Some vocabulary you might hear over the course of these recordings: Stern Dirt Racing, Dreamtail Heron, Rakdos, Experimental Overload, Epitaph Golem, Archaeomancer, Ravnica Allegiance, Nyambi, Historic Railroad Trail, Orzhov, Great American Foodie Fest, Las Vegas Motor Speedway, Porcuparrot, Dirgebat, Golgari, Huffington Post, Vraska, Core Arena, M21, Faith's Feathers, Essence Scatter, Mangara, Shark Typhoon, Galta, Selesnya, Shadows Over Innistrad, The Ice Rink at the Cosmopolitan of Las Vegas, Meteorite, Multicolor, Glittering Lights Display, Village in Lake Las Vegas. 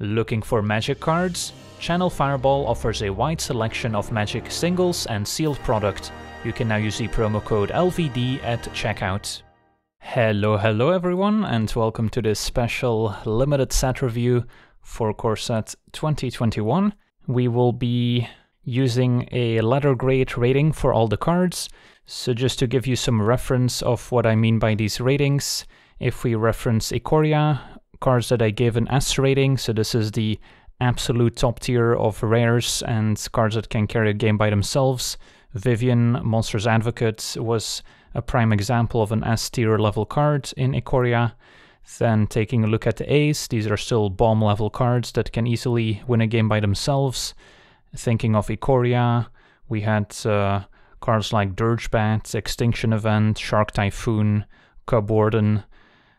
Looking for magic cards? Channel Fireball offers a wide selection of magic singles and sealed product. You can now use the promo code LVD at checkout. Hello, hello everyone, and welcome to this special limited set review for Core Set 2021. We will be using a letter grade rating for all the cards. So just to give you some reference of what I mean by these ratings, if we reference Ikoria, cards that I gave an S rating, so this is the absolute top tier of rares and cards that can carry a game by themselves. Vivian, Monstrous Advocate, was a prime example of an S tier level card in Ikoria. Then taking a look at the A's, these are still bomb level cards that can easily win a game by themselves. Thinking of Ikoria, we had cards like Dirgebat, Extinction Event, Shark Typhoon, Cub Warden,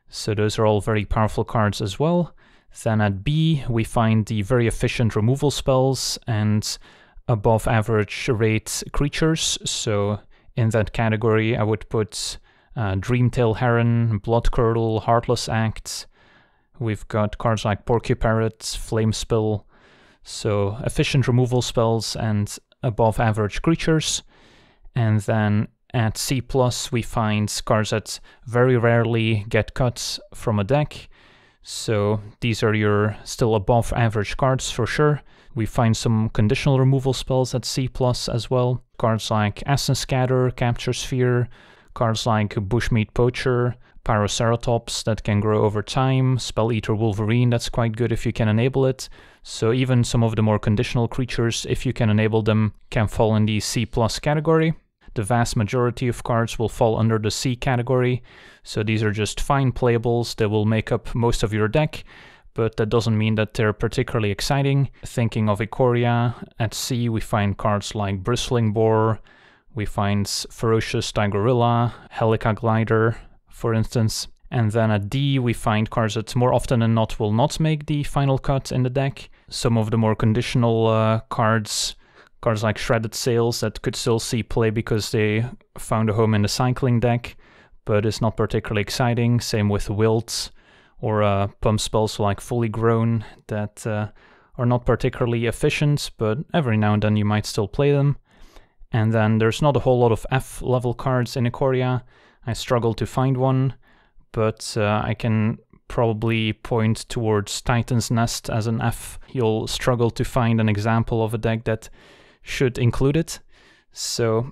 so those are all very powerful cards as well. Then at B, we find the very efficient removal spells and above average rate creatures, so in that category I would put Dreamtail Heron, Blood Curdle, Heartless Act. We've got cards like Porcuparrot, Flame Spill, so efficient removal spells and above average creatures. And then at C+, we find cards that very rarely get cut from a deck. So these are your still above average cards for sure. We find some conditional removal spells at C+ as well. Cards like Essence Scatter, Capture Sphere, cards like Bushmeat Poacher, Pyroceratops that can grow over time, Spell Eater Wolverine, that's quite good if you can enable it. So even some of the more conditional creatures, if you can enable them, can fall in the C+ category. The vast majority of cards will fall under the C category, so these are just fine playables that will make up most of your deck, but that doesn't mean that they're particularly exciting. Thinking of Ikoria, at C we find cards like Bristling Boar, we find Ferocious Tigorilla, Helica Glider, for instance. And then at D we find cards that more often than not will not make the final cut in the deck. Some of the more conditional cards like Shredded Sails that could still see play because they found a home in the cycling deck, but it's not particularly exciting. Same with Wilt or pump spells like Fully Grown that are not particularly efficient, but every now and then you might still play them. And then there's not a whole lot of F level cards in Ikoria. I struggle to find one, but I can probably point towards Titan's Nest as an F. You'll struggle to find an example of a deck that should include it. So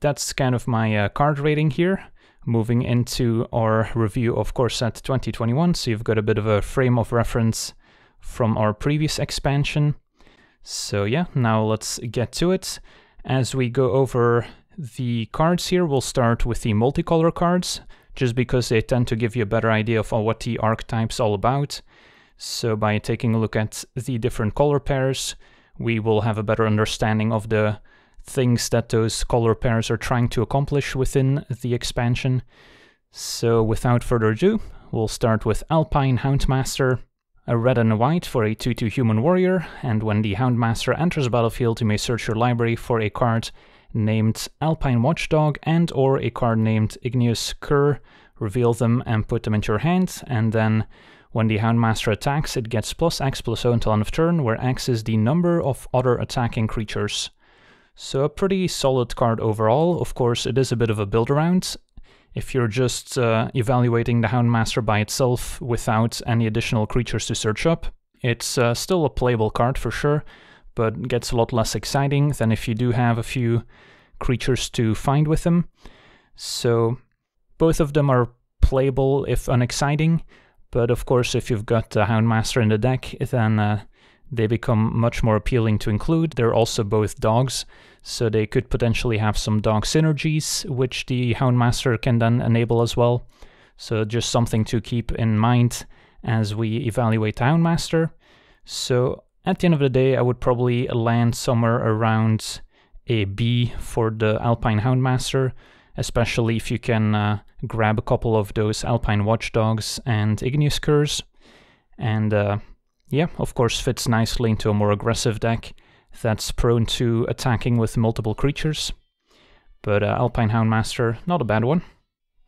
that's kind of my card rating here. Moving into our review of Core Set 2021, so you've got a bit of a frame of reference from our previous expansion. So yeah, now let's get to it. As we go over the cards here, we'll start with the multicolor cards, just because they tend to give you a better idea of what the archetype's all about. So by taking a look at the different color pairs, we will have a better understanding of the things that those color pairs are trying to accomplish within the expansion. So without further ado, we'll start with Alpine Houndmaster, a red and a white for a 2/2 human warrior, and when the Houndmaster enters the battlefield, you may search your library for a card named Alpine Watchdog and or a card named Igneous Cur, reveal them and put them into your hand, and then when the Houndmaster attacks, it gets +X +0 until end of turn, where X is the number of other attacking creatures. So a pretty solid card overall. Of course, it is a bit of a build-around. If you're just evaluating the Houndmaster by itself without any additional creatures to search up, it's still a playable card for sure, but gets a lot less exciting than if you do have a few creatures to find with them. So both of them are playable if unexciting. But of course, if you've got the Houndmaster in the deck, then they become much more appealing to include. They're also both dogs, so they could potentially have some dog synergies, which the Houndmaster can then enable as well. So just something to keep in mind as we evaluate the Houndmaster. So at the end of the day, I would probably land somewhere around a B for the Alpine Houndmaster, especially if you can grab a couple of those Alpine Watchdogs and Igneous Curs. And yeah, of course fits nicely into a more aggressive deck that's prone to attacking with multiple creatures. But Alpine Houndmaster, not a bad one.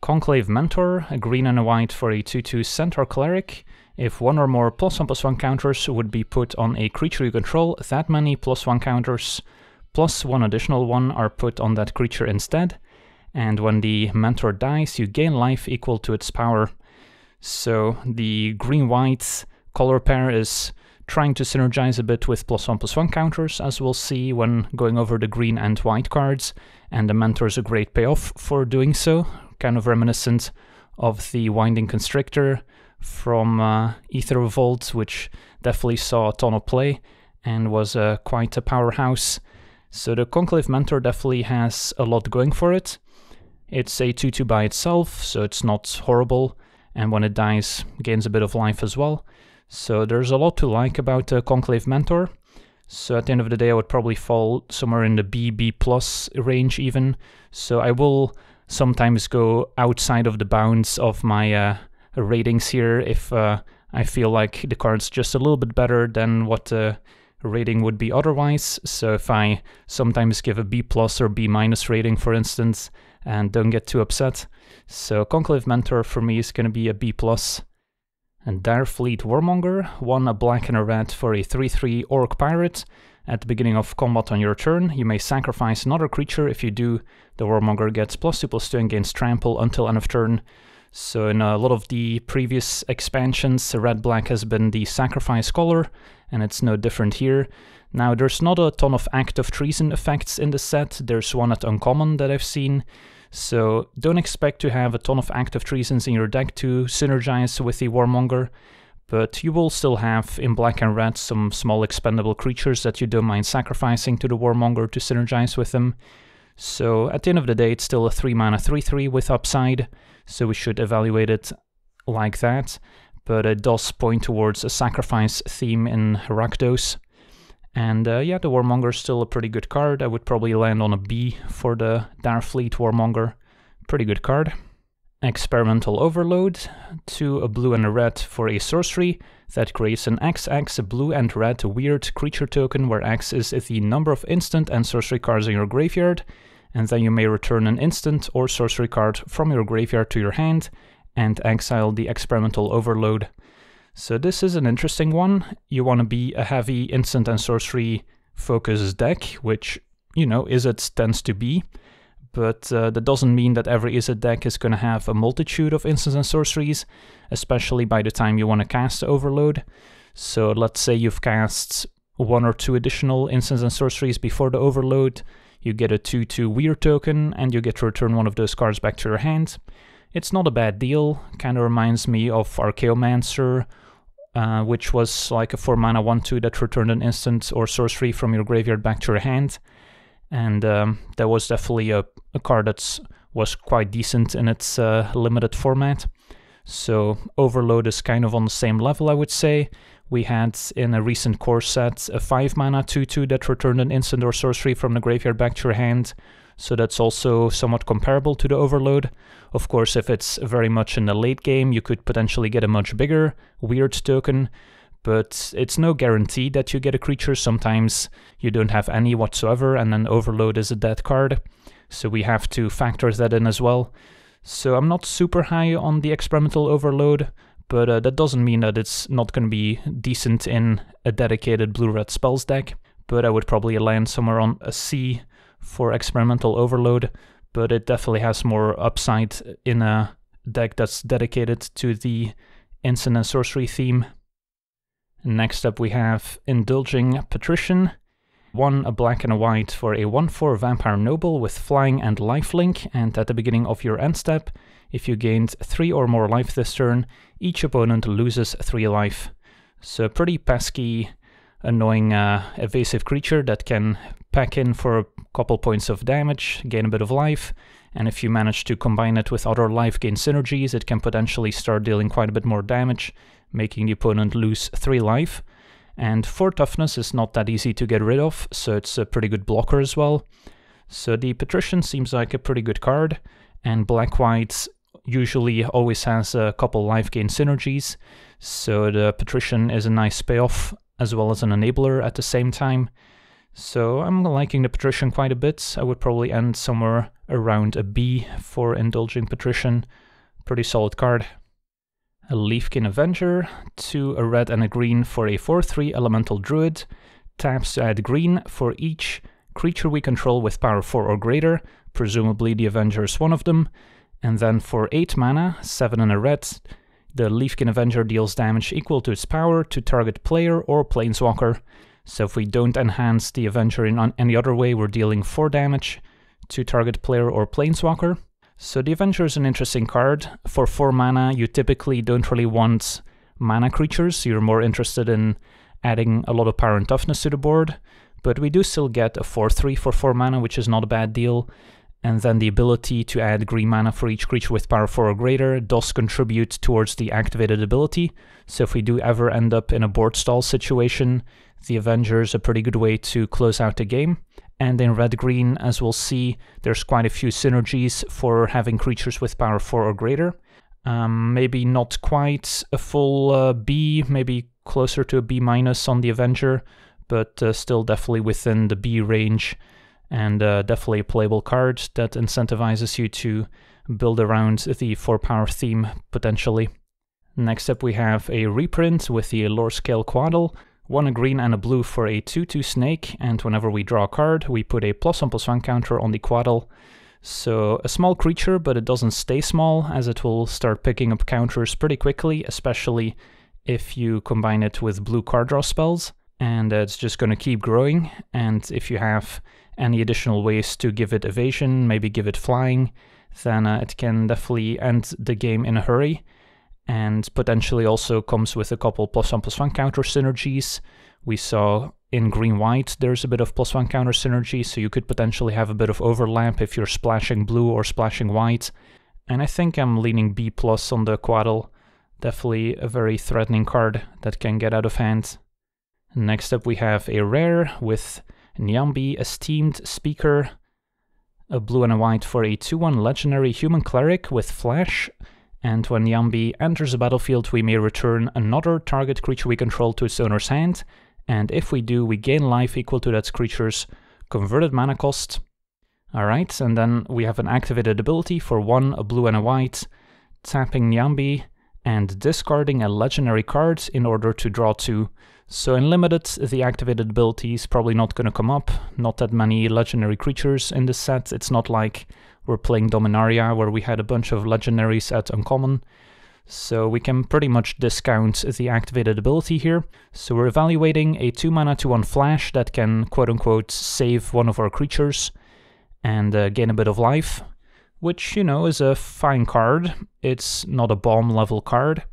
Conclave Mentor, a green and a white for a 2/2 Centaur Cleric. If one or more +1/+1 counters would be put on a creature you control, that many +1 counters plus one additional one are put on that creature instead, and when the mentor dies, you gain life equal to its power. So the green-white color pair is trying to synergize a bit with +1/+1 counters, as we'll see when going over the green and white cards, and the mentor is a great payoff for doing so, kind of reminiscent of the Winding Constrictor from Aether Revolt, which definitely saw a ton of play and was quite a powerhouse. So the Conclave Mentor definitely has a lot going for it. It's a 2/2 by itself, so it's not horrible, and when it dies, gains a bit of life as well. So there's a lot to like about the Conclave Mentor. So at the end of the day, I would probably fall somewhere in the B+ range even. So I will sometimes go outside of the bounds of my ratings here if I feel like the card's just a little bit better than what the rating would be otherwise. So if I sometimes give a B+ or B- rating, for instance, and don't get too upset. So Conclave Mentor for me is going to be a B+. And Dire Fleet Warmonger, one a black and a red for a 3/3 Orc Pirate. At the beginning of combat on your turn, you may sacrifice another creature. If you do, the Warmonger gets +2/+2 and gains trample until end of turn. So in a lot of the previous expansions, red-black has been the sacrifice color, and it's no different here. Now, there's not a ton of Act of Treason effects in the set. There's one at Uncommon that I've seen. So don't expect to have a ton of Act of Treasons in your deck to synergize with the Warmonger, but you will still have, in black and red, some small expendable creatures that you don't mind sacrificing to the Warmonger to synergize with them. So at the end of the day, it's still a 3-mana 3/3 with upside, so we should evaluate it like that, but it does point towards a sacrifice theme in Rakdos. And yeah, the Warmonger is still a pretty good card. I would probably land on a B for the Dire Fleet Warmonger. Pretty good card. Experimental Overload, 2 a blue and a red for a sorcery that creates an X/X, a blue and red weird creature token where X is the number of instant and sorcery cards in your graveyard, and then you may return an instant or sorcery card from your graveyard to your hand and exile the Experimental Overload. So this is an interesting one. You want to be a heavy instant and sorcery focused deck, which, you know, Izzet tends to be, but that doesn't mean that every Izzet deck is going to have a multitude of instants and sorceries, especially by the time you want to cast Overload. So let's say you've cast 1 or 2 additional instants and sorceries before the Overload, you get a 2/2 weird token, and you get to return one of those cards back to your hand. It's not a bad deal. Kind of reminds me of Archaeomancer, which was like a 4-mana 1/2 that returned an instant or sorcery from your graveyard back to your hand. And that was definitely a card that was quite decent in its limited format. So Overload is kind of on the same level, I would say. We had in a recent core set a 5-mana 2/2 that returned an instant or sorcery from the graveyard back to your hand. So that's also somewhat comparable to the Overload. Of course, if it's very much in the late game, you could potentially get a much bigger weird token, but it's no guarantee that you get a creature. Sometimes you don't have any whatsoever, and then Overload is a dead card, so we have to factor that in as well. So I'm not super high on the Experimental Overload, but that doesn't mean that it's not going to be decent in a dedicated blue-red spells deck, but I would probably land somewhere on a C for Experimental Overload. But it definitely has more upside in a deck that's dedicated to the instant and sorcery theme. Next up we have Indulging Patrician, 1 a black and a white for a 1/4 Vampire Noble with flying and lifelink, and at the beginning of your end step, if you gained 3 or more life this turn, each opponent loses 3 life. So pretty pesky, annoying evasive creature that can pack in for a couple points of damage, gain a bit of life, and if you manage to combine it with other life gain synergies, it can potentially start dealing quite a bit more damage, making the opponent lose 3 life. And 4 toughness is not that easy to get rid of, so it's a pretty good blocker as well. So the Patrician seems like a pretty good card, and black-white usually always has a couple life gain synergies, so the Patrician is a nice payoff as well as an enabler at the same time. So I'm liking the Patrician quite a bit. I would probably end somewhere around a B for Indulging Patrician. Pretty solid card. a Leafkin Avenger, 2 a red and a green for a 4/3 elemental druid, taps to add green for each creature we control with power 4 or greater, presumably the Avenger is one of them, and then for 8 mana, 7 and a red, the Leafkin Avenger deals damage equal to its power to target player or planeswalker. So if we don't enhance the Avenger in any other way, we're dealing 4 damage to target player or planeswalker. So the Avenger is an interesting card. For 4 mana, you typically don't really want mana creatures, you're more interested in adding a lot of power and toughness to the board, but we do still get a 4/3 for 4 mana, which is not a bad deal, and then the ability to add green mana for each creature with power 4 or greater does contribute towards the activated ability, so if we do ever end up in a board stall situation, the Avenger is a pretty good way to close out the game. And in red-green, as we'll see, there's quite a few synergies for having creatures with power 4 or greater. Maybe not quite a full B, maybe closer to a B- on the Avenger, but still definitely within the B range, and definitely a playable card that incentivizes you to build around the 4-power theme, potentially. Next up we have a reprint with the Lore Scale Quaddle. 1 a green and a blue for a 2/2 snake, and whenever we draw a card, we put a +1/+1 counter on the Quaddle. So a small creature, but it doesn't stay small, as it will start picking up counters pretty quickly, especially if you combine it with blue card draw spells, and it's just going to keep growing. And if you have any additional ways to give it evasion, maybe give it flying, then it can definitely end the game in a hurry. And potentially also comes with a couple +1/+1 counter synergies. We saw in green-white there's a bit of +1 counter synergy, so you could potentially have a bit of overlap if you're splashing blue or splashing white. And I think I'm leaning B+ on the Quaddle. Definitely a very threatening card that can get out of hand. Next up we have a rare with Nyambi, Esteemed Speaker. A blue and a white for a 2/1 legendary human cleric with flash. And when Nyambi enters the battlefield, we may return another target creature we control to its owner's hand, and if we do, we gain life equal to that creature's converted mana cost. Alright, and then we have an activated ability for 1, a blue and a white, tapping Nyambi and discarding a legendary card in order to draw 2. So in Limited, the activated ability is probably not going to come up, not that many legendary creatures in this set, it's not like we're playing Dominaria, where we had a bunch of legendaries at Uncommon, so we can pretty much discount the activated ability here. So we're evaluating a 2-mana 2/1 flash that can quote-unquote save one of our creatures and gain a bit of life, which, you know, is a fine card. It's not a bomb-level card,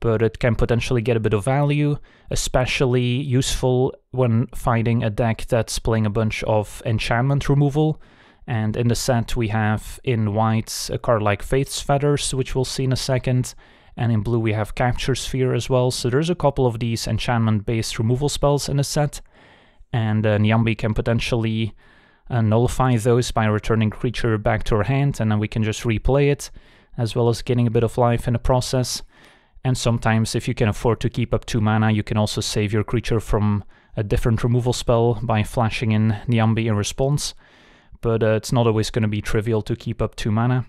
but it can potentially get a bit of value, especially useful when fighting a deck that's playing a bunch of enchantment removal. And in the set we have in white a card like Faith's Feathers, which we'll see in a second, and in blue we have Capture Sphere as well, so there's a couple of these enchantment-based removal spells in the set, and Nyambi can potentially nullify those by returning creature back to our hand, and then we can just replay it, as well as getting a bit of life in the process. And sometimes if you can afford to keep up 2 mana, you can also save your creature from a different removal spell by flashing in Nyambi in response. But it's not always going to be trivial to keep up 2 mana.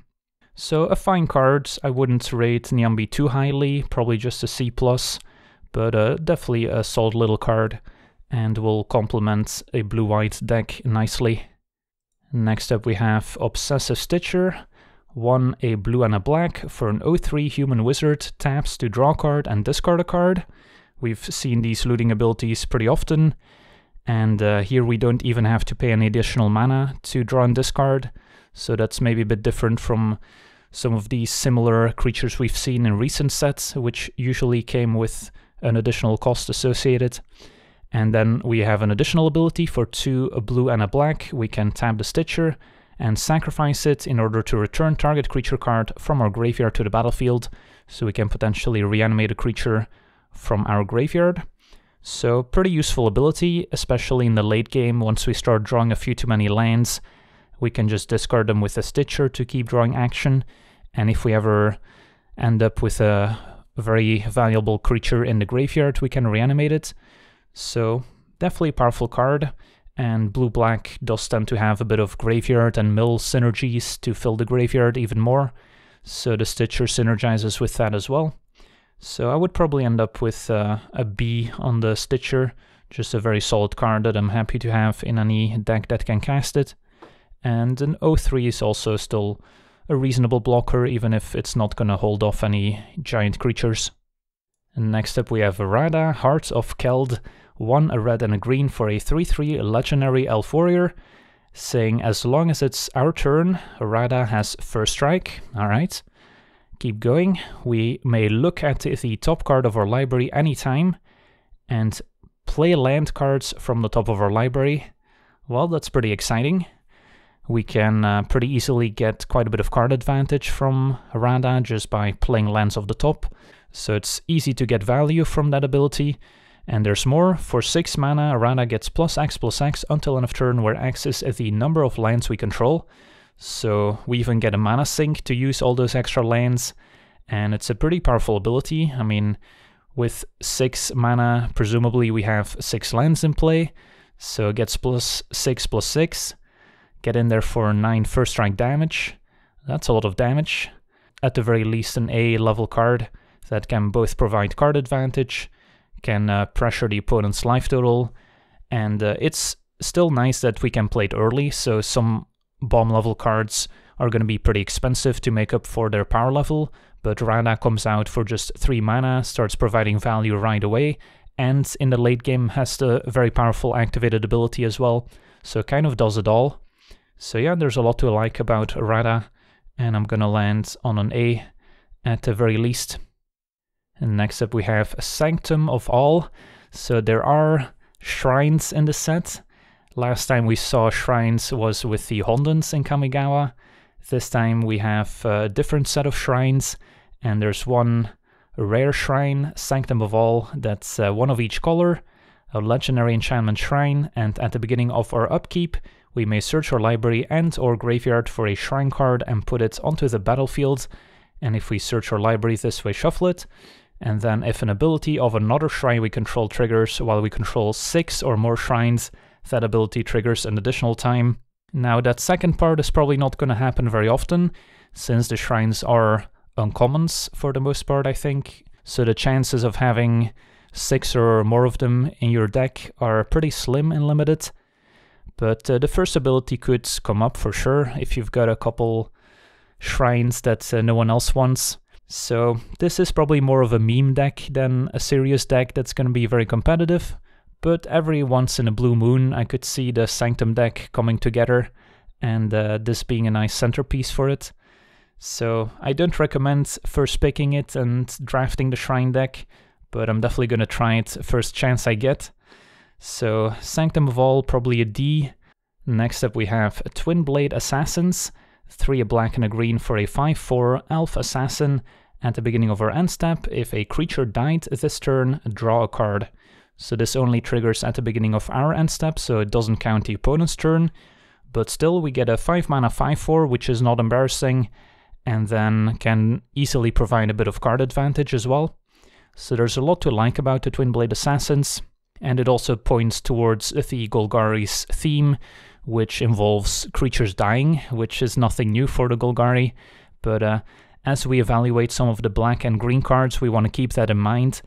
So a fine card, I wouldn't rate Nyambi too highly, probably just a C+, but definitely a solid little card, and will complement a blue-white deck nicely. Next up we have Obsessive Stitcher, 1 a blue and a black for an 0/3 human wizard, taps to draw a card and discard a card. We've seen these looting abilities pretty often. And here we don't even have to pay any additional mana to draw and discard, so that's maybe a bit different from some of these similar creatures we've seen in recent sets, which usually came with an additional cost associated. And then we have an additional ability for 2, a blue and a black. We can tap the Stitcher and sacrifice it in order to return target creature card from our graveyard to the battlefield, so we can potentially reanimate a creature from our graveyard. So pretty useful ability, especially in the late game. Once we start drawing a few too many lands, we can just discard them with a Stitcher to keep drawing action, and if we ever end up with a very valuable creature in the graveyard, we can reanimate it. So definitely a powerful card, and blue-black does tend to have a bit of graveyard and mill synergies to fill the graveyard even more, so the Stitcher synergizes with that as well. So I would probably end up with a B on the Stitcher, just a very solid card that I'm happy to have in any deck that can cast it. And an 0/3 is also still a reasonable blocker, even if it's not gonna hold off any giant creatures. And next up we have Radha, Heart of Keld, 1, a red and a green for a 3/3 legendary elf warrior, saying as long as it's our turn, Radha has first strike. Alright, keep going. We may look at the top card of our library anytime and play land cards from the top of our library. Well, that's pretty exciting. We can pretty easily get quite a bit of card advantage from Radha just by playing lands off the top. So it's easy to get value from that ability. And there's more. For 6 mana, Radha gets +X/X until end of turn, where X is the number of lands we control. So we even get a mana sink to use all those extra lands. And it's a pretty powerful ability. I mean, with 6 mana, presumably we have 6 lands in play. So it gets +6/+6. Get in there for 9 first strike damage. That's a lot of damage. At the very least, an A level card that can both provide card advantage, can pressure the opponent's life total, and it's still nice that we can play it early, so some bomb level cards are going to be pretty expensive to make up for their power level, but Radha comes out for just 3 mana, starts providing value right away, and in the late game has the very powerful activated ability as well, so it kind of does it all. So yeah, there's a lot to like about Radha, and I'm gonna land on an A at the very least. And next up we have Sanctum of All. So there are shrines in the set. Last time we saw shrines was with the Hondens in Kamigawa. This time we have a different set of shrines, and there's one rare shrine, Sanctum of All, that's one of each color, a legendary enchantment shrine, and at the beginning of our upkeep we may search our library and or graveyard for a shrine card and put it onto the battlefield, and if we search our library this way, shuffle it. And then if an ability of another shrine we control triggers while we control 6 or more shrines, that ability triggers an additional time. Now that second part is probably not going to happen very often, since the shrines are uncommons for the most part, I think. So the chances of having 6 or more of them in your deck are pretty slim and limited. But the first ability could come up for sure if you've got a couple shrines that no one else wants. So this is probably more of a meme deck than a serious deck that's going to be very competitive, but every once in a blue moon I could see the Sanctum deck coming together and this being a nice centerpiece for it. So I don't recommend first picking it and drafting the shrine deck, but I'm definitely going to try it first chance I get. So Sanctum of All, probably a D. Next up we have Twinblade Assassins. 3, a black and a green for a 5/4 elf assassin. At the beginning of our end step, if a creature died this turn, draw a card. So this only triggers at the beginning of our end step, so it doesn't count the opponent's turn. But still, we get a 5 mana 5/4, which is not embarrassing, and then can easily provide a bit of card advantage as well. So there's a lot to like about the Twinblade Assassins, and it also points towards the Golgari's theme, which involves creatures dying, which is nothing new for the Golgari, but as we evaluate some of the black and green cards, we want to keep that in mind,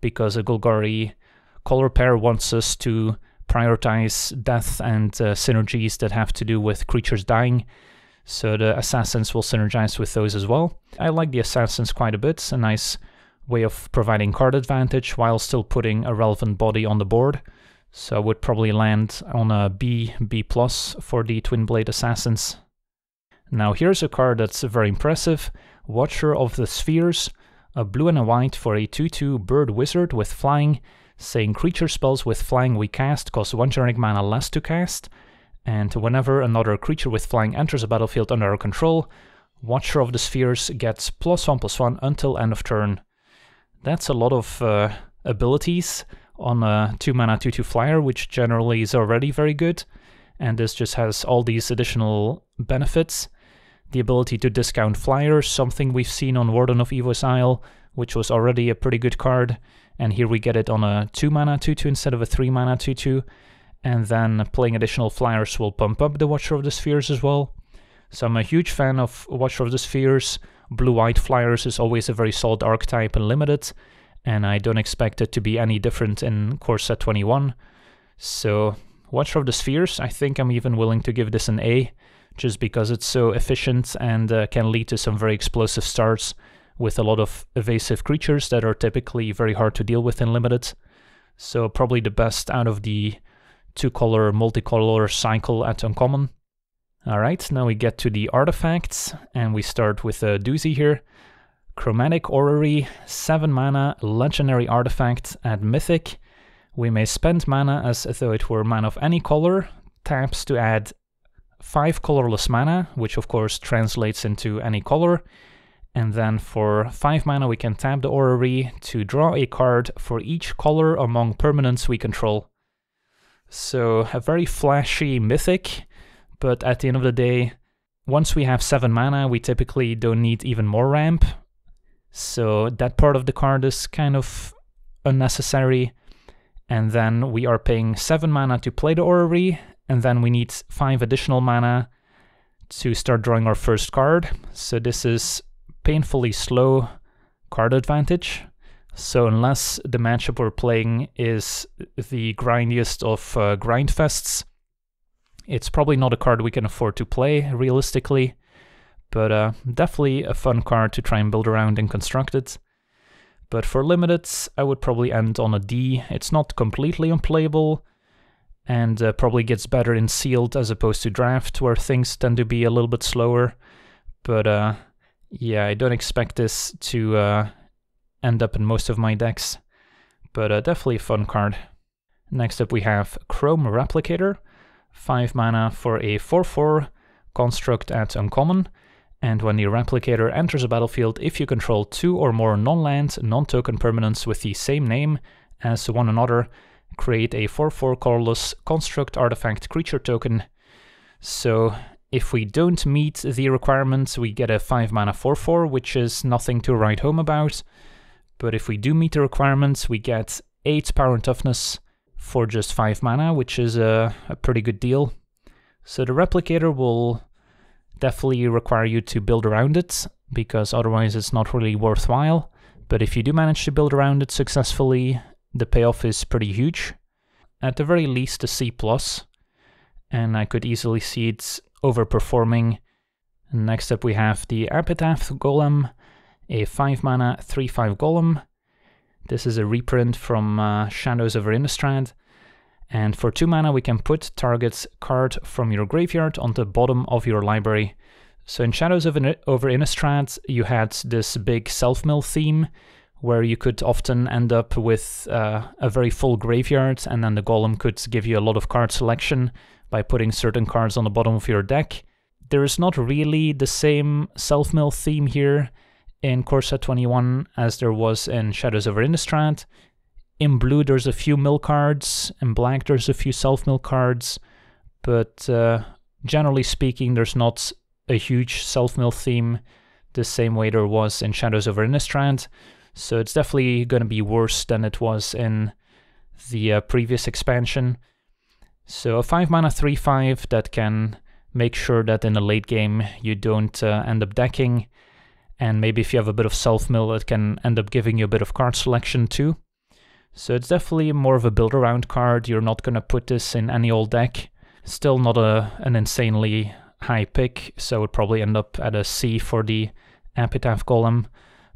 because a Golgari color pair wants us to prioritize death and synergies that have to do with creatures dying, so the Assassins will synergize with those as well. I like the Assassins quite a bit, it's a nice way of providing card advantage while still putting a relevant body on the board. So I would probably land on a B, B+, for the Twinblade Assassins. Now here's a card that's very impressive. Watcher of the Spheres, a blue and a white for a 2/2 bird wizard with flying, saying creature spells with flying we cast cost 1 generic mana less to cast, and whenever another creature with flying enters a battlefield under our control, Watcher of the Spheres gets +1/+1 until end of turn. That's a lot of abilities on a 2 mana 2/2 flyer, which generally is already very good, and this just has all these additional benefits. The ability to discount flyers, something we've seen on Warden of Evo's Isle, which was already a pretty good card, and here we get it on a 2 mana 2/2 instead of a 3 mana 2/2, and then playing additional flyers will pump up the Watcher of the Spheres as well. So I'm a huge fan of Watcher of the Spheres, Blue-White Flyers is always a very solid archetype in Limited, and I don't expect it to be any different in Core Set 21. So Watcher of the Spheres, I think I'm even willing to give this an A, just because it's so efficient and can lead to some very explosive starts with a lot of evasive creatures that are typically very hard to deal with in Limited. So probably the best out of the two-color, multicolor cycle at Uncommon. Alright, now we get to the artifacts, and we start with a doozy here. Chromatic Orrery, 7 mana, legendary artifact at Mythic. We may spend mana as though it were mana of any color, taps to add 5 colorless mana, which of course translates into any color. And then for 5 mana we can tap the Orrery to draw a card for each color among permanents we control. So a very flashy Mythic, but at the end of the day, once we have 7 mana we typically don't need even more ramp. So that part of the card is kind of unnecessary. And then we are paying 7 mana to play the Orrery, and then we need 5 additional mana to start drawing our first card. So this is painfully slow card advantage. So unless the matchup we're playing is the grindiest of grind fests, it's probably not a card we can afford to play realistically, but definitely a fun card to try and build around and construct it. But for Limited, I would probably end on a D. It's not completely unplayable, and probably gets better in Sealed as opposed to Draft, where things tend to be a little bit slower. But yeah, I don't expect this to end up in most of my decks, but definitely a fun card. Next up we have Chrome Replicator, 5 mana for a 4-4 construct at Uncommon, and when the Replicator enters a battlefield, if you control 2 or more non-land, non-token permanents with the same name as one another, create a 4-4 colorless construct artifact creature token. So if we don't meet the requirements, we get a 5 mana 4-4, which is nothing to write home about. But if we do meet the requirements, we get 8 power and toughness for just 5 mana, which is a pretty good deal. So the Replicator will definitely require you to build around it, because otherwise it's not really worthwhile. But if you do manage to build around it successfully, the payoff is pretty huge. At the very least, a C+, and I could easily see it's overperforming. Next up we have the Epitaph Golem, a 5 mana 3-5 Golem. This is a reprint from Shadows Over Innistrad, and for 2 mana we can put target's card from your graveyard on the bottom of your library. So in Shadows Over Innistrad you had this big self-mill theme, where you could often end up with a very full graveyard, and then the Golem could give you a lot of card selection by putting certain cards on the bottom of your deck. There is not really the same self-mill theme here in Core Set 21 as there was in Shadows Over Innistrad. In blue there's a few mill cards, in black there's a few self-mill cards, but generally speaking there's not a huge self-mill theme the same way there was in Shadows Over Innistrad. So it's definitely going to be worse than it was in the previous expansion. So a 5 mana 3-5 that can make sure that in the late game you don't end up decking. And maybe if you have a bit of self-mill, it can end up giving you a bit of card selection too. So it's definitely more of a build-around card. You're not going to put this in any old deck. Still not an insanely high pick, so it would probably end up at a C for the Epitaph Golem.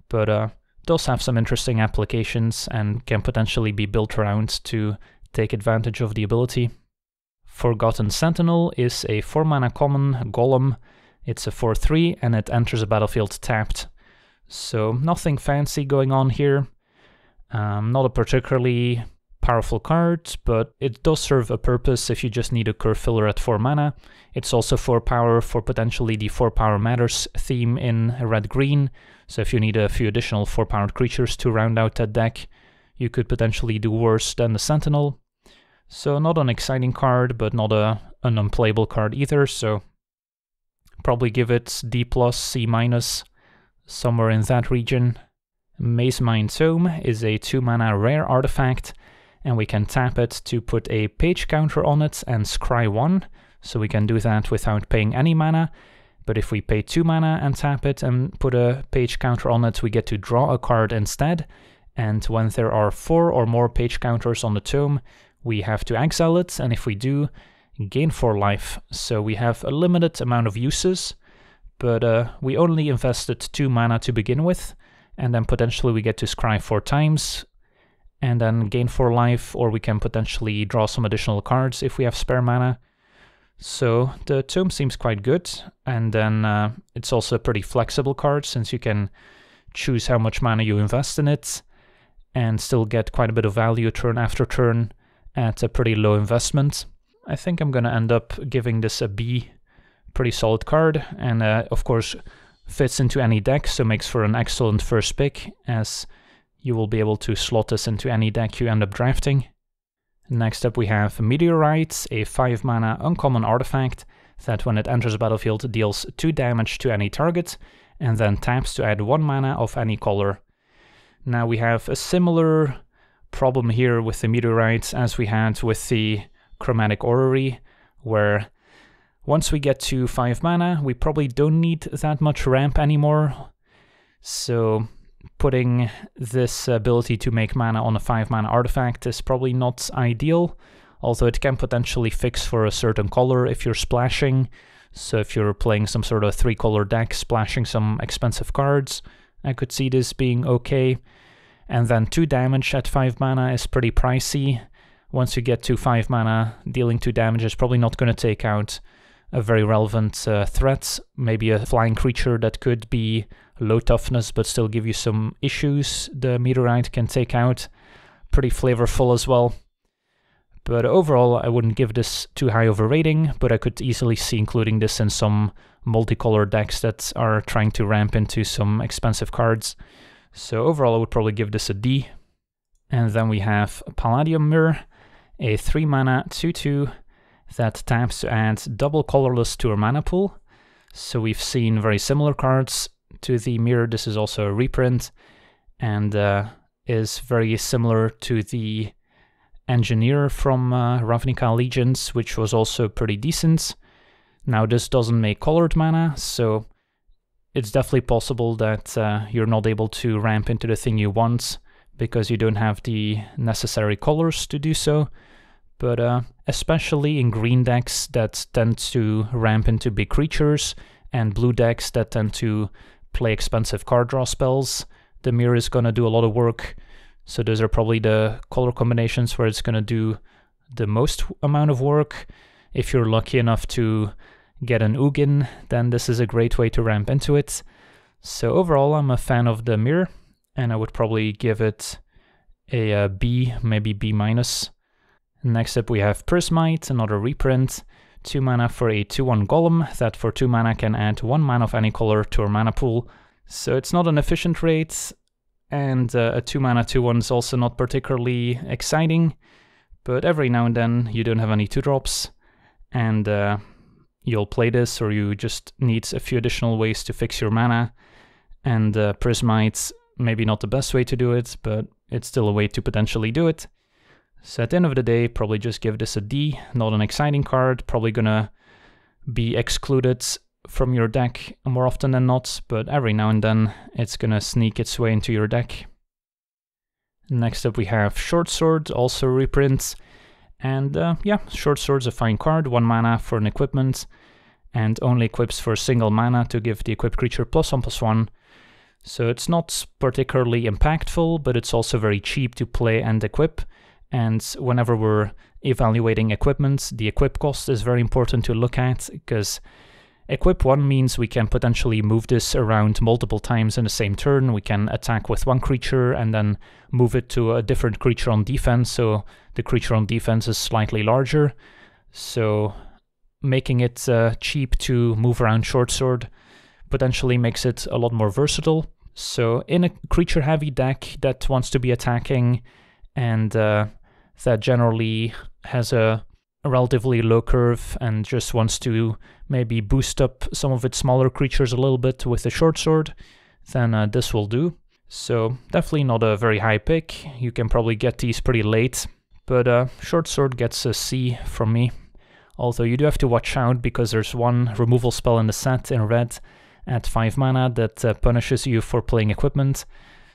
But does have some interesting applications and can potentially be built around to take advantage of the ability. Forgotten Sentinel is a 4 mana common Golem. It's a 4-3 and it enters a battlefield tapped. So nothing fancy going on here. Not a particularly powerful card, but it does serve a purpose if you just need a curve filler at 4 mana. It's also 4 power for potentially the 4 power matters theme in red-green, so if you need a few additional 4 powered creatures to round out that deck, you could potentially do worse than the Sentinel. So not an exciting card, but not an unplayable card either, so probably give it D+, C-, somewhere in that region. Mazemind Tome is a 2 mana rare artifact, and we can tap it to put a page counter on it and scry 1, so we can do that without paying any mana. But if we pay 2 mana and tap it and put a page counter on it, we get to draw a card instead. And when there are 4 or more page counters on the tome, we have to exile it, and if we do, gain 4 life. So we have a limited amount of uses, but we only invested 2 mana to begin with, and then potentially we get to scry 4 times, and then gain 4 life, or we can potentially draw some additional cards if we have spare mana. So the tome seems quite good, and then it's also a pretty flexible card, since you can choose how much mana you invest in it, and still get quite a bit of value turn after turn at a pretty low investment. I think I'm gonna end up giving this a B. Pretty solid card, and of course fits into any deck, so makes for an excellent first pick, as you will be able to slot this into any deck you end up drafting. Next up we have Meteorite, a 5 mana uncommon artifact that when it enters the battlefield deals 2 damage to any target, and then taps to add 1 mana of any color. Now we have a similar problem here with the Meteorite as we had with the Chromatic Orrery, where once we get to 5 mana, we probably don't need that much ramp anymore. So putting this ability to make mana on a 5 mana artifact is probably not ideal, although it can potentially fix for a certain color if you're splashing. So if you're playing some sort of 3 color deck, splashing some expensive cards, I could see this being okay. And then 2 damage at 5 mana is pretty pricey. Once you get to 5 mana, dealing 2 damage is probably not going to take out a very relevant threat. Maybe a flying creature that could be low toughness but still give you some issues, the Meteorite can take out. Pretty flavorful as well. But overall, I wouldn't give this too high of a rating, but I could easily see including this in some multicolor decks that are trying to ramp into some expensive cards. So overall, I would probably give this a D. And then we have Palladium Mirror, a 3 mana 2/2 that taps to add double colorless to our mana pool. So we've seen very similar cards to the Mirror. This is also a reprint, and is very similar to the Engineer from Ravnica Allegiance, which was also pretty decent. Now this doesn't make colored mana, so it's definitely possible that you're not able to ramp into the thing you want because you don't have the necessary colors to do so. But especially in green decks that tend to ramp into big creatures, and blue decks that tend to play expensive card draw spells, the Mirror is gonna do a lot of work. So those are probably the color combinations where it's going to do the most amount of work. If you're lucky enough to get an Ugin, then this is a great way to ramp into it. So overall, I'm a fan of the Mirror, and I would probably give it a B, maybe B-. Next up we have Prismite, another reprint. 2 mana for a 2/1 Golem that for 2 mana can add 1 mana of any color to our mana pool. So it's not an efficient rate, and a 2 mana 2/1 is also not particularly exciting, but every now and then you don't have any 2-drops, and you'll play this, or you just need a few additional ways to fix your mana, and Prismite, maybe not the best way to do it, but it's still a way to potentially do it. So at the end of the day, probably just give this a D. Not an exciting card, probably gonna be excluded from your deck more often than not, but every now and then it's gonna sneak its way into your deck. Next up we have Short Sword, also reprints, and yeah, Short Sword's a fine card. 1 mana for an equipment, and only equips for a single mana to give the equipped creature +1/+1. So it's not particularly impactful, but it's also very cheap to play and equip, and whenever we're evaluating equipment, the equip cost is very important to look at, because equip 1 means we can potentially move this around multiple times in the same turn. We can attack with 1 creature and then move it to a different creature on defense, so the creature on defense is slightly larger. So making it cheap to move around Short Sword potentially makes it a lot more versatile. So in a creature heavy deck that wants to be attacking, and that generally has a relatively low curve and just wants to maybe boost up some of its smaller creatures a little bit with a Short Sword, then this will do. So definitely not a very high pick. You can probably get these pretty late, but Short Sword gets a C from me. Although you do have to watch out because there's one removal spell in the set in red at 5 mana that punishes you for playing equipment.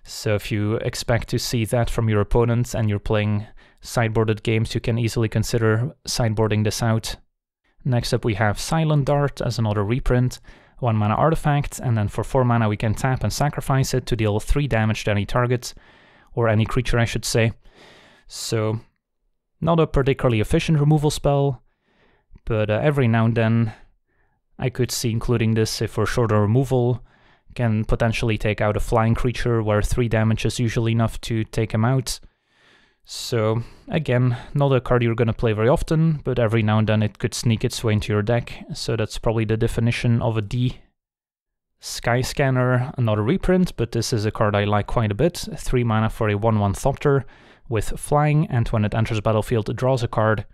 So if you expect to see that from your opponent and you're playing sideboarded games, you can easily consider sideboarding this out. Next up we have Silent Dart as another reprint, 1 mana artifact, and then for 4 mana we can tap and sacrifice it to deal 3 damage to any target, or any creature I should say. So not a particularly efficient removal spell, but every now and then I could see including this if for shorter removal. Can potentially take out a flying creature where 3 damage is usually enough to take him out. So again, not a card you're going to play very often, but every now and then it could sneak its way into your deck, so that's probably the definition of a D. Skyscanner, another reprint, but this is a card I like quite a bit. 3 mana for a 1/1 Thopter with flying, and when it enters the battlefield it draws a card.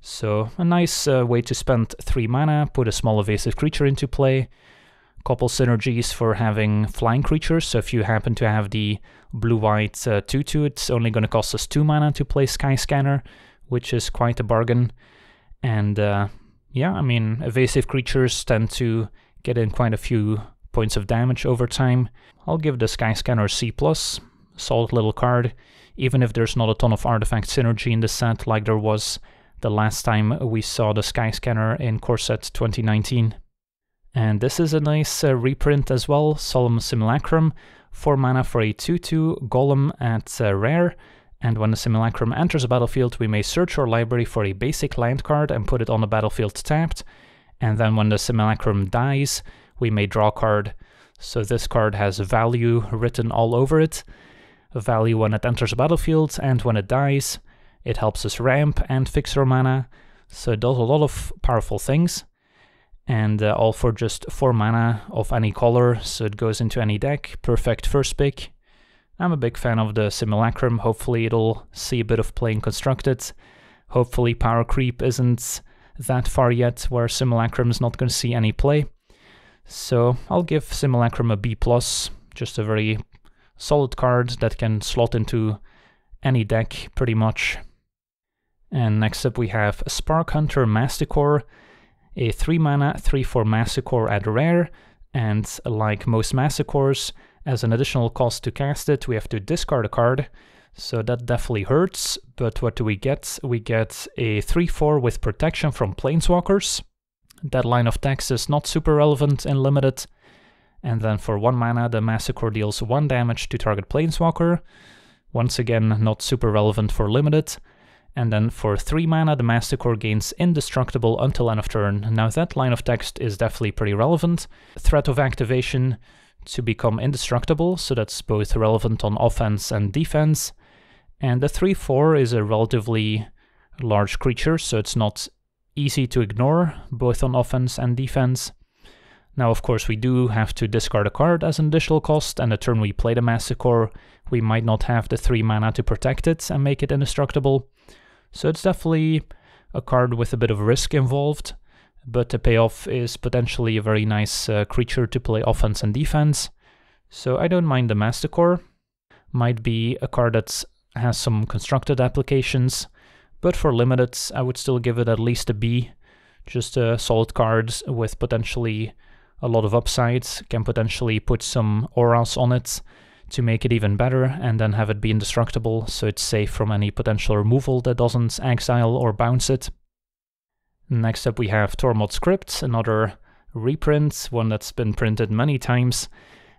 So a nice way to spend 3 mana, put a small evasive creature into play. Couple synergies for having flying creatures, so if you happen to have the blue-white 2/2, it's only going to cost us 2 mana to play Skyscanner, which is quite a bargain. And yeah, I mean, evasive creatures tend to get in quite a few points of damage over time. I'll give the Skyscanner C+, solid little card, even if there's not a ton of artifact synergy in the set like there was the last time we saw the Skyscanner in Core Set 2019. And this is a nice reprint as well, Solemn Simulacrum, 4 mana for a 2/2 Golem at rare, and when the Simulacrum enters the battlefield we may search our library for a basic land card and put it on the battlefield tapped, and then when the Simulacrum dies we may draw a card. So this card has value written all over it, value when it enters the battlefield and when it dies. It helps us ramp and fix our mana, so it does a lot of powerful things. And all for just 4 mana of any color, so it goes into any deck. Perfect first pick. I'm a big fan of the Simulacrum, hopefully it'll see a bit of play in Constructed. Hopefully power creep isn't that far yet where Simulacrum is not going to see any play. So I'll give Simulacrum a B+, just a very solid card that can slot into any deck pretty much. And next up we have Spark Hunter Masticore. A 3 mana, 3/4 Masticore at rare, and like most Masticores, as an additional cost to cast it, we have to discard a card, so that definitely hurts, but what do we get? We get a 3/4 with protection from Planeswalkers. That line of text is not super relevant in Limited, and then for 1 mana the Masticore deals 1 damage to target Planeswalker, once again not super relevant for Limited. And then for 3 mana the Masticore gains indestructible until end of turn. Now that line of text is definitely pretty relevant. Threat of activation to become indestructible, so that's both relevant on offense and defense. And the 3/4 is a relatively large creature, so it's not easy to ignore, both on offense and defense. Now of course we do have to discard a card as an additional cost, and the turn we play the Masticore we might not have the 3 mana to protect it and make it indestructible. So it's definitely a card with a bit of risk involved, but the payoff is potentially a very nice creature to play offense and defense. So I don't mind the Masticore. Might be a card that has some constructed applications, but for Limited I would still give it at least a B. Just a solid card with potentially a lot of upsides, can potentially put some auras on it to make it even better, and then have it be indestructible, so it's safe from any potential removal that doesn't exile or bounce it. Next up we have Tormod Script, another reprint, one that's been printed many times,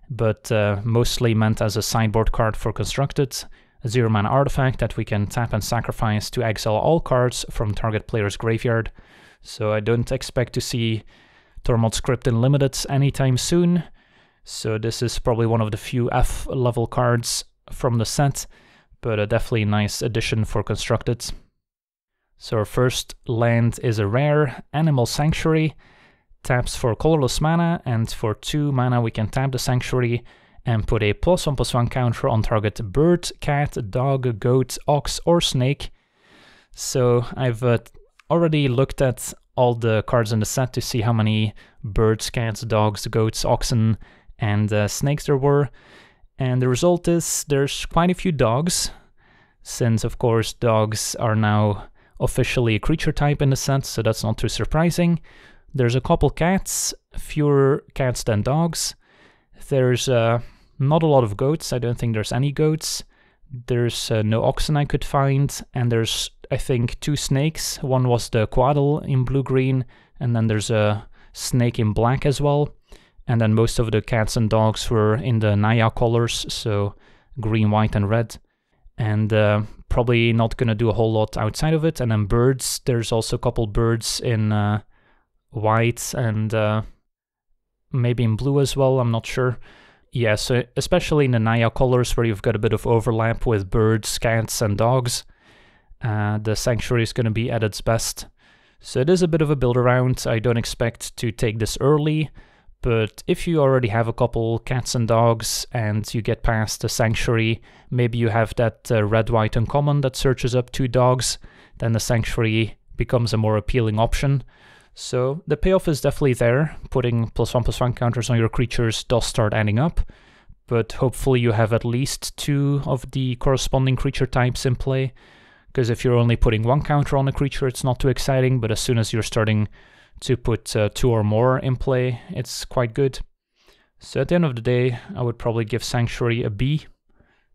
but mostly meant as a sideboard card for Constructed. A 0 mana artifact that we can tap and sacrifice to exile all cards from target player's graveyard. So I don't expect to see Tormod Script in Limited anytime soon. So this is probably one of the few F-level cards from the set, but a definitely nice addition for Constructed. So our first land is a rare, Animal Sanctuary, taps for colorless mana, and for 2 mana we can tap the Sanctuary and put a +1/+1 counter on target bird, cat, dog, goat, ox or snake. So I've already looked at all the cards in the set to see how many birds, cats, dogs, goats, oxen, and snakes there were, and the result is there's quite a few dogs, since of course dogs are now officially a creature type in a sense, so that's not too surprising. There's a couple cats, fewer cats than dogs. There's not a lot of goats, I don't think there's any goats. There's no oxen I could find, and there's, I think, two snakes. One was the Quaddle in blue-green, and then there's a snake in black as well. And then most of the cats and dogs were in the Naya colors, so green, white, and red. And probably not gonna do a whole lot outside of it. And then birds, there's also a couple birds in white and maybe in blue as well, I'm not sure. Yeah, so especially in the Naya colors where you've got a bit of overlap with birds, cats, and dogs, the Sanctuary is going to be at its best. So it is a bit of a build around. I don't expect to take this early, but if you already have a couple cats and dogs and you get past the Sanctuary, maybe you have that red, white uncommon that searches up two dogs, then the Sanctuary becomes a more appealing option. So the payoff is definitely there. Putting +1/+1 counters on your creatures does start adding up, but hopefully you have at least two of the corresponding creature types in play, because if you're only putting one counter on a creature, it's not too exciting, but as soon as you're starting to put two or more in play, it's quite good. So at the end of the day, I would probably give Sanctuary a B,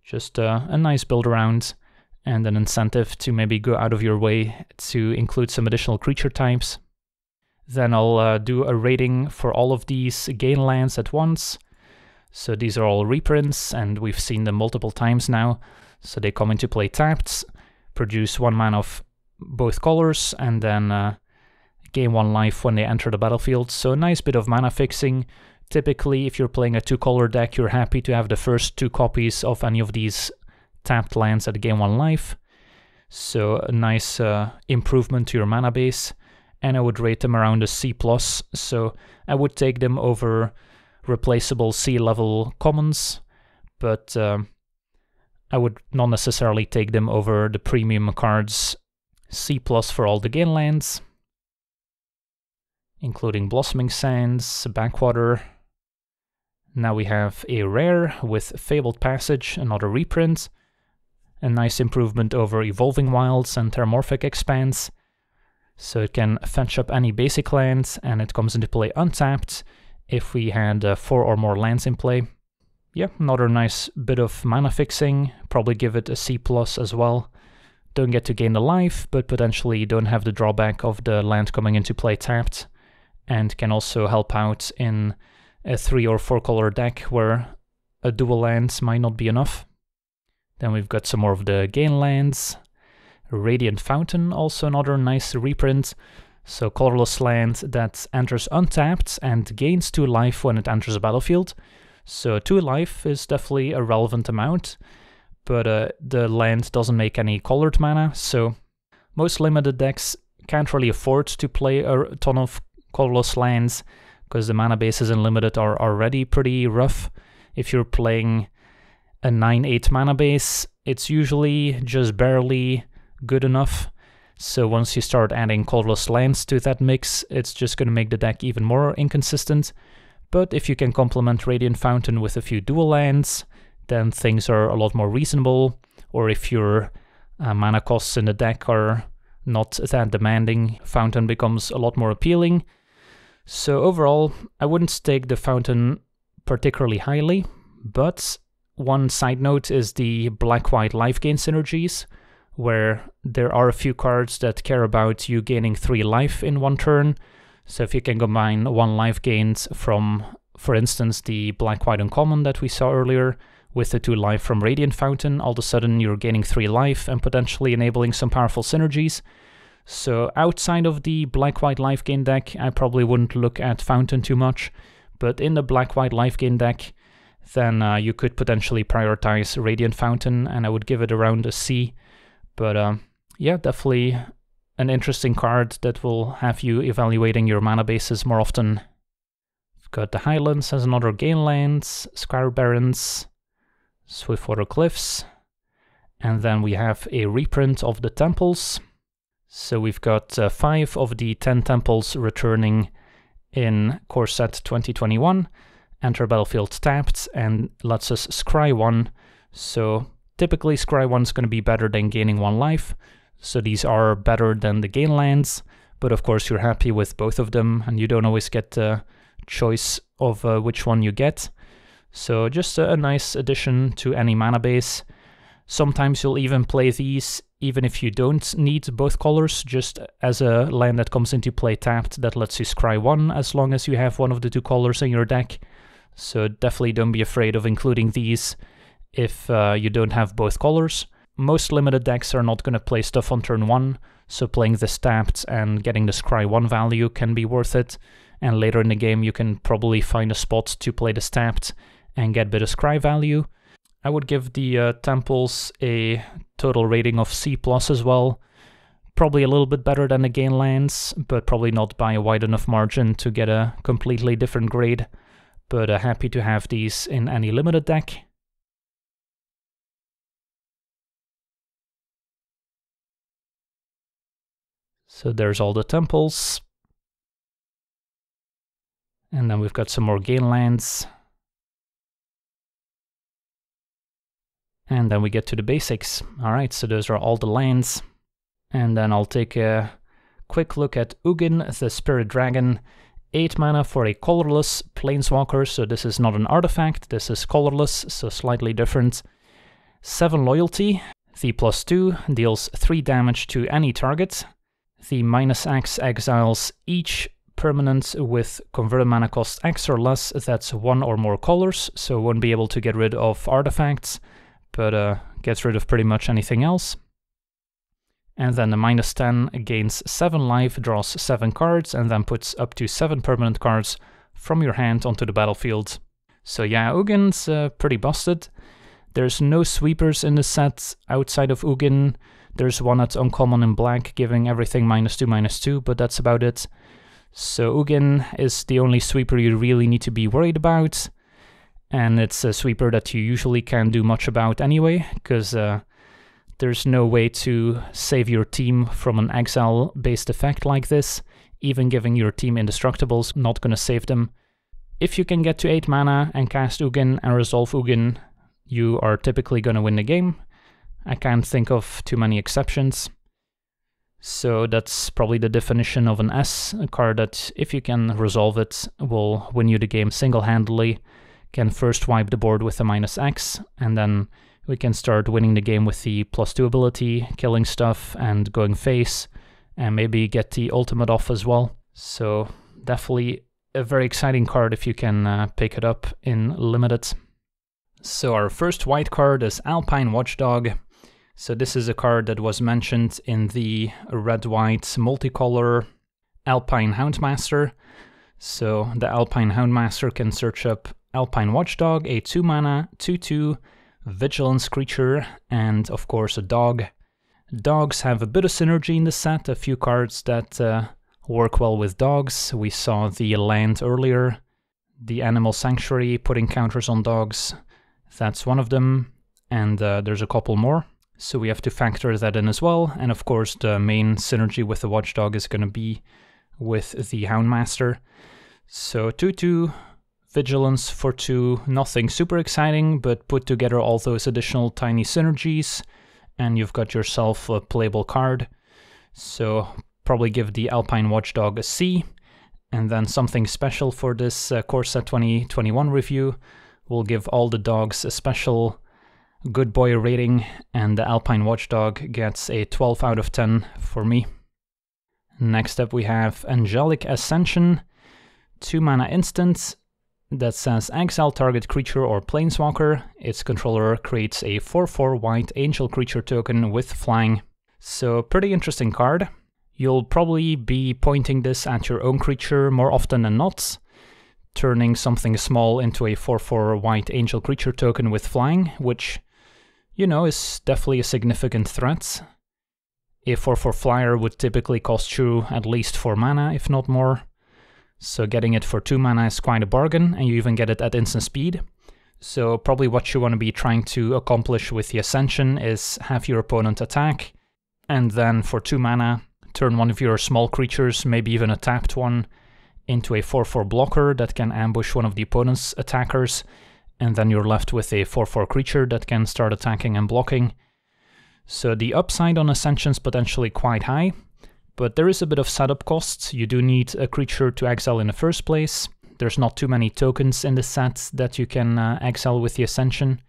just a nice build around and an incentive to maybe go out of your way to include some additional creature types. Then I'll do a rating for all of these gain lands at once. So these are all reprints, and we've seen them multiple times now. So they come into play tapped, produce 1 mana of both colors, and then gain 1 life when they enter the battlefield. So a nice bit of mana fixing. Typically, if you're playing a 2-color deck, you're happy to have the first 2 copies of any of these tapped lands at gain 1 life. So a nice improvement to your mana base. And I would rate them around a C+, so I would take them over replaceable C-level commons, but I would not necessarily take them over the premium cards. C+ for all the gain lands, including Blossoming Sands, Backwater. Now we have a rare with Fabled Passage, another reprint, a nice improvement over Evolving Wilds and Terramorphic Expanse. So it can fetch up any basic lands, and it comes into play untapped if we had 4 or more lands in play. Yeah, another nice bit of mana fixing, probably give it a C+ as well. Don't get to gain the life, but potentially don't have the drawback of the land coming into play tapped, and can also help out in a 3 or 4 color deck where a dual lands might not be enough. Then we've got some more of the gain lands. Radiant Fountain, also another nice reprint, so colorless land that enters untapped and gains 2 life when it enters the battlefield. So 2 life is definitely a relevant amount, but the land doesn't make any colored mana, so most limited decks can't really afford to play a ton of colorless lands, because the mana bases in limited are already pretty rough. If you're playing a 9/8 mana base, it's usually just barely good enough, so once you start adding colorless lands to that mix, it's just going to make the deck even more inconsistent. But if you can complement Radiant Fountain with a few dual lands, then things are a lot more reasonable. Or if your mana costs in the deck are not that demanding, Fountain becomes a lot more appealing. So overall, I wouldn't take the Fountain particularly highly, but one side note is the black-white life gain synergies, where there are a few cards that care about you gaining 3 life in 1 turn. So if you can combine 1 life gains from, for instance, the black-white uncommon that we saw earlier with the 2 life from Radiant Fountain, all of a sudden you're gaining 3 life and potentially enabling some powerful synergies. So outside of the black-white life gain deck, I probably wouldn't look at Fountain too much, but in the black-white life gain deck, then you could potentially prioritize Radiant Fountain, and I would give it around a C. But yeah, definitely an interesting card that will have you evaluating your mana bases more often. We've got the Highlands as another gain lands, Squire Barrens, Swiftwater Cliffs, and then we have a reprint of the temples. So we've got 5 of the 10 temples returning in Core Set 2021. Enter battlefield tapped and lets us scry 1. So typically, scry 1 is going to be better than gaining 1 life, So these are better than the gain lands, but of course you're happy with both of them and you don't always get the choice of which one you get. So just a nice addition to any mana base. Sometimes you'll even play these even if you don't need both colors, just as a land that comes into play tapped that lets you scry one as long as you have one of the two colors in your deck. So definitely don't be afraid of including these if you don't have both colors. Most limited decks are not going to play stuff on turn 1, so playing this tapped and getting the scry 1 value can be worth it. And later in the game you can probably find a spot to play this tapped and get a bit of scry value. I would give the temples a total rating of C+ as well. Probably a little bit better than the gain lands, but probably not by a wide enough margin to get a completely different grade. But happy to have these in any limited deck. So there's all the temples. And then we've got some more gain lands. And then we get to the basics. Alright, so those are all the lands. And then I'll take a quick look at Ugin, the Spirit Dragon. 8 mana for a colorless planeswalker, so this is not an artifact, this is colorless, so slightly different. 7 loyalty, the +2 deals 3 damage to any target. The -X exiles each permanent with converted mana cost X or less, that's 1 or more colors, so won't be able to get rid of artifacts, but gets rid of pretty much anything else. And then the -10 gains 7 life, draws 7 cards, and then puts up to 7 permanent cards from your hand onto the battlefield. So yeah, Ugin's pretty busted. There's no sweepers in the set outside of Ugin. There's one that's uncommon in black, giving everything -2/-2, but that's about it. So Ugin is the only sweeper you really need to be worried about. And it's a sweeper that you usually can't do much about anyway, because there's no way to save your team from an exile-based effect like this. Even giving your team indestructibles, not gonna save them. If you can get to 8 mana and cast Ugin and resolve Ugin, you are typically gonna win the game. I can't think of too many exceptions. So that's probably the definition of an S, a card that, if you can resolve it, will win you the game single-handedly. Can first wipe the board with the -X, and then we can start winning the game with the +2 ability, killing stuff and going face, and maybe get the ultimate off as well. So definitely a very exciting card if you can pick it up in limited. So our first white card is Alpine Watchdog. So this is a card that was mentioned in the red-white multicolor Alpine Houndmaster. So the Alpine Houndmaster can search up Alpine Watchdog, a 2-mana 2/2 vigilance creature, and of course a dog. Dogs have a bit of synergy in the set, a few cards that work well with dogs. We saw the land earlier, the Animal Sanctuary putting counters on dogs, that's one of them, and there's a couple more. So we have to factor that in as well, and of course the main synergy with the Watchdog is going to be with the Houndmaster. So 2/2. Vigilance for 2, nothing super exciting, but put together all those additional tiny synergies and you've got yourself a playable card. So probably give the Alpine Watchdog a C. And then something special for this Core Set 2021 review, we'll give all the dogs a special good boy rating, and the Alpine Watchdog gets a 12 out of 10 for me. Next up we have Angelic Ascension, 2 mana instant. That says exile target creature or planeswalker. Its controller creates a 4/4 white angel creature token with flying. So pretty interesting card. You'll probably be pointing this at your own creature more often than not. Turning something small into a 4/4 white angel creature token with flying, which, you know, is definitely a significant threat. A 4/4 flyer would typically cost you at least 4 mana, if not more. So getting it for 2 mana is quite a bargain, and you even get it at instant speed. So probably what you want to be trying to accomplish with the Ascension is have your opponent attack, and then for 2 mana, turn one of your small creatures, maybe even a tapped one, into a 4/4 blocker that can ambush one of the opponent's attackers, and then you're left with a 4/4 creature that can start attacking and blocking. So the upside on Ascension is potentially quite high, but there is a bit of setup costs. You do need a creature to exile in the first place. There's not too many tokens in the set that you can exile with the Ascension.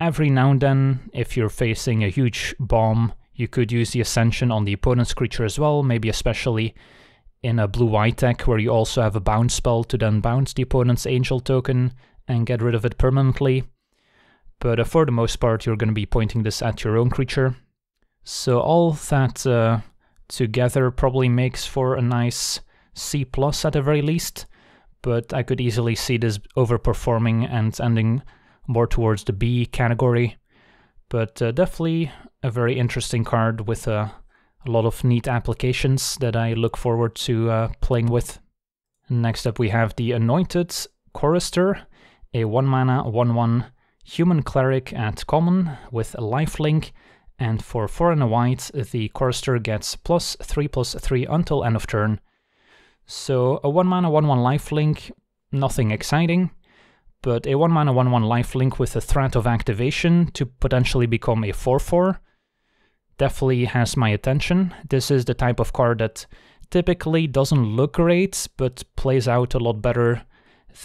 Every now and then, if you're facing a huge bomb, you could use the Ascension on the opponent's creature as well, maybe especially in a blue-white tech where you also have a bounce spell to then bounce the opponent's Angel token and get rid of it permanently. But for the most part, you're going to be pointing this at your own creature. So all that together probably makes for a nice C+ at the very least, but I could easily see this overperforming and ending more towards the B category. But definitely a very interesting card with a lot of neat applications that I look forward to playing with. Next up we have the Anointed Chorister, a 1-mana 1-1 human cleric at common with a lifelink, and for 4 and a white the Chorister gets +3/+3 until end of turn. So a 1-mana 1-1 lifelink, nothing exciting, but a 1-mana 1-1 lifelink with a threat of activation to potentially become a 4/4 definitely has my attention. This is the type of card that typically doesn't look great, but plays out a lot better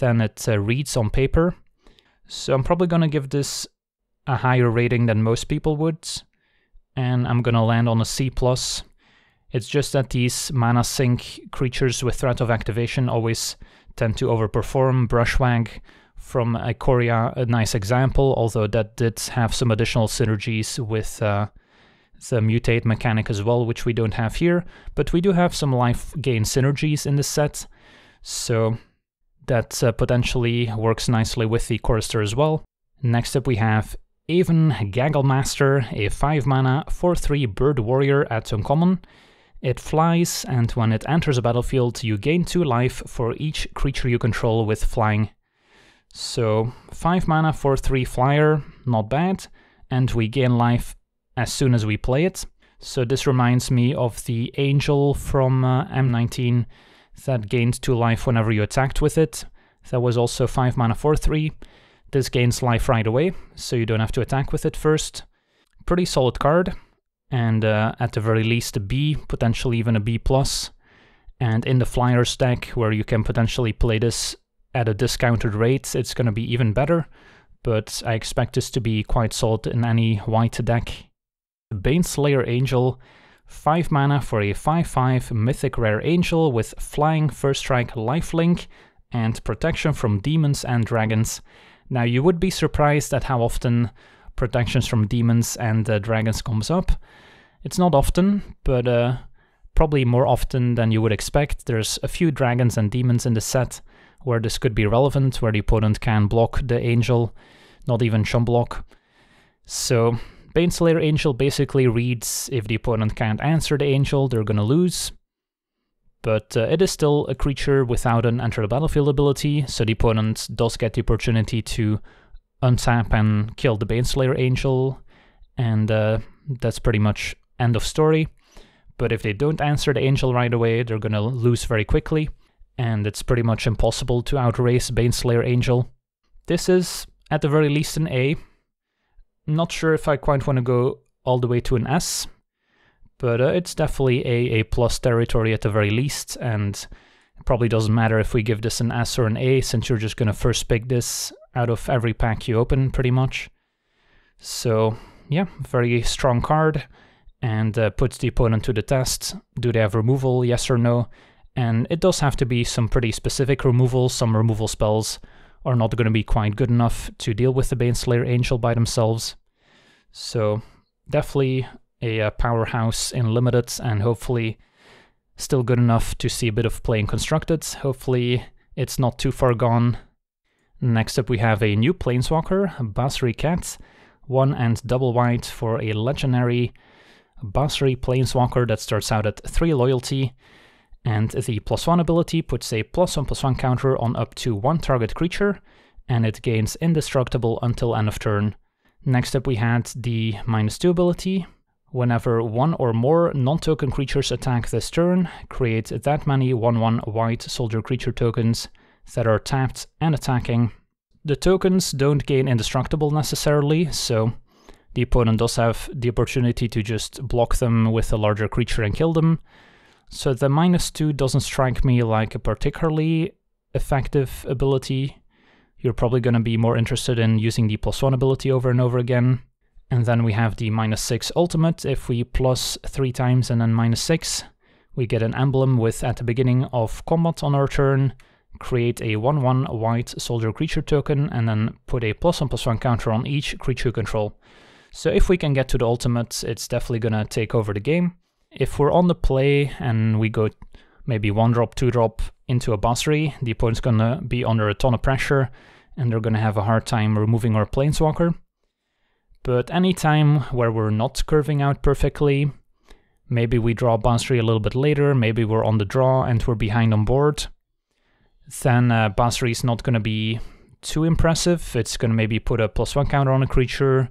than it reads on paper. So I'm probably gonna give this a higher rating than most people would, and I'm gonna land on a C+. It's just that these mana sink creatures with threat of activation always tend to overperform. Brushwag from Ikoria, a nice example, although that did have some additional synergies with the mutate mechanic as well, which we don't have here, but we do have some life gain synergies in this set, so that potentially works nicely with the Chorister as well. Next up we have Aven Gagglemaster, a 5-mana 4/3 bird warrior at uncommon. It flies, and when it enters a battlefield you gain 2 life for each creature you control with flying. So 5-mana 4/3 flyer, not bad, and we gain life as soon as we play it. So this reminds me of the Angel from M19 that gained 2 life whenever you attacked with it. That was also 5-mana 4/3. This gains life right away, so you don't have to attack with it first. Pretty solid card, and at the very least a B, potentially even a B+. And in the flyer stack, where you can potentially play this at a discounted rate, it's going to be even better, but I expect this to be quite solid in any white deck. Baneslayer Angel, 5-mana for a 5/5 mythic rare angel with flying, first strike, lifelink, and protection from demons and dragons. Now you would be surprised at how often protections from demons and dragons comes up. It's not often, but probably more often than you would expect. There's a few dragons and demons in the set where this could be relevant, where the opponent can block the angel, not even chump block. So Baneslayer Angel basically reads, if the opponent can't answer the angel, they're gonna lose. But it is still a creature without an enter the battlefield ability, so the opponent does get the opportunity to untap and kill the Baneslayer Angel, and that's pretty much end of story. But if they don't answer the angel right away, they're gonna lose very quickly, and it's pretty much impossible to outrace Baneslayer Angel. This is, at the very least, an A. Not sure if I quite want to go all the way to an S, but it's definitely A+ territory at the very least, and it probably doesn't matter if we give this an S or an A, since you're just going to first pick this out of every pack you open, pretty much. So yeah, very strong card, and puts the opponent to the test. Do they have removal, yes or no? And it does have to be some pretty specific removal. Some removal spells are not going to be quite good enough to deal with the Baneslayer Angel by themselves. So definitely a powerhouse in Limited, and hopefully still good enough to see a bit of play in Constructed. Hopefully it's not too far gone. Next up we have a new Planeswalker, Basri Cat, 1 and 2W for a legendary Basri Planeswalker that starts out at 3 loyalty. And the +1 ability puts a +1/+1 counter on up to 1 target creature, and it gains indestructible until end of turn. Next up we had the -2 ability. Whenever 1 or more non-token creatures attack this turn, create that many 1/1 white soldier creature tokens that are tapped and attacking. The tokens don't gain indestructible necessarily, so The opponent does have the opportunity to just block them with a larger creature and kill them. So the -2 doesn't strike me like a particularly effective ability. You're probably going to be more interested in using the +1 ability over and over again. And then we have the -6 ultimate. If we +3 times and then -6, we get an emblem with at the beginning of combat on our turn, create a 1/1 white soldier creature token and then put a +1/+1 counter on each creature you control. So if we can get to the ultimate, it's definitely going to take over the game. If we're on the play and we go maybe 1-drop, 2-drop into a Basri, the opponent's going to be under a ton of pressure and they're going to have a hard time removing our Planeswalker. But any time where we're not curving out perfectly, maybe we draw Basri a little bit later, maybe we're on the draw and we're behind on board, then Basri is not going to be too impressive. It's going to maybe put a +1 counter on a creature,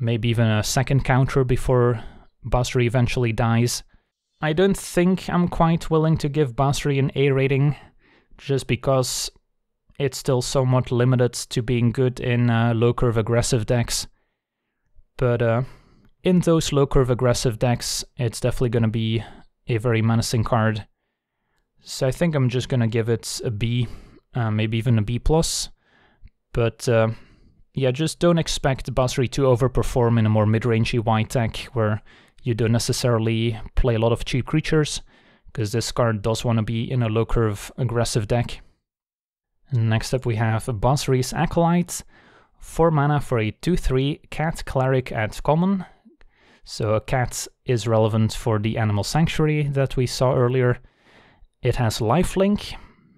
maybe even a second counter before Basri eventually dies. I don't think I'm quite willing to give Basri an A rating, just because it's still somewhat limited to being good in low-curve aggressive decks. But in those low-curve aggressive decks, it's definitely going to be a very menacing card. So I think I'm just going to give it a B, maybe even a B+. But yeah, just don't expect Basri to overperform in a more mid-rangey white deck where you don't necessarily play a lot of cheap creatures, because this card does want to be in a low-curve aggressive deck. Next up we have Basri's Acolyte, 4 mana for a 2/3 cat cleric at common. So a cat is relevant for the Animal Sanctuary that we saw earlier. It has lifelink,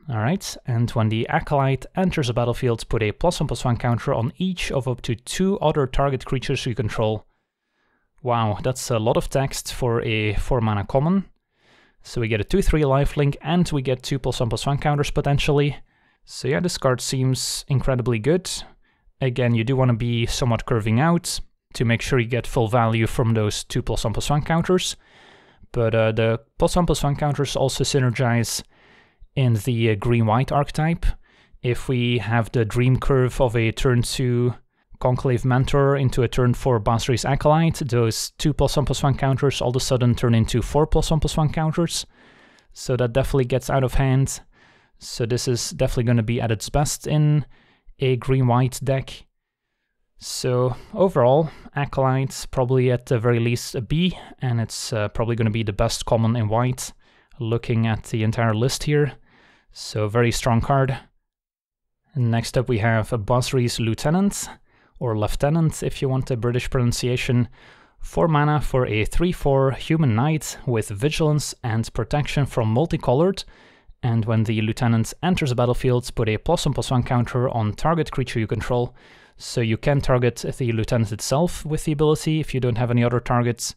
alright, and when the Acolyte enters the battlefield, put a +1/+1 counter on each of up to 2 other target creatures you control. Wow, that's a lot of text for a 4 mana common. So we get a 2/3 lifelink and we get 2 +1/+1 counters potentially. So yeah, this card seems incredibly good. Again, you do want to be somewhat curving out to make sure you get full value from those 2 +1/+1 counters. But the +1/+1 counters also synergize in the green-white archetype. If we have the dream curve of a turn 2 Conclave Mentor into a turn 4 Basri's Acolyte, those 2 +1/+1 counters all of a sudden turn into 4 +1/+1 counters. So that definitely gets out of hand. So this is definitely going to be at its best in a green-white deck. So overall, Acolyte's probably at the very least a B, and it's probably going to be the best common in white, looking at the entire list here. So very strong card. Next up we have Basri's Lieutenant, or Lieutenant if you want the British pronunciation. 4 mana for a 3/4 Human Knight with Vigilance and Protection from Multicolored, and when the Lieutenant enters the battlefield, put a +1/+1 counter on target creature you control. So you can target the Lieutenant itself with the ability if you don't have any other targets.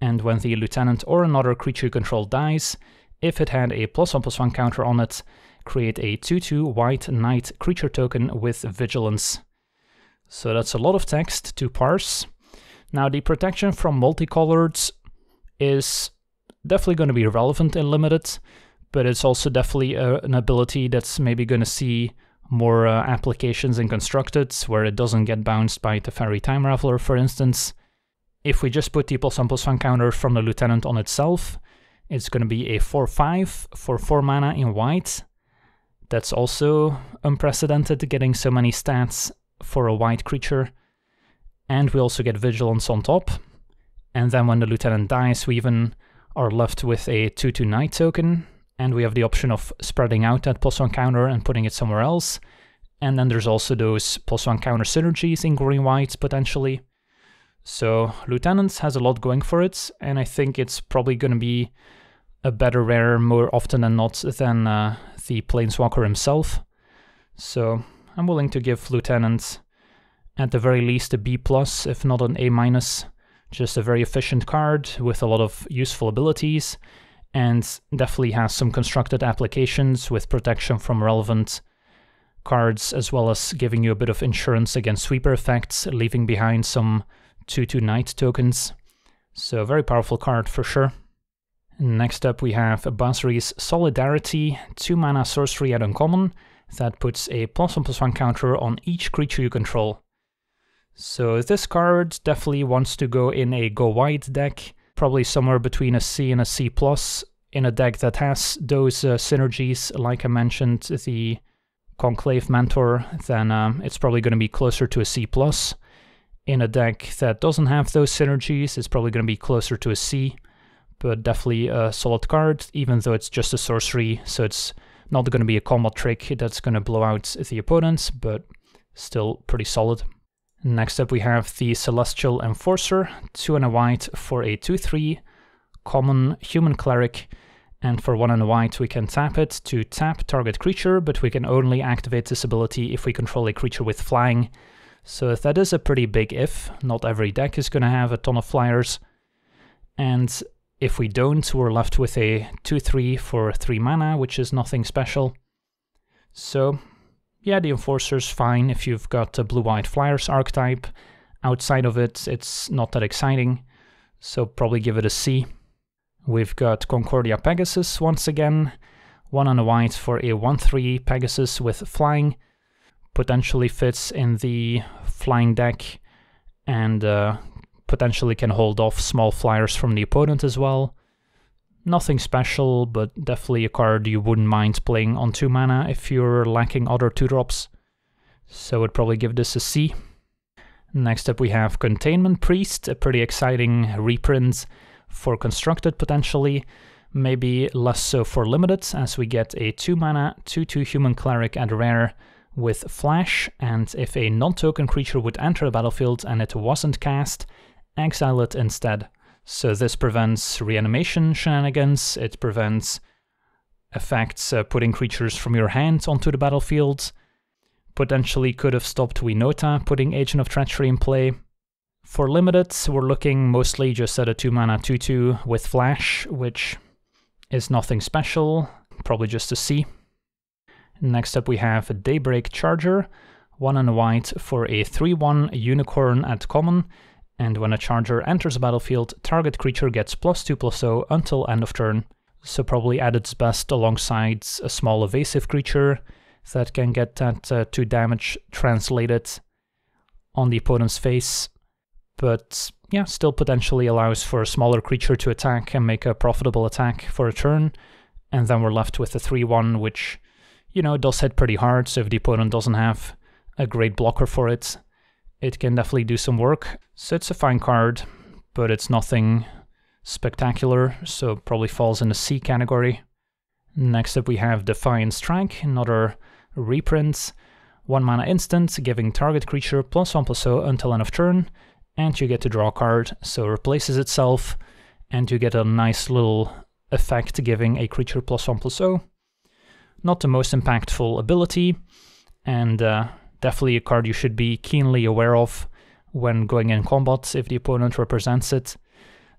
And when the Lieutenant or another creature you control dies, if it had a +1/+1 counter on it, create a 2/2 white knight creature token with Vigilance. So that's a lot of text to parse. Now the protection from multicolored is definitely going to be relevant in limited, but it's also definitely an ability that's maybe going to see more applications in Constructed, where it doesn't get bounced by Teferi Time Raveler, for instance. If we just put the +1/+1 counter from the Lieutenant on itself, it's going to be a 4/5 for 4 mana in white. That's also unprecedented, getting so many stats for a white creature. And we also get Vigilance on top. And then when the Lieutenant dies, we even are left with a 2/2 Knight token. And we have the option of spreading out that +1 counter and putting it somewhere else. And then there's also those +1 counter synergies in green-white, potentially. So Lieutenant has a lot going for it, and I think it's probably going to be a better rare more often than not than the Planeswalker himself. So I'm willing to give Lieutenant at the very least a B+, if not an A-. Just a very efficient card with a lot of useful abilities, and definitely has some constructed applications with protection from relevant cards, as well as giving you a bit of insurance against sweeper effects, leaving behind some 2/2 Knight tokens. So a very powerful card for sure. Next up we have Basri's Solidarity, 2 mana sorcery at uncommon, that puts a +1/+1 counter on each creature you control. So this card definitely wants to go in a go wide deck, probably somewhere between a C and a C+, in a deck that has those synergies, like I mentioned, the Conclave Mentor, then it's probably going to be closer to a C+. In a deck that doesn't have those synergies, it's probably going to be closer to a C, but definitely a solid card, even though it's just a sorcery, so it's not going to be a combat trick that's going to blow out the opponents, but still pretty solid. Next up we have the Celestial Enforcer, 2 and a white for a 2-3, common human cleric, and for 1 and a white we can tap it to tap target creature, but we can only activate this ability if we control a creature with flying. So that is a pretty big if, not every deck is going to have a ton of flyers, and if we don't, we're left with a 2-3 for 3 mana, which is nothing special. So yeah, the Enforcer's fine if you've got a blue-white flyers archetype. Outside of it, it's not that exciting, so probably give it a C. We've got Concordia Pegasus once again, 1 and a white for a 1-3 Pegasus with flying. Potentially fits in the flying deck and potentially can hold off small flyers from the opponent as well. Nothing special, but definitely a card you wouldn't mind playing on 2 mana if you're lacking other 2-drops. So I'd probably give this a C. Next up we have Containment Priest, a pretty exciting reprint for Constructed potentially. Maybe less so for Limited, as we get a 2 mana, 2-2 Human Cleric at rare with Flash, and if a non-token creature would enter the battlefield and it wasn't cast, exile it instead. So this prevents reanimation shenanigans, it prevents effects putting creatures from your hand onto the battlefield, potentially could have stopped Winota putting Agent of Treachery in play. For Limited, we're looking mostly just at a 2 mana 2-2 with Flash, which is nothing special, probably just a C. Next up we have a Daybreak Charger, 1 and a white for a 3-1 Unicorn at common. And when a charger enters the battlefield, target creature gets +2/+0 until end of turn. So probably at its best alongside a small evasive creature that can get that 2 damage translated on the opponent's face. But yeah, still potentially allows for a smaller creature to attack and make a profitable attack for a turn. And then we're left with a 3-1, which, you know, does hit pretty hard, so if the opponent doesn't have a great blocker for it, it can definitely do some work. So it's a fine card, but it's nothing spectacular, so probably falls in the C category. Next up we have Defiant Strike, another reprint. 1 mana instant, giving target creature +1/+0 until end of turn, and you get to draw a card, so replaces itself, and you get a nice little effect giving a creature +1/+0. Not the most impactful ability, and definitely a card you should be keenly aware of when going in combat if the opponent represents it,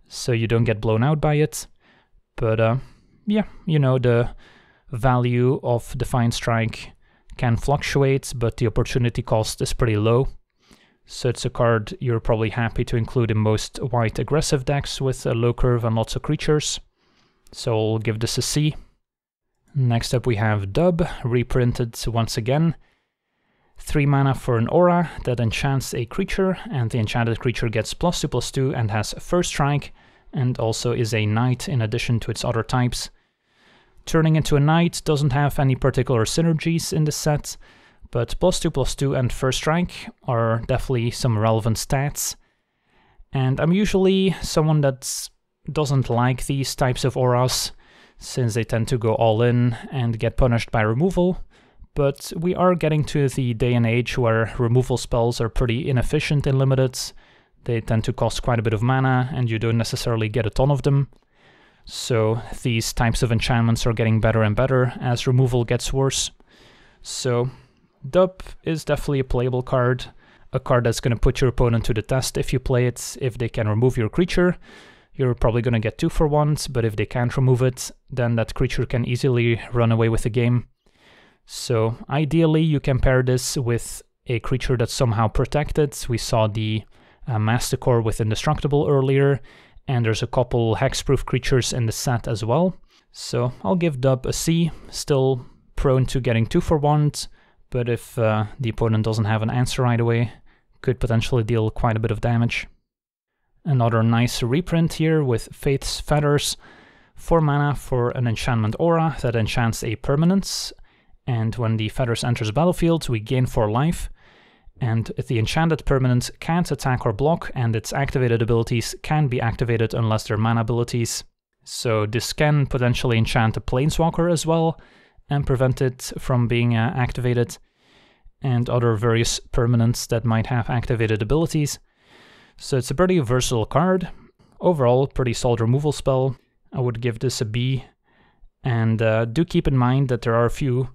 so you don't get blown out by it. But yeah, you know, the value of Defiant Strike can fluctuate, but the opportunity cost is pretty low. So it's a card you're probably happy to include in most white aggressive decks with a low curve and lots of creatures. So I'll give this a C. Next up we have Dub, reprinted once again. 3 mana for an aura that enchants a creature, and the enchanted creature gets +2/+2 and has First Strike, and also is a knight in addition to its other types. Turning into a knight doesn't have any particular synergies in this set, but +2/+2 and First Strike are definitely some relevant stats. And I'm usually someone that doesn't like these types of auras, since they tend to go all in and get punished by removal. But we are getting to the day and age where removal spells are pretty inefficient in Limited. They tend to cost quite a bit of mana, and you don't necessarily get a ton of them. So these types of enchantments are getting better and better as removal gets worse. So Dub is definitely a playable card, a card that's going to put your opponent to the test if you play it. If they can remove your creature, you're probably going to get 2 for 1s, but if they can't remove it, then that creature can easily run away with the game. So ideally you can pair this with a creature that's somehow protected. We saw the Masticore with Indestructible earlier, and there's a couple hexproof creatures in the set as well. So I'll give Dub a C, still prone to getting 2 for 1s, but if the opponent doesn't have an answer right away, could potentially deal quite a bit of damage. Another nice reprint here with Faith's Feathers, 4 mana for an enchantment aura that enchants a permanence, and when the feathers enters the battlefield we gain 4 life, and the enchanted permanence can't attack or block, and its activated abilities can be activated unless they're mana abilities. So this can potentially enchant a planeswalker as well and prevent it from being activated, and other various permanents that might have activated abilities. So it's a pretty versatile card. Overall, pretty solid removal spell. I would give this a B, and do keep in mind that there are a few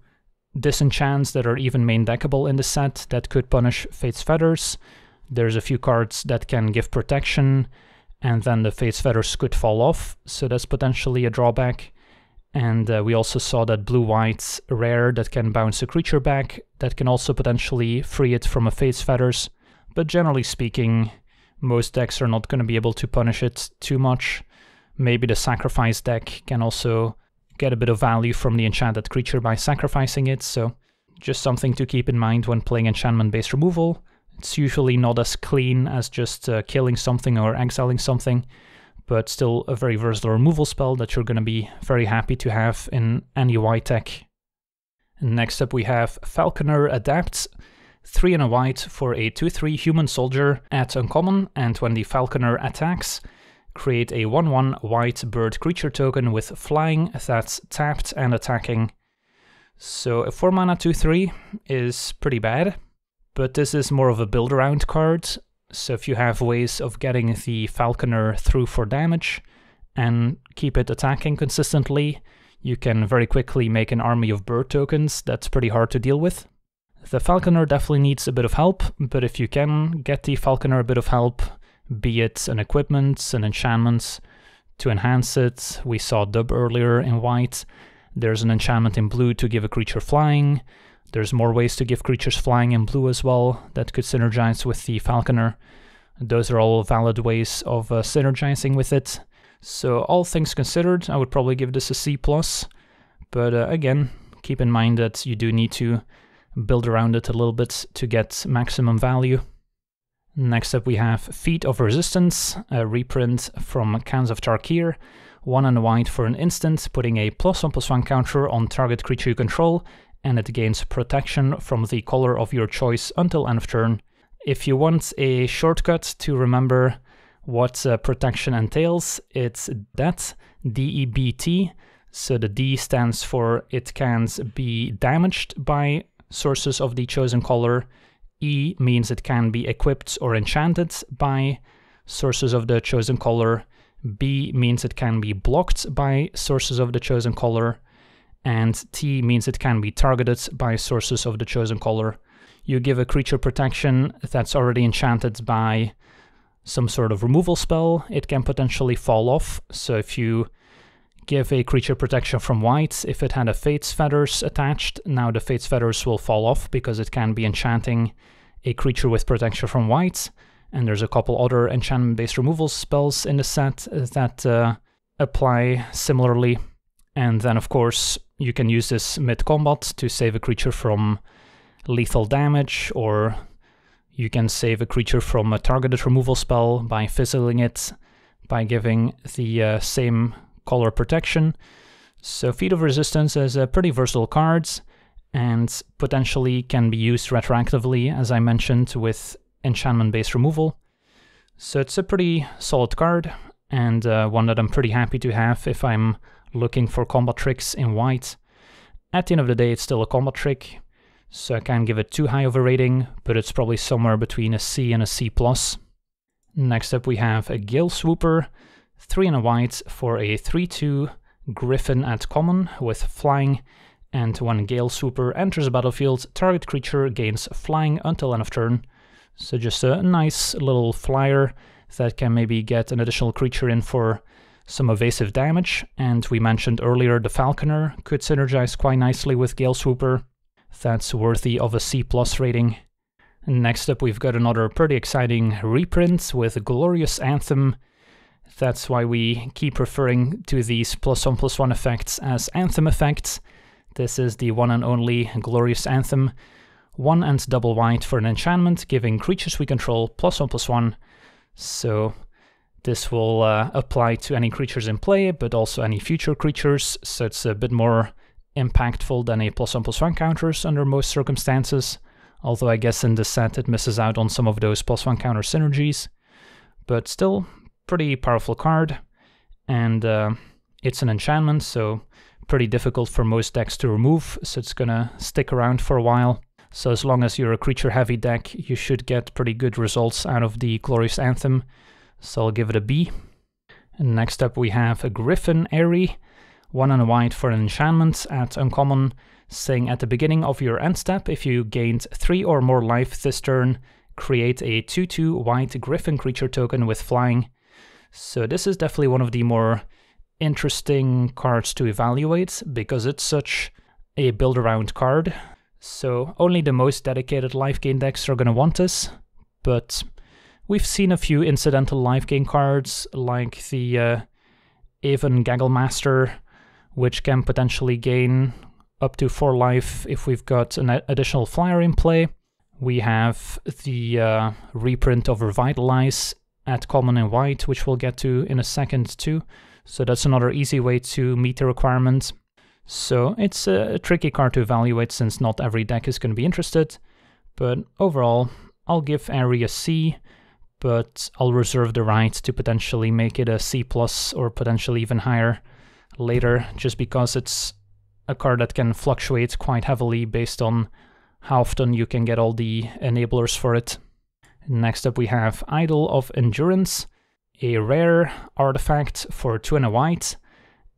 disenchants that are even main deckable in the set that could punish Fate's Feathers. There's a few cards that can give protection, and then the Fate's Feathers could fall off, so that's potentially a drawback. And we also saw that blue-white's rare that can bounce a creature back, that can also potentially free it from a Fate's Feathers, but generally speaking, most decks are not going to be able to punish it too much. Maybe the sacrifice deck can also get a bit of value from the enchanted creature by sacrificing it, so just something to keep in mind when playing enchantment-based removal. It's usually not as clean as just killing something or exiling something, but still a very versatile removal spell that you're going to be very happy to have in any white tech. Next up we have Falconer Adepts, 3 and a white for a 2-3 human soldier at uncommon, and when the Falconer attacks, create a 1-1 white bird creature token with flying that's tapped and attacking. So a 4 mana 2-3 is pretty bad, but this is more of a build around card, so if you have ways of getting the Falconer through for damage and keep it attacking consistently, you can very quickly make an army of bird tokens that's pretty hard to deal with. The Falconer definitely needs a bit of help, but if you can get the Falconer a bit of help, be it an equipment, an enchantment to enhance it. We saw Dub earlier in white. There's an enchantment in blue to give a creature flying. There's more ways to give creatures flying in blue as well that could synergize with the Falconer. Those are all valid ways of synergizing with it. So all things considered, I would probably give this a C+. But again, keep in mind that you do need to build around it a little bit to get maximum value. Next up we have Feet of Resistance, a reprint from Khans of Tarkir, 1 and white for an instant, putting a +1/+1 counter on target creature you control, and it gains protection from the color of your choice until end of turn. If you want a shortcut to remember what protection entails, it's DEBT, D-E-B-T, so the D stands for it can't be damaged by sources of the chosen color, E means it can be equipped or enchanted by sources of the chosen color, B means it can be blocked by sources of the chosen color, and T means it can be targeted by sources of the chosen color. You give a creature protection that's already enchanted by some sort of removal spell, it can potentially fall off, so if you give a creature protection from white, if it had a Fate's Feathers attached, now the Fate's Feathers will fall off because it can be enchanting a creature with protection from white, and there's a couple other enchantment-based removal spells in the set that apply similarly. And then of course you can use this mid-combat to save a creature from lethal damage, or you can save a creature from a targeted removal spell by fizzling it, by giving the same color protection. So Feet of Resistance is a pretty versatile card and potentially can be used retroactively, as I mentioned, with enchantment-based removal. So it's a pretty solid card, and one that I'm pretty happy to have if I'm looking for combat tricks in white. At the end of the day, it's still a combat trick, so I can't give it too high of a rating, but it's probably somewhere between a C and a C+. Next up we have a Gale Swooper, 3 and a white for a 3-2 Griffin at common with flying, and when Gale Swooper enters the battlefield, target creature gains flying until end of turn. So just a nice little flyer that can maybe get an additional creature in for some evasive damage, and we mentioned earlier the Falconer could synergize quite nicely with Gale Swooper. That's worthy of a C+ rating. Next up we've got another pretty exciting reprint with Glorious Anthem. That's why we keep referring to these +1/+1 effects as Anthem effects. This is the one and only Glorious Anthem, 1 and double white for an enchantment, giving creatures we control +1/+1. So this will apply to any creatures in play, but also any future creatures, so it's a bit more impactful than a +1/+1 counters under most circumstances, although I guess in this set it misses out on some of those +1 counter synergies. But still, pretty powerful card, and it's an enchantment, so pretty difficult for most decks to remove, so it's gonna stick around for a while. So as long as you're a creature-heavy deck, you should get pretty good results out of the Glorious Anthem, so I'll give it a B. And next up we have a Griffin Airy, 1 and a white for an enchantment at uncommon, saying at the beginning of your end step, if you gained 3 or more life this turn, create a 2/2 white Griffin creature token with flying. So this is definitely one of the more interesting cards to evaluate, because it's such a build-around card. So only the most dedicated life gain decks are gonna want this, but we've seen a few incidental life gain cards like the Aven Gagglemaster, which can potentially gain up to 4 life if we've got an additional flyer in play. We have the reprint of Revitalize at common in white, which we'll get to in a second too, so that's another easy way to meet the requirement. So it's a tricky card to evaluate since not every deck is going to be interested, but overall I'll give Airy a C, but I'll reserve the right to potentially make it a C+ or potentially even higher later, just because it's a card that can fluctuate quite heavily based on how often you can get all the enablers for it. Next up we have Idol of Endurance, a rare artifact for 2 and a white,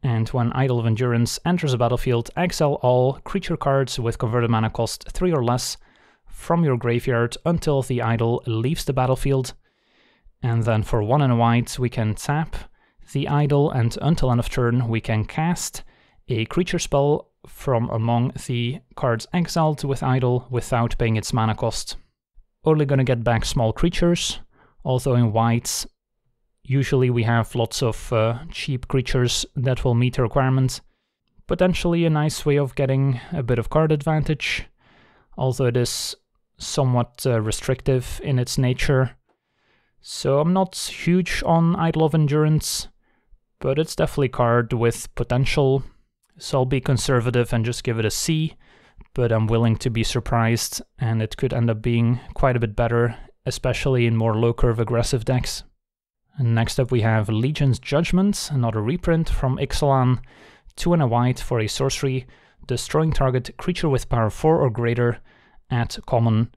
and when Idol of Endurance enters the battlefield, exile all creature cards with converted mana cost 3 or less from your graveyard until the idol leaves the battlefield. And then for 1 and a white we can tap the idol, and until end of turn we can cast a creature spell from among the cards exiled with idol without paying its mana cost. Only gonna get back small creatures, although in whites usually we have lots of cheap creatures that will meet the requirement. Potentially a nice way of getting a bit of card advantage, although it is somewhat restrictive in its nature. So I'm not huge on Idol of Endurance, but it's definitely a card with potential, so I'll be conservative and just give it a C, but I'm willing to be surprised, and it could end up being quite a bit better, especially in more low-curve aggressive decks. And next up we have Legion's Judgment, another reprint from Ixalan, 2 and a white for a sorcery, destroying target creature with power 4 or greater at common.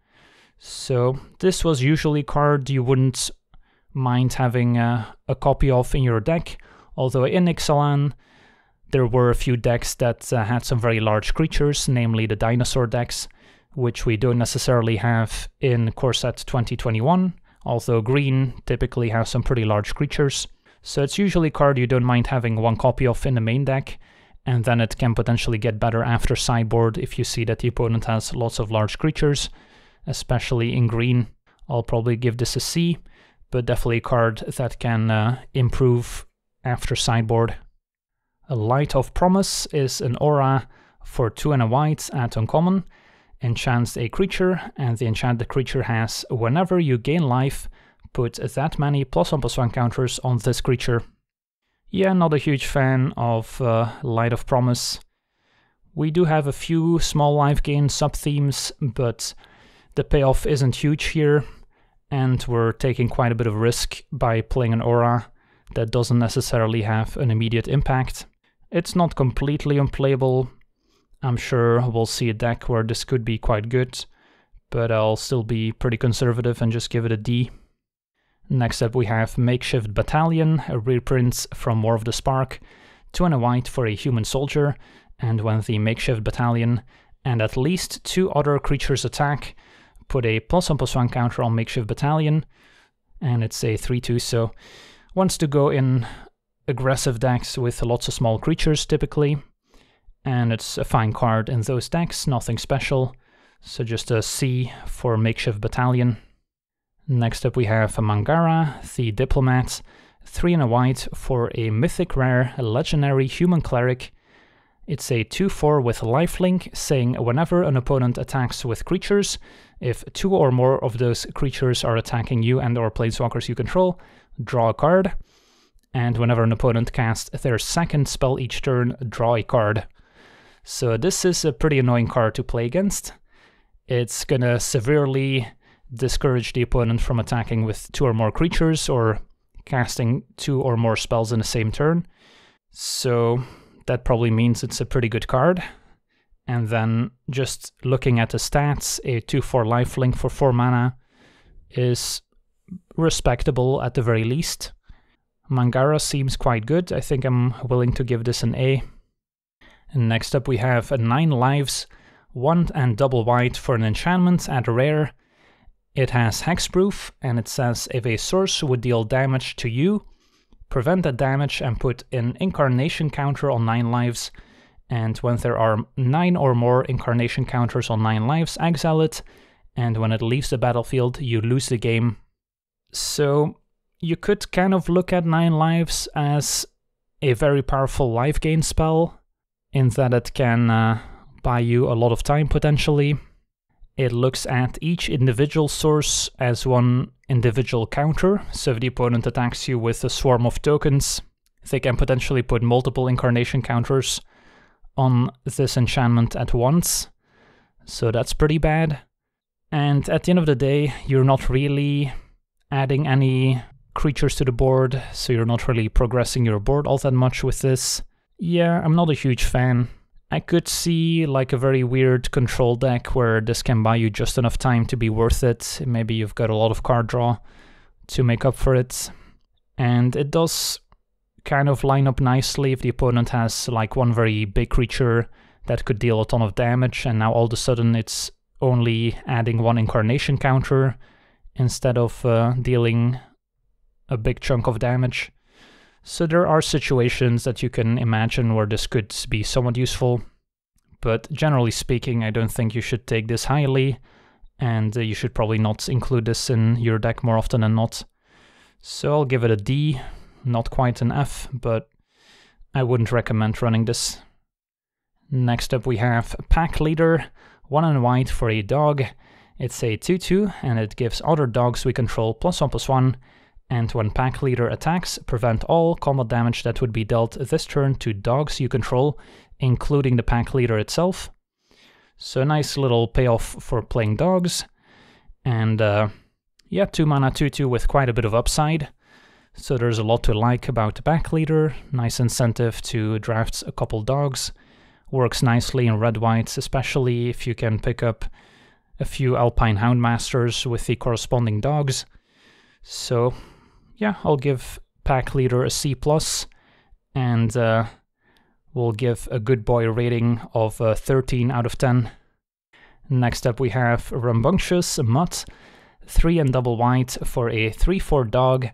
So this was usually a card you wouldn't mind having a copy of in your deck, although in Ixalan there were a few decks that had some very large creatures, namely the dinosaur decks, which we don't necessarily have in Core Set 2021, although green typically has some pretty large creatures. So it's usually a card you don't mind having one copy of in the main deck, and then it can potentially get better after sideboard if you see that the opponent has lots of large creatures, especially in green. I'll probably give this a C, but definitely a card that can improve after sideboard. A Light of Promise is an aura for 2 and a white at uncommon, enchants a creature, and the enchanted creature has, whenever you gain life, put that many +1/+1 counters on this creature. Yeah, not a huge fan of Light of Promise. We do have a few small life gain sub-themes, but the payoff isn't huge here, and we're taking quite a bit of risk by playing an aura that doesn't necessarily have an immediate impact. It's not completely unplayable. I'm sure we'll see a deck where this could be quite good, but I'll still be pretty conservative and just give it a D. Next up we have Makeshift Battalion, a reprint from War of the Spark, 2 and a white for a human soldier, and when the Makeshift Battalion and at least 2 other creatures attack, put a +1/+1 counter on Makeshift Battalion, and it's a 3/2, so wants to go in aggressive decks with lots of small creatures typically, and it's a fine card in those decks, nothing special, so just a C for Makeshift Battalion. Next up we have Mangara, the Diplomat, 3 and a white for a mythic rare, a legendary human cleric, It's a 2/4 with lifelink, saying whenever an opponent attacks with creatures, if two or more of those creatures are attacking you and or planeswalkers you control, draw a card. And whenever an opponent casts their second spell each turn, draw a card. So this is a pretty annoying card to play against. It's gonna severely discourage the opponent from attacking with two or more creatures or casting two or more spells in the same turn. So that probably means it's a pretty good card. And then just looking at the stats, a 2/4 lifelink for 4 mana is respectable at the very least. Mangara seems quite good. I think I'm willing to give this an A. And next up we have 9 lives, 1 and double white for an enchantment at rare. It has hexproof and it says if a source would deal damage to you, prevent that damage and put an incarnation counter on 9 lives, and when there are 9 or more incarnation counters on 9 lives, exile it, and when it leaves the battlefield, you lose the game. So you could kind of look at 9 lives as a very powerful life gain spell, in that it can buy you a lot of time potentially. It looks at each individual source as one individual counter, so if the opponent attacks you with a swarm of tokens, they can potentially put multiple incarnation counters on this enchantment at once, so that's pretty bad. And at the end of the day, you're not really adding any creatures to the board, so you're not really progressing your board all that much with this. Yeah, I'm not a huge fan. I could see like a very weird control deck where this can buy you just enough time to be worth it. Maybe you've got a lot of card draw to make up for it. And it does kind of line up nicely if the opponent has like one very big creature that could deal a ton of damage, and now all of a sudden it's only adding one incarnation counter instead of dealing a big chunk of damage. So there are situations that you can imagine where this could be somewhat useful, but generally speaking, I don't think you should take this highly, and you should probably not include this in your deck more often than not. So I'll give it a D, not quite an F, but I wouldn't recommend running this. Next up we have Pack Leader, 1 and white for a dog. It's a 2/2 and it gives other dogs we control +1/+1. And when Pack Leader attacks, prevent all combat damage that would be dealt this turn to dogs you control, including the Pack Leader itself. So nice little payoff for playing dogs. And yeah, 2 mana 2/2 with quite a bit of upside. So there's a lot to like about the Pack Leader. Nice incentive to draft a couple dogs. Works nicely in red-whites, especially if you can pick up a few Alpine Houndmasters with the corresponding dogs. So yeah, I'll give Pack Leader a C+, and we'll give a good boy rating of 13 out of 10. Next up we have Rambunctious Mutt, 3 and double white for a 3/4 dog,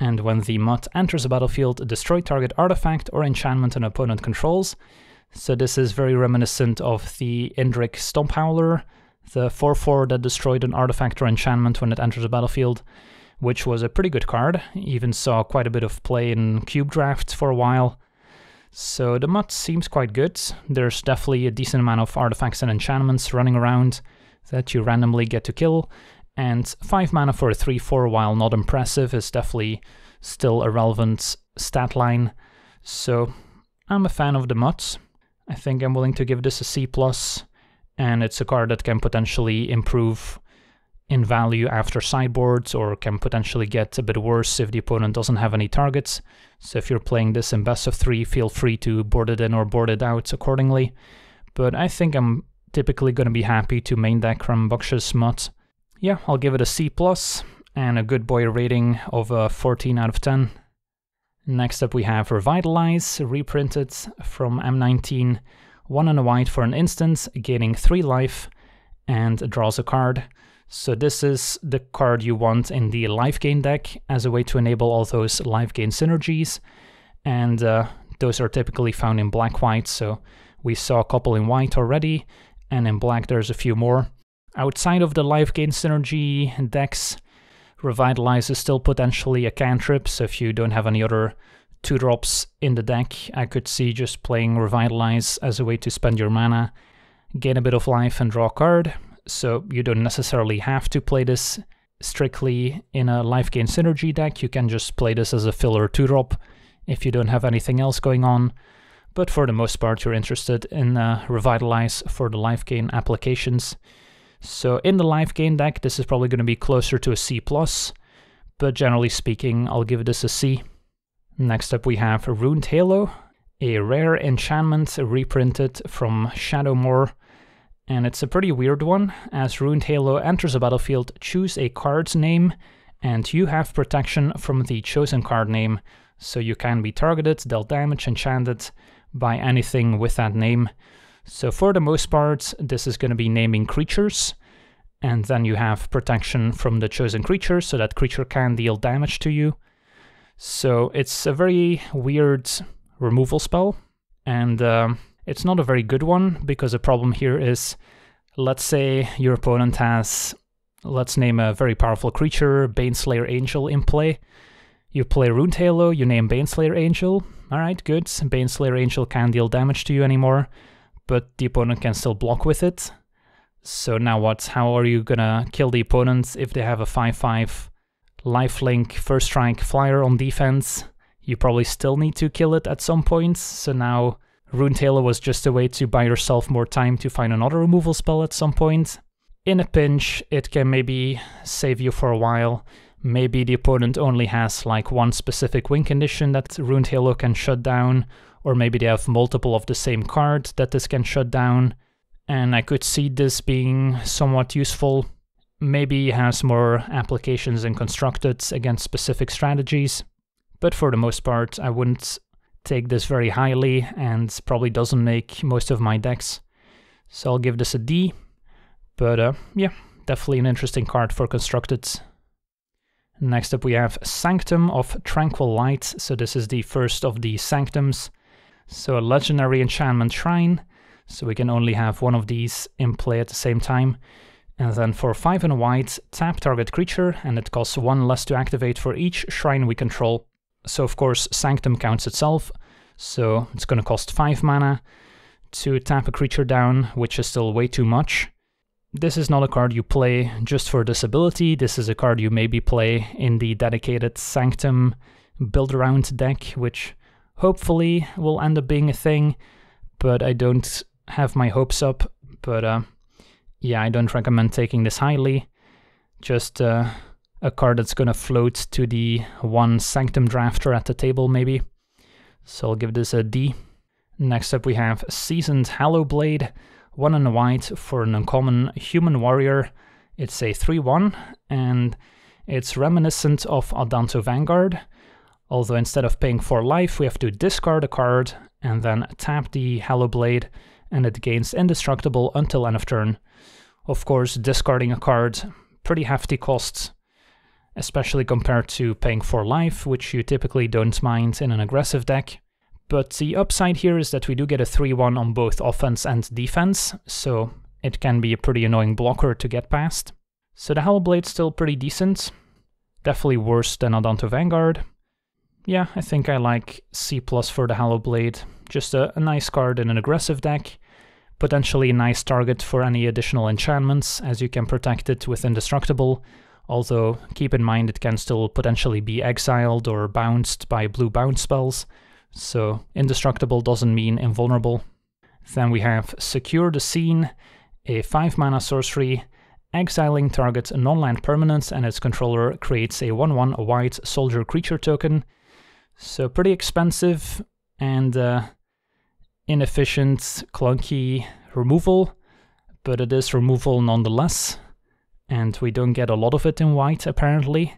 and when the Mutt enters the battlefield, destroy target artifact or enchantment an opponent controls. So this is very reminiscent of the Indrik Stomphowler, the 4/4 that destroyed an artifact or enchantment when it enters the battlefield, which was a pretty good card, even saw quite a bit of play in cube draft for a while. So the Mutt seems quite good. There's definitely a decent amount of artifacts and enchantments running around that you randomly get to kill, and 5 mana for a 3/4, while not impressive, is definitely still a relevant stat line. So I'm a fan of the Mutt. I think I'm willing to give this a C+, and it's a card that can potentially improve in value after sideboards, or can potentially get a bit worse if the opponent doesn't have any targets. So if you're playing this in best of 3, feel free to board it in or board it out accordingly. But I think I'm typically going to be happy to main deck Rambunctious Mutt. Yeah, I'll give it a C+, and a good boy rating of 14 out of 10. Next up we have Revitalize, reprinted from M19, 1 and a white for an instant, gaining 3 life, and draws a card. So this is the card you want in the life gain deck as a way to enable all those life gain synergies, and those are typically found in black-white, so we saw a couple in white already, and in black there's a few more. Outside of the life gain synergy decks, Revitalize is still potentially a cantrip, so if you don't have any other two drops in the deck, I could see just playing Revitalize as a way to spend your mana, gain a bit of life and draw a card, so you don't necessarily have to play this strictly in a life gain synergy deck. You can just play this as a filler 2-drop if you don't have anything else going on, but for the most part you're interested in Revitalize for the life gain applications. So in the life gain deck this is probably going to be closer to a C+, but generally speaking I'll give this a C. Next up we have Ruined Halo, a rare enchantment reprinted from Shadowmoor, and it's a pretty weird one. As Ruined Halo enters the battlefield, choose a card's name, and you have protection from the chosen card name, so you can be targeted, dealt damage, enchanted by anything with that name. So for the most part, this is going to be naming creatures, and then you have protection from the chosen creature, so that creature can deal damage to you. So it's a very weird removal spell, and it's not a very good one, because the problem here is, let's say your opponent has, let's name a very powerful creature, Baneslayer Angel in play. You play Ruined Halo, you name Baneslayer Angel, alright, good, Baneslayer Angel can't deal damage to you anymore, but the opponent can still block with it. So now what, how are you gonna kill the opponent if they have a 5-5 lifelink first strike flyer on defense? You probably still need to kill it at some point, so now Ruined Halo was just a way to buy yourself more time to find another removal spell at some point. In a pinch, it can maybe save you for a while. Maybe the opponent only has like one specific win condition that Ruined Halo can shut down, or maybe they have multiple of the same card that this can shut down, and I could see this being somewhat useful. Maybe it has more applications in Constructed against specific strategies, but for the most part I wouldn't take this very highly, and probably doesn't make most of my decks, so I'll give this a D. But yeah, definitely an interesting card for Constructed. Next up we have Sanctum of Tranquil Light, so this is the first of the Sanctums, so a legendary enchantment shrine, so we can only have one of these in play at the same time, and then for 5 and white, tap target creature, and it costs 1 less to activate for each shrine we control. So of course Sanctum counts itself, so it's going to cost 5 mana to tap a creature down, which is still way too much. This is not a card you play just for this ability. This is a card you maybe play in the dedicated Sanctum build-around deck, which hopefully will end up being a thing, but I don't have my hopes up. But yeah, I don't recommend taking this highly. Just a card that's gonna float to the one Sanctum drafter at the table maybe. So I'll give this a D. Next up we have Seasoned Hallowblade, 1 and a white for an uncommon human warrior. It's a 3-1 and it's reminiscent of Adanto Vanguard, although instead of paying 4 life we have to discard a card and then tap the Hallowblade, and it gains indestructible until end of turn. Of course discarding a card, pretty hefty costs, especially compared to paying 4 life, which you typically don't mind in an aggressive deck. But the upside here is that we do get a 3-1 on both offense and defense, so it can be a pretty annoying blocker to get past. So the Hallowblade's still pretty decent, definitely worse than Adanto Vanguard. Yeah, I think I like C+ for the Hallowblade, just a nice card in an aggressive deck, potentially a nice target for any additional enchantments, as you can protect it with Indestructible. Although, keep in mind it can still potentially be exiled or bounced by blue bounce spells, so indestructible doesn't mean invulnerable. Then we have Secure the Scene, a 5 mana sorcery, exiling targets non-land permanent, and its controller creates a 1-1 white soldier creature token. So pretty expensive and inefficient, clunky removal, but it is removal nonetheless. And we don't get a lot of it in white, apparently.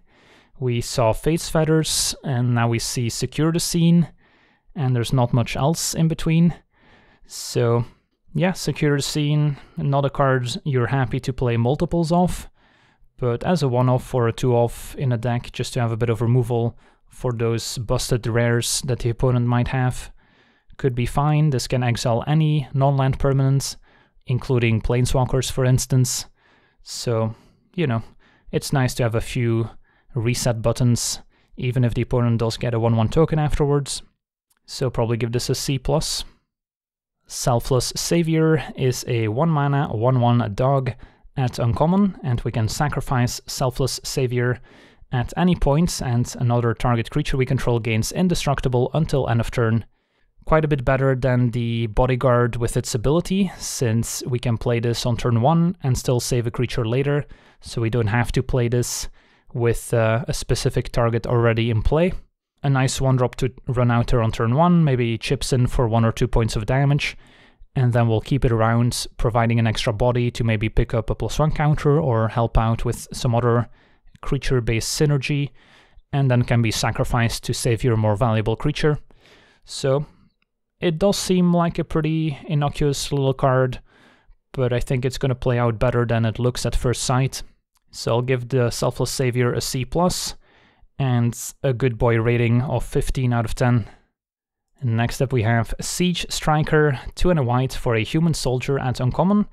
We saw Faith's Feathers, and now we see Secure the Scene, and there's not much else in between. So yeah, Secure the Scene, not a card you're happy to play multiples of, but as a 1-off or a 2-off in a deck, just to have a bit of removal for those busted rares that the opponent might have, could be fine. This can exile any non-land permanents, including Planeswalkers, for instance. So, you know, it's nice to have a few reset buttons, even if the opponent does get a 1/1 token afterwards. So probably give this a C+. Selfless Savior is a 1 mana 1/1 dog at uncommon, and we can sacrifice Selfless Savior at any point, and another target creature we control gains indestructible until end of turn. Quite a bit better than the Bodyguard with its ability, since we can play this on turn 1 and still save a creature later, so we don't have to play this with a specific target already in play. A nice 1-drop to run out there on turn 1, maybe chips in for 1 or 2 points of damage, and then we'll keep it around, providing an extra body to maybe pick up a +1 counter or help out with some other creature-based synergy, and then can be sacrificed to save your more valuable creature. So it does seem like a pretty innocuous little card, but I think it's going to play out better than it looks at first sight. So I'll give the Selfless Savior a C+, and a good boy rating of 15 out of 10. Next up we have Siege Striker, 2W for a human soldier at uncommon.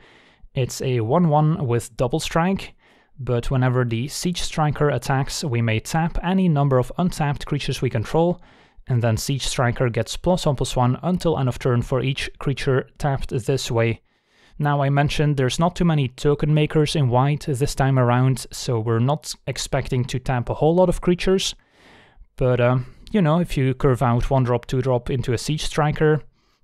It's a 1/1 with double strike, but whenever the Siege Striker attacks, we may tap any number of untapped creatures we control, and then Siege Striker gets +1/+1 until end of turn for each creature tapped this way. Now, I mentioned there's not too many token makers in white this time around, so we're not expecting to tap a whole lot of creatures, but you know, if you curve out 1-drop, 2-drop into a Siege Striker,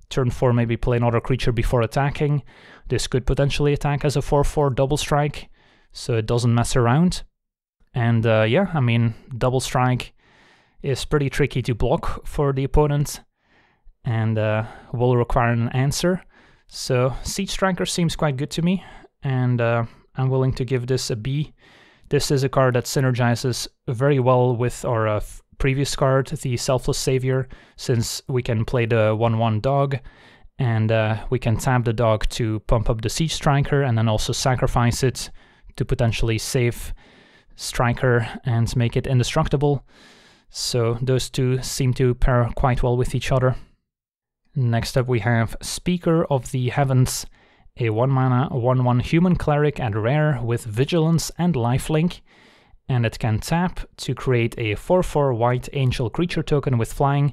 turn 4 maybe play another creature before attacking. This could potentially attack as a 4/4 double strike, so it doesn't mess around. And yeah, I mean, double strike is pretty tricky to block for the opponent, and will require an answer. So Siege Striker seems quite good to me, and I'm willing to give this a B. This is a card that synergizes very well with our previous card, the Selfless Savior, since we can play the 1/1 dog, and we can tap the dog to pump up the Siege Striker and then also sacrifice it to potentially save Striker and make it indestructible. So those two seem to pair quite well with each other. Next up we have Speaker of the Heavens, a 1-mana 1/1 human cleric and rare with vigilance and lifelink, and it can tap to create a 4/4 white angel creature token with flying,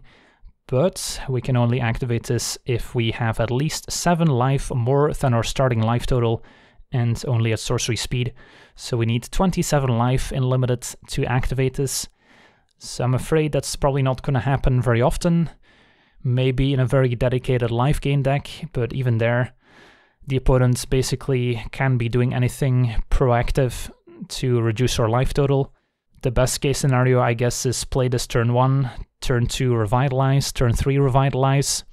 but we can only activate this if we have at least 7 life more than our starting life total and only at sorcery speed, so we need 27 life in limited to activate this. So I'm afraid that's probably not going to happen very often. Maybe in a very dedicated life gain deck, but even there, the opponents basically can be doing anything proactive to reduce our life total. The best case scenario, I guess, is play this turn 1, turn 2 revitalize, turn 3 revitalize,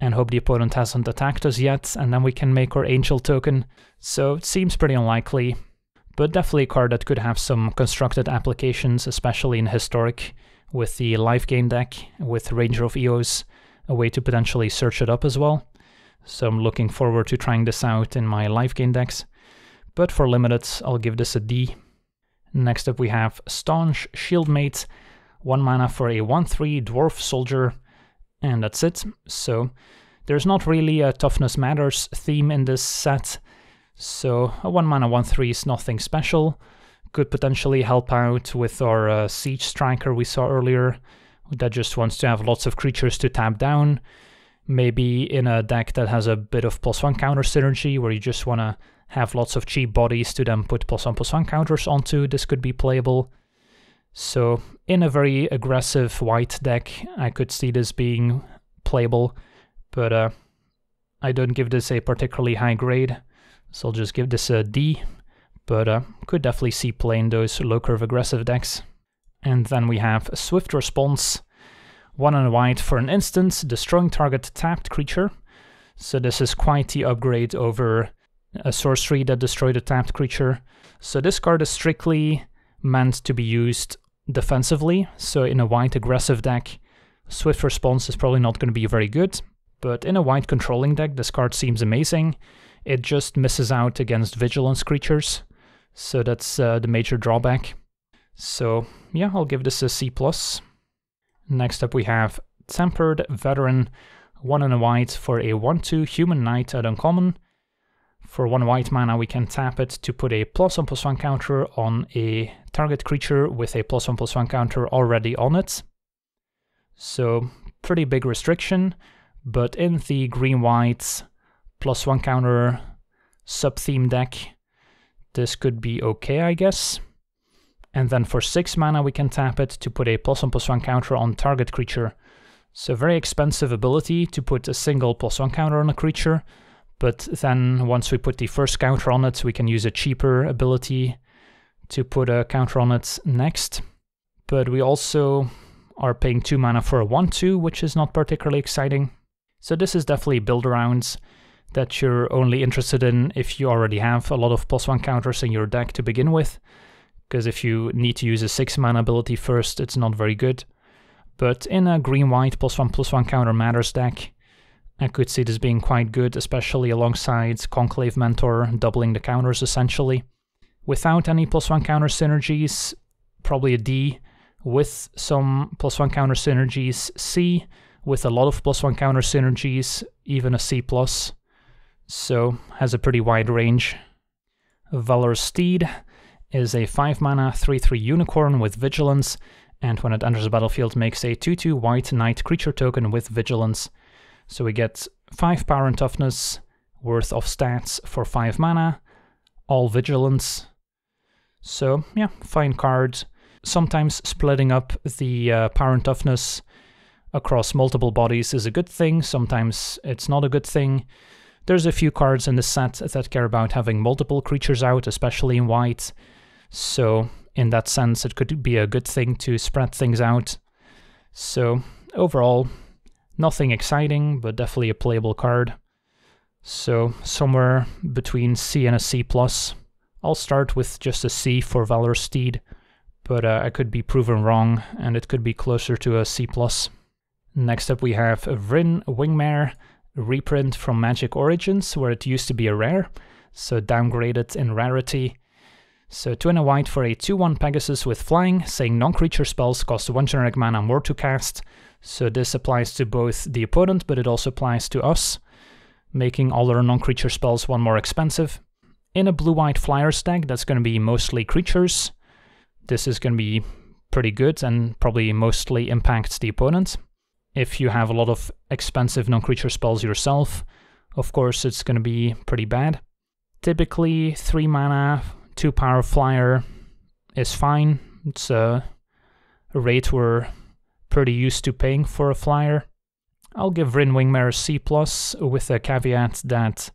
and hope the opponent hasn't attacked us yet, and then we can make our angel token. So it seems pretty unlikely, but definitely a card that could have some constructed applications, especially in Historic, with the life gain deck, with Ranger of Eos, a way to potentially search it up as well. So I'm looking forward to trying this out in my life gain decks. But for limited, I'll give this a D. Next up we have Staunch Shieldmate, 1 mana for a 1/3 dwarf soldier, and that's it. So there's not really a toughness matters theme in this set, so a 1-mana 1/3 is nothing special. Could potentially help out with our Siege Striker we saw earlier, that just wants to have lots of creatures to tap down, maybe in a deck that has a bit of +1 counter synergy, where you just want to have lots of cheap bodies to then put +1/+1 counters onto. This could be playable. So in a very aggressive white deck, I could see this being playable, but I don't give this a particularly high grade, so I'll just give this a D. But could definitely see playing those low-curve aggressive decks. And then we have Swift Response, 1W for an instant, destroying target tapped creature. So this is quite the upgrade over a sorcery that destroyed a tapped creature. So this card is strictly meant to be used defensively, so in a white aggressive deck, Swift Response is probably not going to be very good, but in a white controlling deck, this card seems amazing. It just misses out against vigilance creatures. So that's the major drawback. So yeah, I'll give this a C+. Next up we have Tempered Veteran, 1W for a 1/2 Human Knight at uncommon. For one white mana, we can tap it to put a +1/+1 counter on a target creature with a +1/+1 counter already on it. So pretty big restriction, but in the green-white +1 counter sub-theme deck, this could be okay, I guess. And then for 6 mana, we can tap it to put a +1/+1 counter on target creature. So very expensive ability to put a single +1 counter on a creature, but then once we put the first counter on it, we can use a cheaper ability to put a counter on it next. But we also are paying 2 mana for a 1/2, which is not particularly exciting. So this is definitely build-arounds that you're only interested in if you already have a lot of +1 counters in your deck to begin with, because if you need to use a 6 mana ability first, it's not very good. But in a green-white +1/+1 counter matters deck, I could see this being quite good, especially alongside Conclave Mentor doubling the counters essentially. Without any +1 counter synergies, probably a D. With some +1 counter synergies, C. With a lot of +1 counter synergies, even a C+. So, has a pretty wide range. Valor's Steed is a 5 mana 3/3 unicorn with vigilance, and when it enters the battlefield, makes a 2/2 white knight creature token with vigilance. So we get 5 power and toughness worth of stats for 5 mana, all vigilance. So yeah, fine card. Sometimes splitting up the power and toughness across multiple bodies is a good thing, sometimes it's not a good thing. There's a few cards in this set that care about having multiple creatures out, especially in white. So in that sense, it could be a good thing to spread things out. So overall, nothing exciting, but definitely a playable card. So somewhere between C and a C+. I'll start with just a C for Valor's Steed, but I could be proven wrong, and it could be closer to a C+. Next up we have Vrynn Wingmare, reprint from Magic Origins, where it used to be a rare, so downgraded in rarity. So 2 and a white for a 2/1 Pegasus with flying, saying non-creature spells cost 1 generic mana more to cast. So this applies to both the opponent, but it also applies to us, making all our non-creature spells 1 more expensive. In a blue-white flyers deck, that's going to be mostly creatures. This is going to be pretty good and probably mostly impacts the opponent. If you have a lot of expensive non-creature spells yourself, of course it's going to be pretty bad. Typically 3 mana, 2 power flyer is fine. It's a rate we're pretty used to paying for a flyer. I'll give Vrynn Wingmare a C+, with a caveat that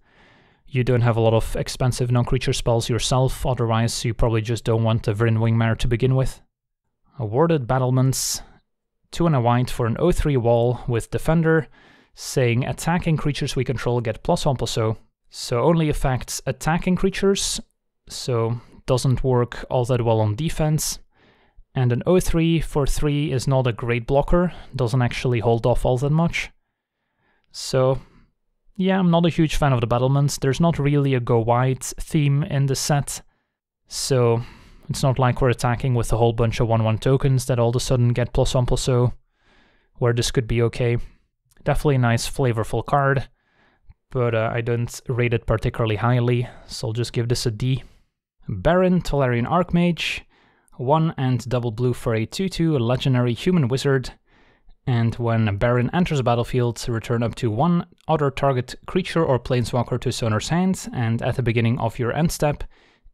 you don't have a lot of expensive non-creature spells yourself, otherwise you probably just don't want a Vrynn Wingmare to begin with. Warded Battlements, 2 and a white for an 0/3 wall with Defender, saying attacking creatures we control get +1/+0. So only affects attacking creatures, so doesn't work all that well on defense. And an 0/3 for 3 is not a great blocker, doesn't actually hold off all that much. So yeah, I'm not a huge fan of the Battlements. There's not really a go wide theme in the set, so it's not like we're attacking with a whole bunch of 1/1 tokens that all of a sudden get +1/+0, where this could be okay. Definitely a nice flavorful card, but I don't rate it particularly highly, so I'll just give this a D. Baron Tolarian Archmage, 1 and double blue for a 2/2 legendary human wizard, and when Baron enters the battlefield, return up to 1 other target creature or planeswalker to its owner's hand, and at the beginning of your end step,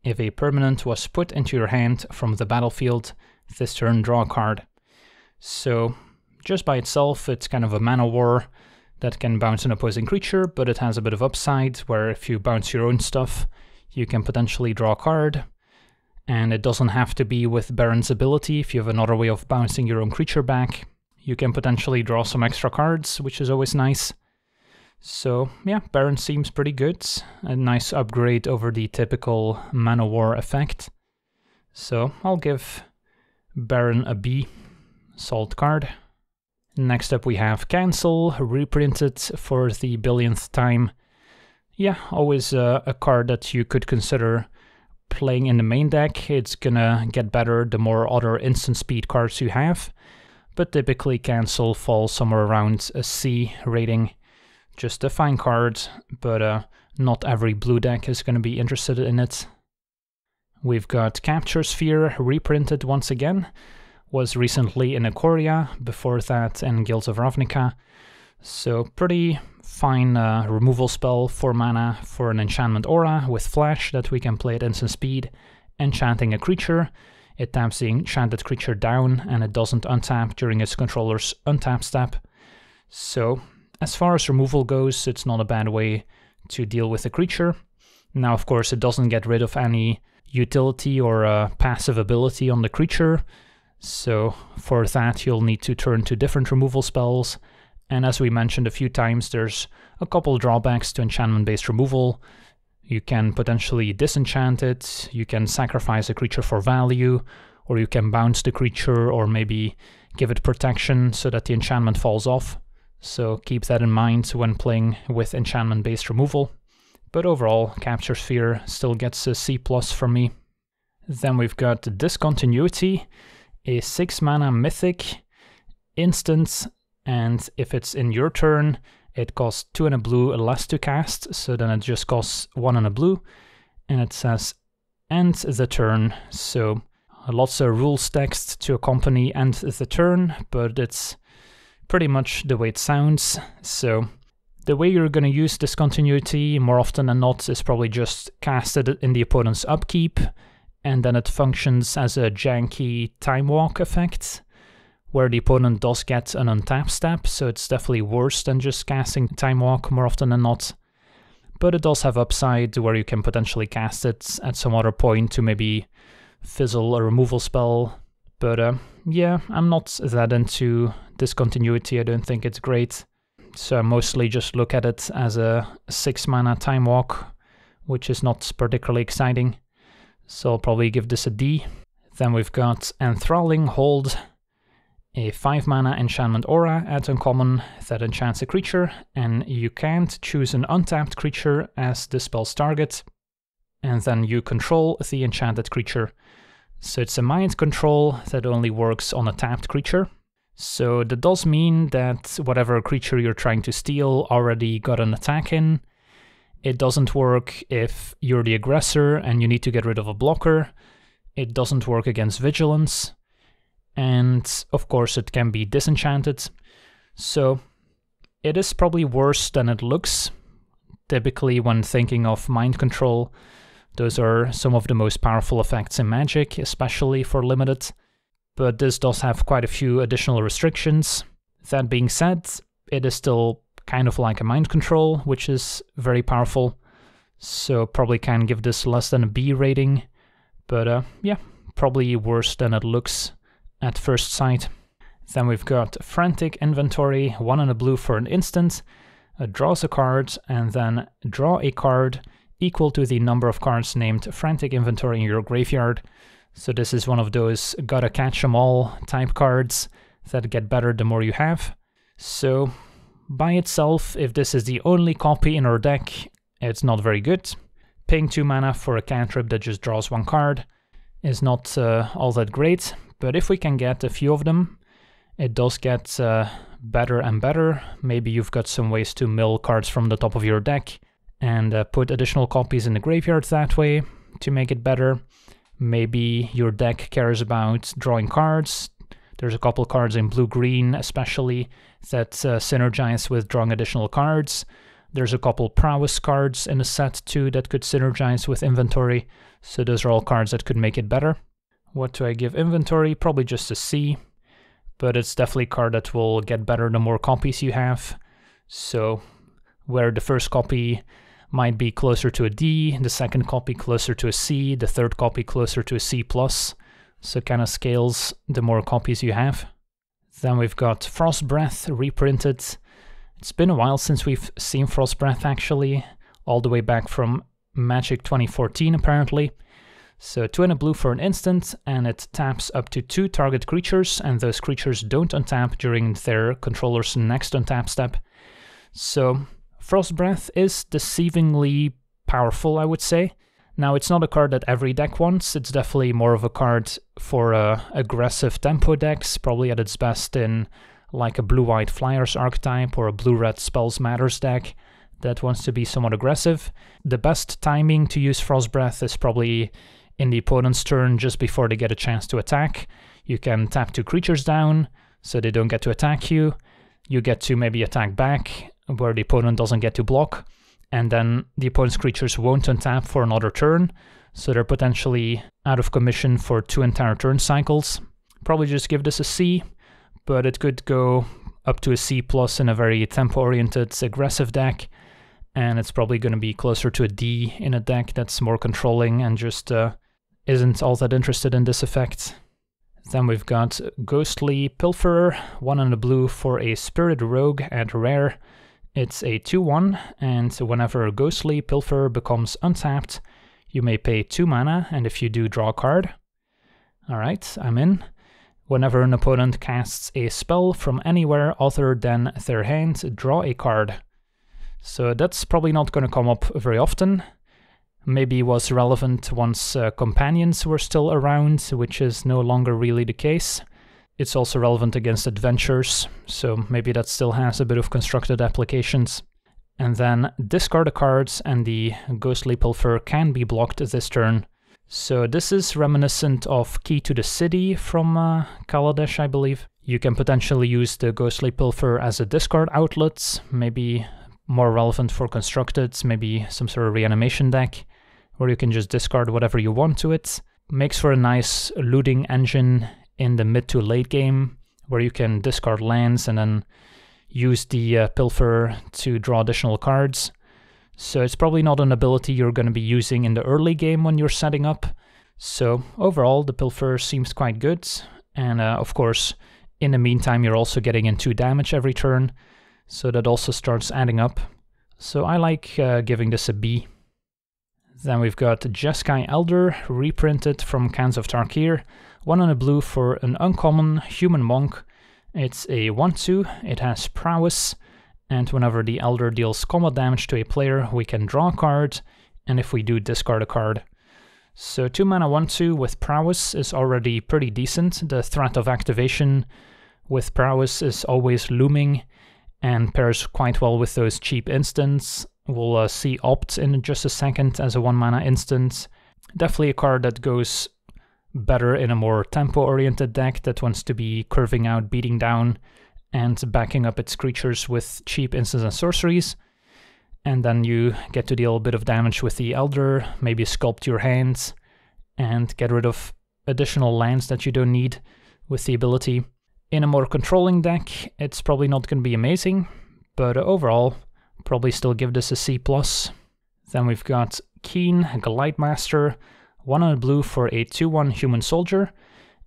if a permanent was put into your hand from the battlefield this turn, draw a card. So just by itself it's kind of a mana war that can bounce an opposing creature, but it has a bit of upside where if you bounce your own stuff you can potentially draw a card. And it doesn't have to be with Baron's ability. If you have another way of bouncing your own creature back, you can potentially draw some extra cards, which is always nice. So yeah, Baron seems pretty good. A nice upgrade over the typical mana war effect. So I'll give Baron a B. Solid card. Next up we have Cancel, reprinted for the billionth time. Yeah, always a card that you could consider playing in the main deck. It's gonna get better the more other instant speed cards you have, but typically Cancel falls somewhere around a C rating. Just a fine card, but not every blue deck is going to be interested in it. We've got Capture Sphere reprinted once again, was recently in Ikoria, before that in Guilds of Ravnica, so pretty fine removal spell, 4 mana for an enchantment aura with flash that we can play at instant speed, enchanting a creature. It taps the enchanted creature down and it doesn't untap during its controller's untap step. So as far as removal goes, it's not a bad way to deal with a creature. Now of course it doesn't get rid of any utility or passive ability on the creature, so for that you'll need to turn to different removal spells, and as we mentioned a few times, there's a couple drawbacks to enchantment-based removal. You can potentially disenchant it, you can sacrifice a creature for value, or you can bounce the creature or maybe give it protection so that the enchantment falls off, so keep that in mind when playing with enchantment-based removal. But overall, Capture Sphere still gets a C+ from me. Then we've got Discontinuity, a 6 mana mythic, instant, and if it's in your turn, it costs 2 and a blue less to cast, so then it just costs 1 and a blue, and it says end the turn, so lots of rules text to accompany end the turn, but it's pretty much the way it sounds, so the way you're going to use Discontinuity more often than not is probably just casted in the opponent's upkeep, and then it functions as a janky time walk effect, where the opponent does get an untap step, so it's definitely worse than just casting time walk more often than not. But it does have upside where you can potentially cast it at some other point to maybe fizzle a removal spell. But yeah, I'm not that into Discontinuity, I don't think it's great. So I mostly just look at it as a 6 mana time walk, which is not particularly exciting. So I'll probably give this a D. Then we've got Enthralling Hold, a 5 mana enchantment aura at uncommon that enchants a creature, and you can't choose an untapped creature as the spell's target, and then you control the enchanted creature. So it's a mind control that only works on a tapped creature. So that does mean that whatever creature you're trying to steal already got an attack in. It doesn't work if you're the aggressor and you need to get rid of a blocker. It doesn't work against vigilance. And of course it can be disenchanted. So it is probably worse than it looks. Typically when thinking of mind control, those are some of the most powerful effects in Magic, especially for limited. But this does have quite a few additional restrictions. That being said, it is still kind of like a mind control, which is very powerful, so probably can give this less than a B rating, but yeah, probably worse than it looks at first sight. Then we've got Frantic Inventory, 1 and a blue for an instant, draws a card, and then draw a card equal to the number of cards named Frantic Inventory in your graveyard. So this is one of those gotta catch 'em all type cards that get better the more you have. So by itself, if this is the only copy in our deck, it's not very good. Paying 2 mana for a cantrip that just draws 1 card is not all that great, but if we can get a few of them, it does get better and better. Maybe you've got some ways to mill cards from the top of your deck and put additional copies in the graveyard that way to make it better. Maybe your deck cares about drawing cards. There's a couple cards in blue-green especially that synergize with drawing additional cards. There's a couple prowess cards in the set too that could synergize with inventory, so those are all cards that could make it better. What do I give inventory? Probably just a C, but it's definitely a card that will get better the more copies you have. So where the first copy might be closer to a D, the second copy closer to a C, the third copy closer to a C+, so kind of scales the more copies you have. Then we've got Frost Breath reprinted. It's been a while since we've seen Frost Breath actually, all the way back from Magic 2014 apparently. So 2 and a blue for an instant, and it taps up to 2 target creatures, and those creatures don't untap during their controller's next untap step. So Frost Breath is deceivingly powerful, I would say. Now, it's not a card that every deck wants, it's definitely more of a card for aggressive tempo decks, probably at its best in like a blue-white Flyers archetype or a blue-red Spells Matters deck that wants to be somewhat aggressive. The best timing to use Frost Breath is probably in the opponent's turn just before they get a chance to attack. You can tap two creatures down so they don't get to attack you. You get to maybe attack back where the opponent doesn't get to block, and then the opponent's creatures won't untap for another turn, so they're potentially out of commission for two entire turn cycles. Probably just give this a C, but it could go up to a C+ in a very tempo-oriented, aggressive deck, and it's probably going to be closer to a D in a deck that's more controlling and just isn't all that interested in this effect. Then we've got Ghostly Pilferer, 1 in the blue for a Spirit Rogue at rare. It's a 2-1, and whenever Ghostly Pilferer becomes untapped, you may pay 2 mana, and if you do, draw a card. Alright, I'm in. Whenever an opponent casts a spell from anywhere other than their hand, draw a card. So that's probably not going to come up very often. Maybe was relevant once companions were still around, which is no longer really the case. It's also relevant against adventures, so maybe that still has a bit of constructed applications. And then discard the cards, and the Ghostly Pilfer can be blocked this turn. So this is reminiscent of Key to the City from Kaladesh, I believe. You can potentially use the Ghostly Pilfer as a discard outlet, maybe more relevant for constructed, maybe some sort of reanimation deck, where you can just discard whatever you want to it. Makes for a nice looting engine in the mid to late game, where you can discard lands and then use the Pilfer to draw additional cards. So it's probably not an ability you're going to be using in the early game when you're setting up. So overall, the Pilfer seems quite good. And of course, in the meantime, you're also getting in 2 damage every turn. So that also starts adding up. So I like giving this a B. Then we've got Jeskai Elder, reprinted from Khans of Tarkir. 1 in a blue for an uncommon Human Monk. It's a 1-2, it has prowess, and whenever the Elder deals combat damage to a player, we can draw a card, and if we do, discard a card. So 2 mana 1-2 with prowess is already pretty decent. The threat of activation with prowess is always looming, and pairs quite well with those cheap instants. We'll see Opt in just a second as a 1 mana instant. Definitely a card that goes better in a more tempo-oriented deck that wants to be curving out, beating down, and backing up its creatures with cheap instants and sorceries. And then you get to deal a bit of damage with the Elder, maybe sculpt your hands, and get rid of additional lands that you don't need with the ability. In a more controlling deck, it's probably not going to be amazing, but overall, probably still give this a C+. Then we've got Keen, Glightmaster, 1 in a blue for a 2-1 Human Soldier,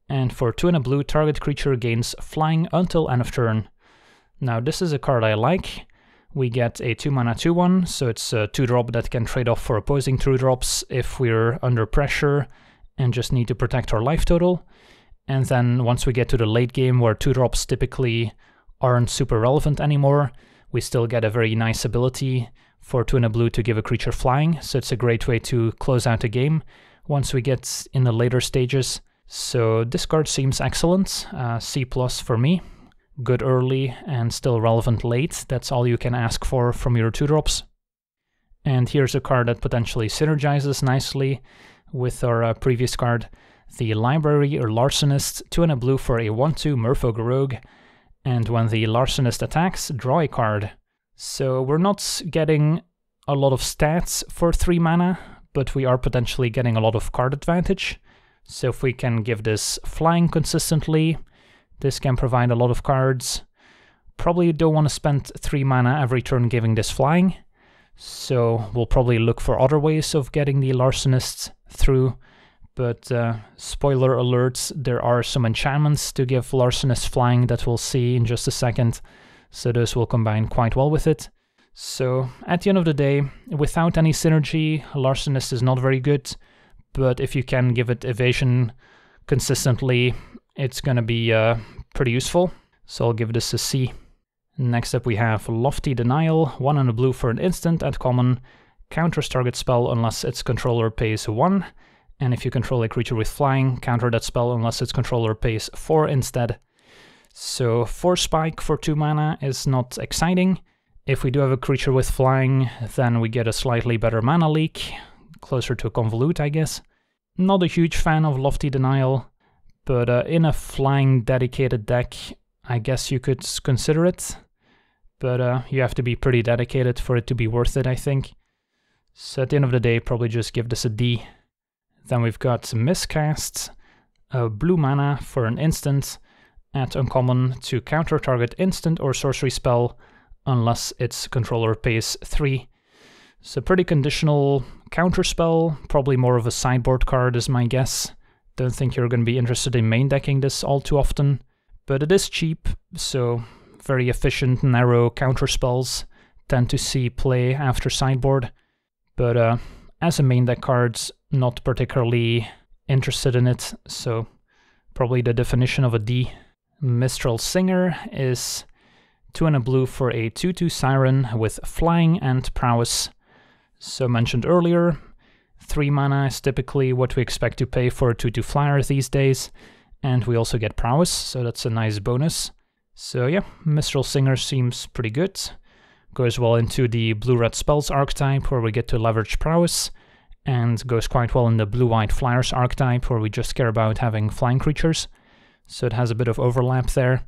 and for 2 in a blue, target creature gains flying until end of turn. Now this is a card I like. We get a 2 mana 2-1, so it's a 2-drop that can trade off for opposing 2-drops if we're under pressure and just need to protect our life total. And then once we get to the late game where 2-drops typically aren't super relevant anymore, we still get a very nice ability for 2 in a blue to give a creature flying, so it's a great way to close out a game once we get in the later stages. So this card seems excellent, C+ for me. Good early and still relevant late, that's all you can ask for from your 2-drops. And here's a card that potentially synergizes nicely with our previous card. The Library or Larcenist, 2 in a blue for a 1-2 Merfolk Rogue, and when the Larcenist attacks, draw a card. So we're not getting a lot of stats for 3 mana, but we are potentially getting a lot of card advantage. So if we can give this flying consistently, this can provide a lot of cards. Probably don't want to spend 3 mana every turn giving this flying, so we'll probably look for other ways of getting the Larcenist through. But spoiler alerts, there are some enchantments to give Larcenist flying that we'll see in just a second, so those will combine quite well with it. So at the end of the day, without any synergy, Larcenist is not very good, but if you can give it evasion consistently, it's gonna be pretty useful, so I'll give this a C. Next up we have Lofty Denial, 1 on the blue for an instant at common, counters target spell unless its controller pays 1. And if you control a creature with flying, counter that spell unless its controller pays 4 instead. So 4 spike for 2 mana is not exciting. If we do have a creature with flying, then we get a slightly better mana leak, closer to a Convolute, I guess. Not a huge fan of Lofty Denial, but in a flying dedicated deck, I guess you could consider it. But you have to be pretty dedicated for it to be worth it, I think. So at the end of the day, probably just give this a D. Then we've got Miscast, blue mana for an instant, at uncommon to counter target instant or sorcery spell, unless its controller pays 3. So pretty conditional counter spell, probably more of a sideboard card is my guess. Don't think you're going to be interested in main decking this all too often, but it is cheap, so very efficient, narrow counter spells tend to see play after sideboard. But as a main deck card, not particularly interested in it, so probably the definition of a D. Mistral Singer is 2 and a blue for a 2/2 Siren with flying and prowess. So mentioned earlier, 3 mana is typically what we expect to pay for a 2/2 flyer these days, and we also get prowess, so that's a nice bonus. So yeah, Mistral Singer seems pretty good. Goes well into the blue-red spells archetype, where we get to leverage prowess, and goes quite well in the blue-white flyers archetype, where we just care about having flying creatures, so it has a bit of overlap there.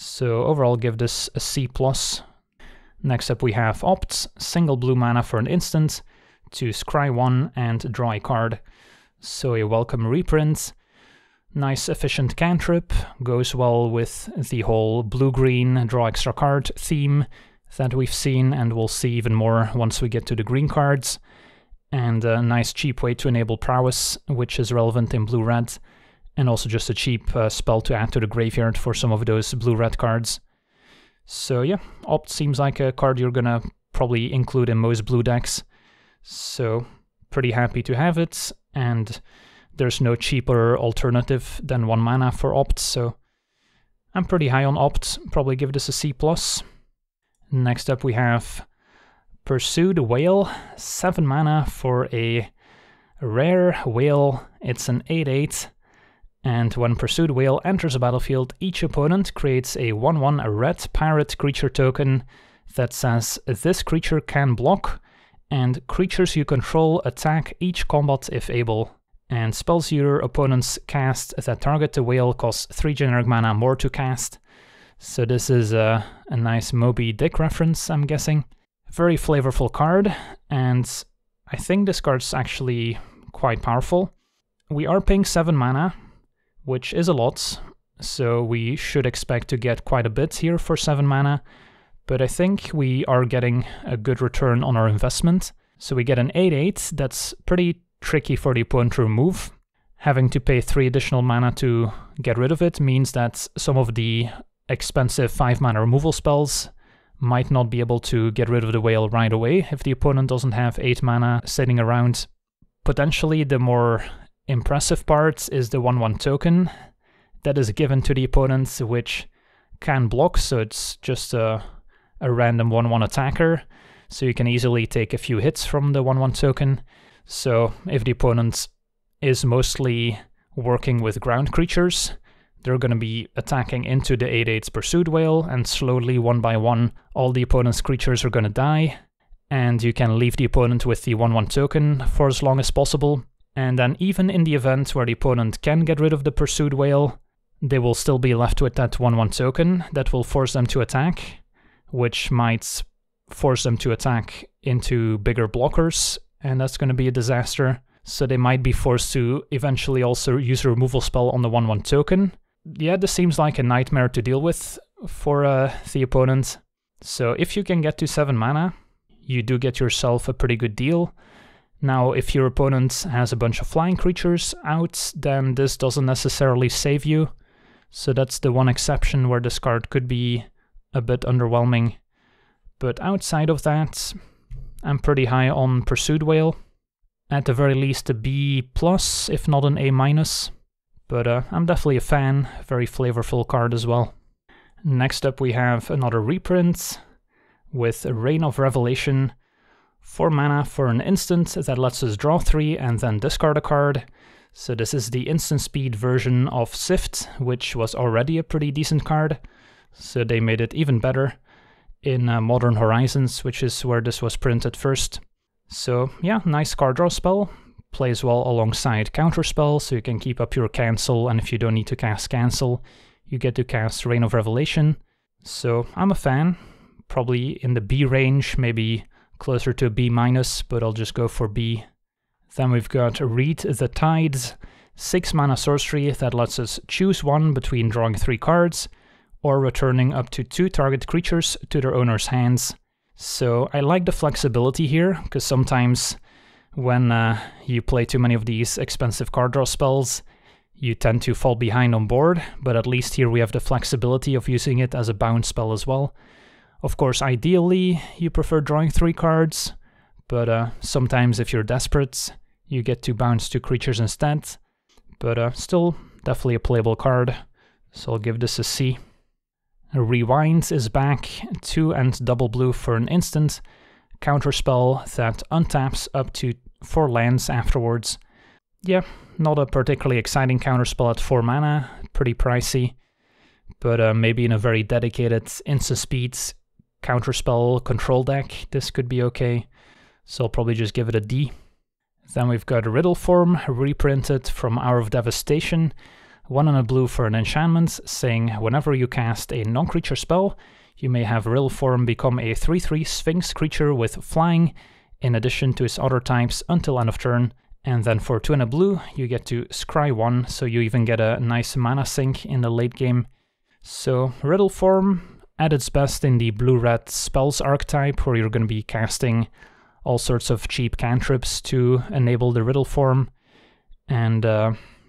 So overall give this a C+. Next up we have Opt, single blue mana for an instant, to scry 1 and draw a card. So a welcome reprint. Nice efficient cantrip, goes well with the whole blue-green draw extra card theme that we've seen, and we'll see even more once we get to the green cards. And a nice cheap way to enable prowess, which is relevant in blue-red, and also just a cheap spell to add to the graveyard for some of those blue-red cards. So yeah, Opt seems like a card you're gonna probably include in most blue decks, so pretty happy to have it, and there's no cheaper alternative than 1 mana for Opt, so I'm pretty high on Opt, probably give this a C+. Next up we have Pursued Whale, 7 mana for a rare whale. It's an 8/8, and when Pursued Whale enters the battlefield, each opponent creates a 1/1 red pirate creature token that says this creature can block, and creatures you control attack each combat if able. And spells your opponents cast that target the whale cost 3 generic mana more to cast. So this is a nice Moby Dick reference, I'm guessing. Very flavorful card, and I think this card's actually quite powerful. We are paying 7 mana, which is a lot, so we should expect to get quite a bit here for 7 mana, but I think we are getting a good return on our investment. So we get an 8/8, that's pretty tricky for the opponent to remove. Having to pay 3 additional mana to get rid of it means that some of the expensive 5 mana removal spells might not be able to get rid of the whale right away if the opponent doesn't have 8 mana sitting around. Potentially the more impressive part is the 1/1 token that is given to the opponent, which can block, so it's just a random 1/1 attacker, so you can easily take a few hits from the 1/1 token. So if the opponent is mostly working with ground creatures, they're going to be attacking into the 8/8 Pursued Whale, and slowly, one by one, all the opponent's creatures are going to die, and you can leave the opponent with the 1/1 token for as long as possible. And then even in the event where the opponent can get rid of the Pursued Whale, they will still be left with that 1/1 token that will force them to attack, which might force them to attack into bigger blockers, and that's going to be a disaster. So they might be forced to eventually also use a removal spell on the 1/1 token. Yeah, this seems like a nightmare to deal with for the opponent. So if you can get to 7 mana, you do get yourself a pretty good deal. Now, if your opponent has a bunch of flying creatures out, then this doesn't necessarily save you. So that's the one exception where this card could be a bit underwhelming. But outside of that, I'm pretty high on Pursued Whale. At the very least a B+, if not an A-. But I'm definitely a fan, very flavorful card as well. Next up we have another reprint with Reign of Revelation. 4 mana for an instant that lets us draw 3 and then discard a card. So this is the instant speed version of Sift, which was already a pretty decent card, so they made it even better. in Modern Horizons, which is where this was printed first. So yeah, nice card draw spell. Plays well alongside Counterspell, so you can keep up your Cancel, and if you don't need to cast Cancel, you get to cast Reign of Revelation. So I'm a fan, probably in the B range, maybe closer to B-, but I'll just go for B. Then we've got Read the Tides, 6 mana sorcery that lets us choose one between drawing 3 cards or returning up to 2 target creatures to their owner's hands. So I like the flexibility here, because sometimes when you play too many of these expensive card draw spells, you tend to fall behind on board, but at least here we have the flexibility of using it as a bound spell as well. Of course, ideally, you prefer drawing 3 cards, but sometimes if you're desperate, you get to bounce 2 creatures instead. But still, definitely a playable card, so I'll give this a C. Rewind is back, 2 and double blue for an instant. Counterspell that untaps up to 4 lands afterwards. Yeah, not a particularly exciting counterspell at 4 mana, pretty pricey, but maybe in a very dedicated insta-speed counterspell control deck, this could be okay, so I'll probably just give it a D. Then we've got Riddle Form, reprinted from Hour of Devastation, 1 and a blue for an enchantment, saying whenever you cast a non-creature spell, you may have Riddle Form become a 3/3 Sphinx creature with flying, in addition to its other types, until end of turn. And then for 2 and a blue, you get to scry 1, so you even get a nice mana sink in the late game. So Riddle Form, at its best in the blue-red spells archetype, where you're going to be casting all sorts of cheap cantrips to enable the Riddle Form. And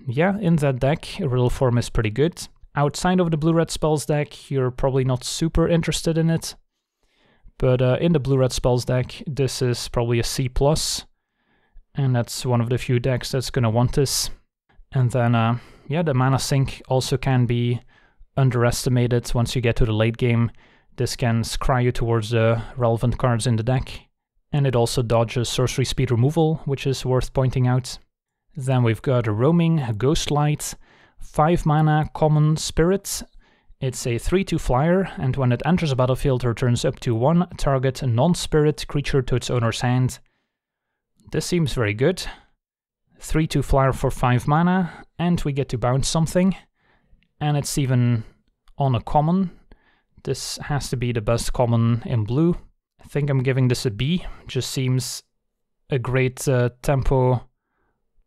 yeah, in that deck, Riddle Form is pretty good. Outside of the blue-red spells deck, you're probably not super interested in it, but in the blue-red spells deck, this is probably a C+, and that's one of the few decks that's gonna want this. And then, yeah, the mana sink also can be underestimated once you get to the late game. This can scry you towards the relevant cards in the deck, and it also dodges sorcery speed removal, which is worth pointing out. Then we've got Roaming, Ghostlight, 5 mana common spirit. It's a 3/2 flyer, and when it enters the battlefield, returns up to 1 target non-spirit creature to its owner's hand. This seems very good. 3/2 flyer for 5 mana, and we get to bounce something. And it's even on a common. This has to be the best common in blue. I think I'm giving this a B. Just seems a great tempo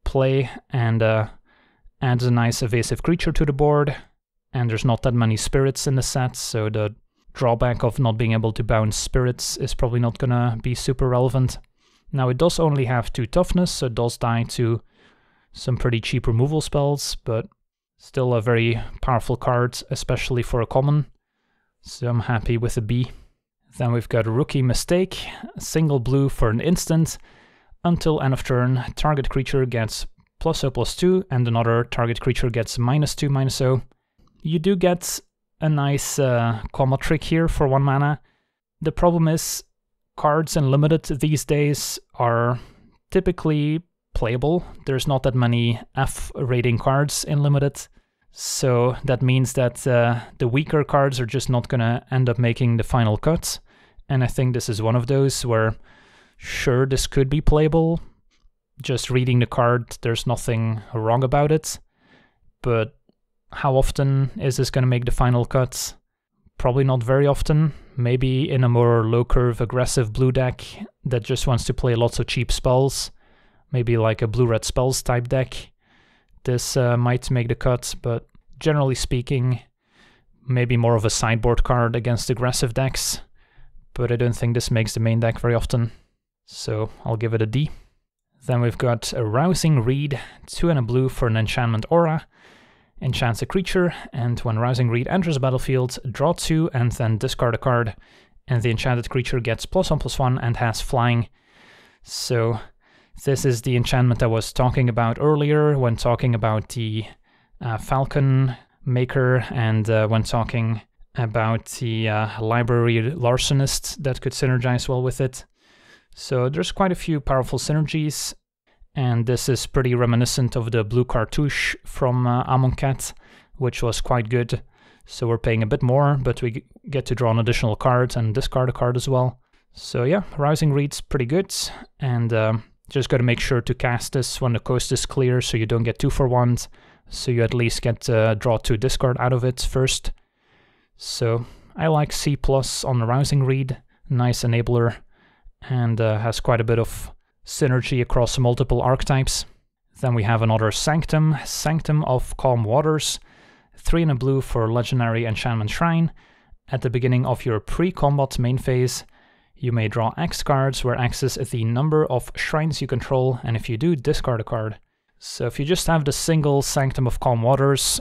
play, and adds a nice evasive creature to the board, and there's not that many spirits in the set, so the drawback of not being able to bounce spirits is probably not gonna be super relevant. Now it does only have 2 toughness, so it does die to some pretty cheap removal spells, but still a very powerful card, especially for a common, so I'm happy with a B. Then we've got Rookie Mistake, single blue for an instant. Until end of turn, target creature gets +0/+2, and another target creature gets -2/-0. You do get a nice combo trick here for 1 mana. The problem is, cards in Limited these days are typically playable. There's not that many F rating cards in Limited, so that means that the weaker cards are just not gonna end up making the final cut, and I think this is one of those where, sure, this could be playable. Just reading the card, there's nothing wrong about it, but how often is this going to make the final cut? Probably not very often. Maybe in a more low-curve, aggressive blue deck that just wants to play lots of cheap spells, maybe like a blue-red spells type deck, this might make the cut, but generally speaking, maybe more of a sideboard card against aggressive decks, but I don't think this makes the main deck very often, so I'll give it a D. Then we've got a Rousing Reed, 2 and a blue for an enchantment aura. Enchants a creature, and when Rousing Reed enters the battlefield, draw 2 and then discard a card, and the enchanted creature gets +1/+1 and has flying. So this is the enchantment I was talking about earlier when talking about the Falcon Maker, and when talking about the Library Larcenist that could synergize well with it. So there's quite a few powerful synergies, and this is pretty reminiscent of the blue cartouche from Amonkhet, which was quite good. So we're paying a bit more, but we get to draw an additional card and discard a card as well. So yeah, Rising Reed's pretty good, and just got to make sure to cast this when the coast is clear so you don't get 2 for 1s, so you at least get draw 2 discard out of it first. So I like C+ on the Rousing Reed, nice enabler, and has quite a bit of synergy across multiple archetypes. Then we have another Sanctum, Sanctum of Calm Waters, 3 and a blue for Legendary Enchantment Shrine. At the beginning of your pre-combat main phase, you may draw X cards, where X is the number of shrines you control, and if you do, discard a card. So if you just have the single Sanctum of Calm Waters,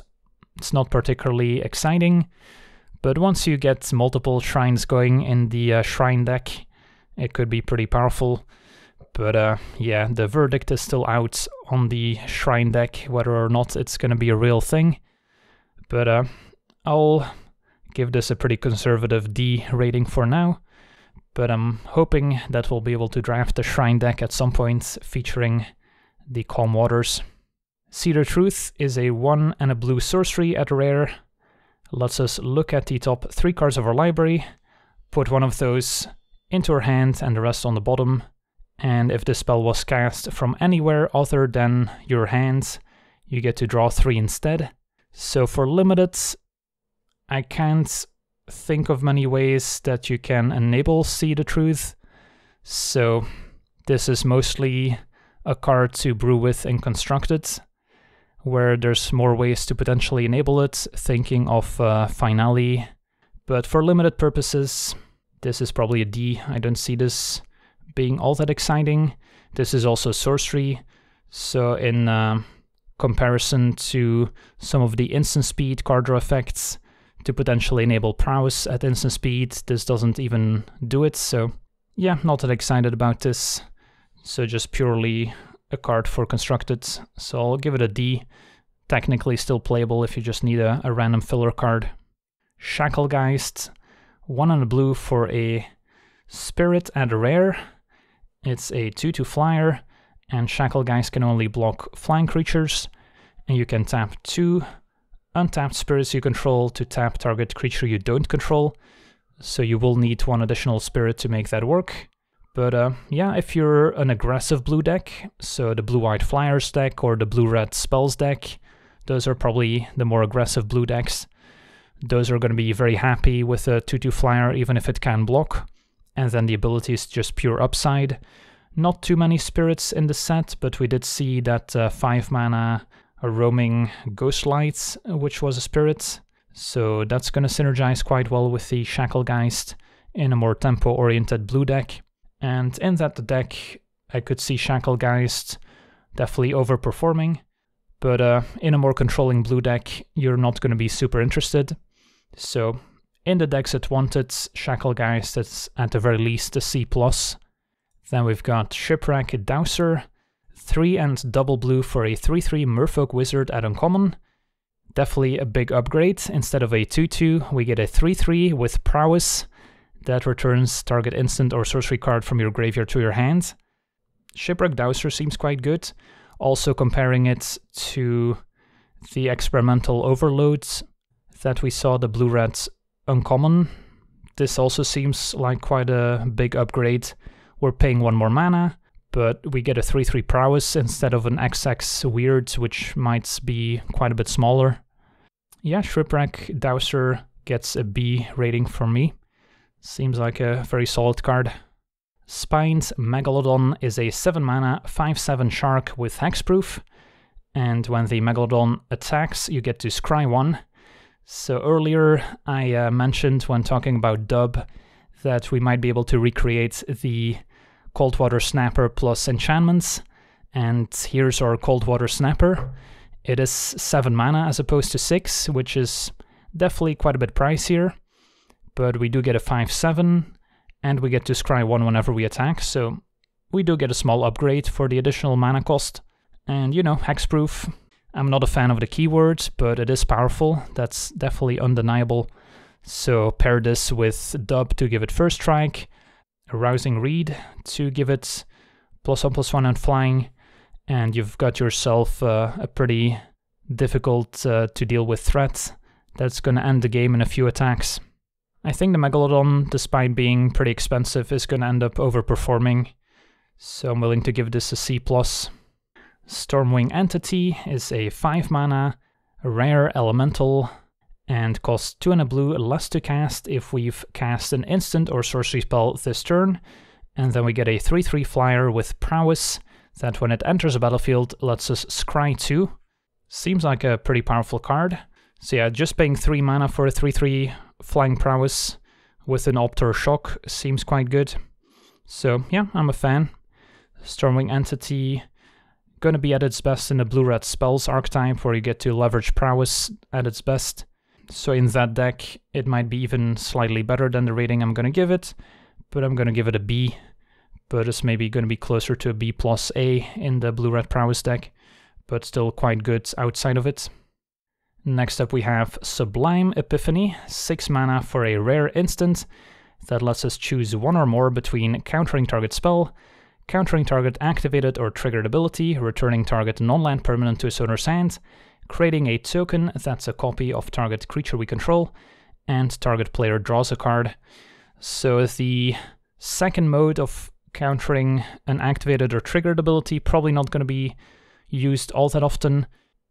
it's not particularly exciting, but once you get multiple shrines going in the shrine deck, it could be pretty powerful. But yeah, the verdict is still out on the shrine deck, whether or not it's going to be a real thing. But I'll give this a pretty conservative D rating for now. But I'm hoping that we'll be able to draft a shrine deck at some point featuring the Calm Waters. Cedar Truth is a 1 and a blue sorcery at rare. Lets us look at the top 3 cards of our library, put one of those into our hand and the rest on the bottom, and if the spell was cast from anywhere other than your hand, you get to draw 3 instead. So for limited, I can't think of many ways that you can enable See the Truth, so this is mostly a card to brew with in Constructed, where there's more ways to potentially enable it, thinking of Finale. But for limited purposes, this is probably a D. I don't see this being all that exciting. This is also sorcery, so in comparison to some of the instant speed card draw effects to potentially enable Prowess at instant speed, this doesn't even do it, so yeah, not that excited about this. So just purely a card for Constructed, so I'll give it a D. Technically still playable if you just need a random filler card. Shacklegeist, 1 and a blue for a spirit at rare. It's a 2/2 flyer, and Shacklegeist can only block flying creatures, and you can tap 2 untapped spirits you control to tap target creature you don't control, so you will need 1 additional spirit to make that work. But yeah, if you're an aggressive blue deck, so the blue-white flyers deck or the blue-red spells deck, those are probably the more aggressive blue decks. Those are going to be very happy with a 2/2 flyer, even if it can block. And then the ability is just pure upside. Not too many spirits in the set, but we did see that 5 mana roaming Ghostlight, which was a spirit. So that's going to synergize quite well with the Shacklegeist in a more tempo-oriented blue deck. And in that deck, I could see Shacklegeist definitely overperforming, but in a more controlling blue deck, you're not going to be super interested. So in the decks that wanted, Shacklegeist is at the very least a C+. Then we've got Shipwreck Dowser, 3 and double blue for a 3/3 Merfolk Wizard at Uncommon. Definitely a big upgrade. Instead of a 2/2, we get a 3/3 with Prowess. That returns target instant or sorcery card from your graveyard to your hand. Shipwreck Dowser seems quite good. Also comparing it to the Experimental Overloads that we saw, the blue-red uncommon. This also seems like quite a big upgrade. We're paying 1 more mana, but we get a 3/3 Prowess instead of an XX weird, which might be quite a bit smaller. Yeah, Shipwreck Dowser gets a B rating from me. Seems like a very solid card. Spined Megalodon is a 7 mana 5/7 shark with hexproof, and when the Megalodon attacks, you get to scry 1. So earlier I mentioned when talking about Dub that we might be able to recreate the Coldwater Snapper plus enchantments, and here's our Coldwater Snapper. It is 7 mana as opposed to 6, which is definitely quite a bit pricier. But we do get a 5/7, and we get to scry 1 whenever we attack, so we do get a small upgrade for the additional mana cost. And you know, hexproof, I'm not a fan of the keyword, but it is powerful, that's definitely undeniable. So pair this with Dub to give it first strike, Rousing Reed to give it +1/+1 and flying, and you've got yourself a pretty difficult to deal with threat that's going to end the game in a few attacks. I think the Megalodon, despite being pretty expensive, is going to end up overperforming, so I'm willing to give this a C+. Stormwing Entity is a 5 mana, a rare elemental, and costs 2 and a blue, less to cast if we've cast an instant or sorcery spell this turn, and then we get a 3/3 flyer with prowess that when it enters the battlefield lets us scry 2. Seems like a pretty powerful card. So yeah, just paying 3 mana for a 3/3 flying prowess with an Opt or Shock seems quite good. So yeah, I'm a fan. Stormwing Entity, gonna be at its best in the blue-red spells archetype where you get to leverage prowess at its best. So in that deck, it might be even slightly better than the rating I'm gonna give it, but I'm gonna give it a B. But it's maybe gonna be closer to a B plus A in the blue-red prowess deck, but still quite good outside of it. Next up we have Sublime Epiphany, 6 mana for a rare instant that lets us choose one or more between countering target spell, countering target activated or triggered ability, returning target non-land permanent to its owner's hand, creating a token that's a copy of target creature we control, and target player draws a card. So the second mode of countering an activated or triggered ability probably not going to be used all that often.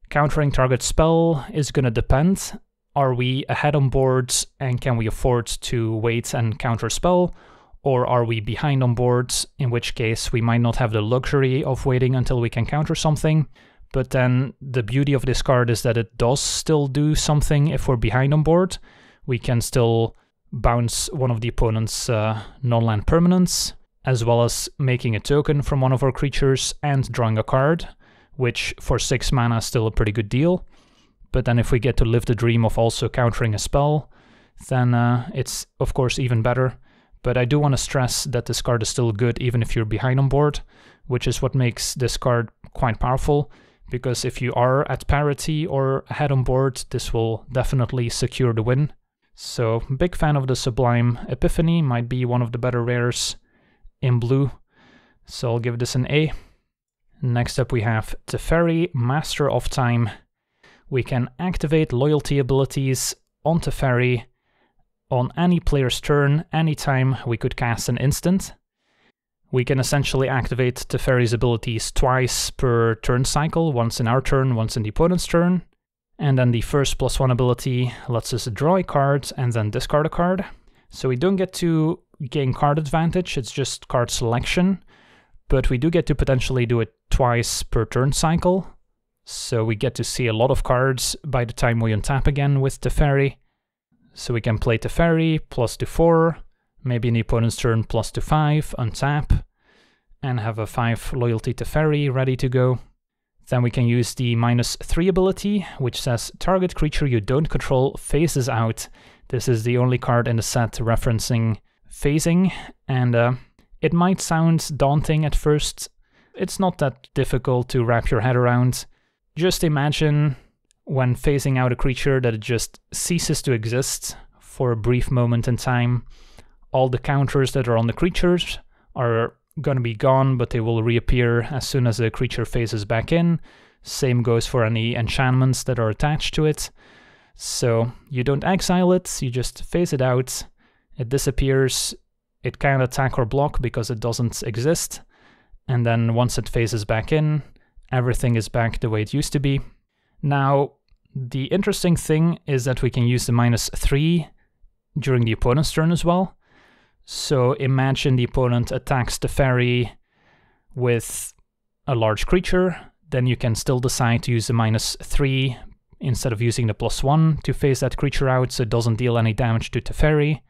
Countering target spell is going to depend. Are we ahead on board and can we afford to wait and counter spell? Or are we behind on board, in which case we might not have the luxury of waiting until we can counter something. But then the beauty of this card is that it does still do something if we're behind on board. We can still bounce one of the opponent's non-land permanents, as well as making a token from one of our creatures and drawing a card, which for 6 mana is still a pretty good deal. But then if we get to live the dream of also countering a spell, then it's of course even better. But I do want to stress that this card is still good even if you're behind on board, which is what makes this card quite powerful, because if you are at parity or ahead on board, this will definitely secure the win. So big fan of the Sublime Epiphany, might be one of the better rares in blue, so I'll give this an A. Next up we have Teferi, Master of Time. We can activate loyalty abilities on Teferi on any player's turn, anytime we could cast an instant. We can essentially activate Teferi's abilities twice per turn cycle, once in our turn, once in the opponent's turn. And then the first +1 ability lets us draw a card and then discard a card. So we don't get to gain card advantage, it's just card selection. But we do get to potentially do it twice per turn cycle, so we get to see a lot of cards by the time we untap again with Teferi. So we can play Teferi, +4, maybe in the opponent's turn +5, untap, and have a 5 loyalty Teferi ready to go. Then we can use the -3 ability, which says target creature you don't control phases out. This is the only card in the set referencing phasing, and it might sound daunting at first. It's not that difficult to wrap your head around. Just imagine when phasing out a creature that it just ceases to exist for a brief moment in time. All the counters that are on the creatures are gonna be gone, but they will reappear as soon as the creature phases back in. Same goes for any enchantments that are attached to it. So you don't exile it, you just phase it out. It disappears. It can't attack or block because it doesn't exist, and then once it phases back in, everything is back the way it used to be. Now, the interesting thing is that we can use the -3 during the opponent's turn as well. So imagine the opponent attacks Teferi with a large creature, then you can still decide to use the -3 instead of using the +1 to phase that creature out so it doesn't deal any damage to Teferi.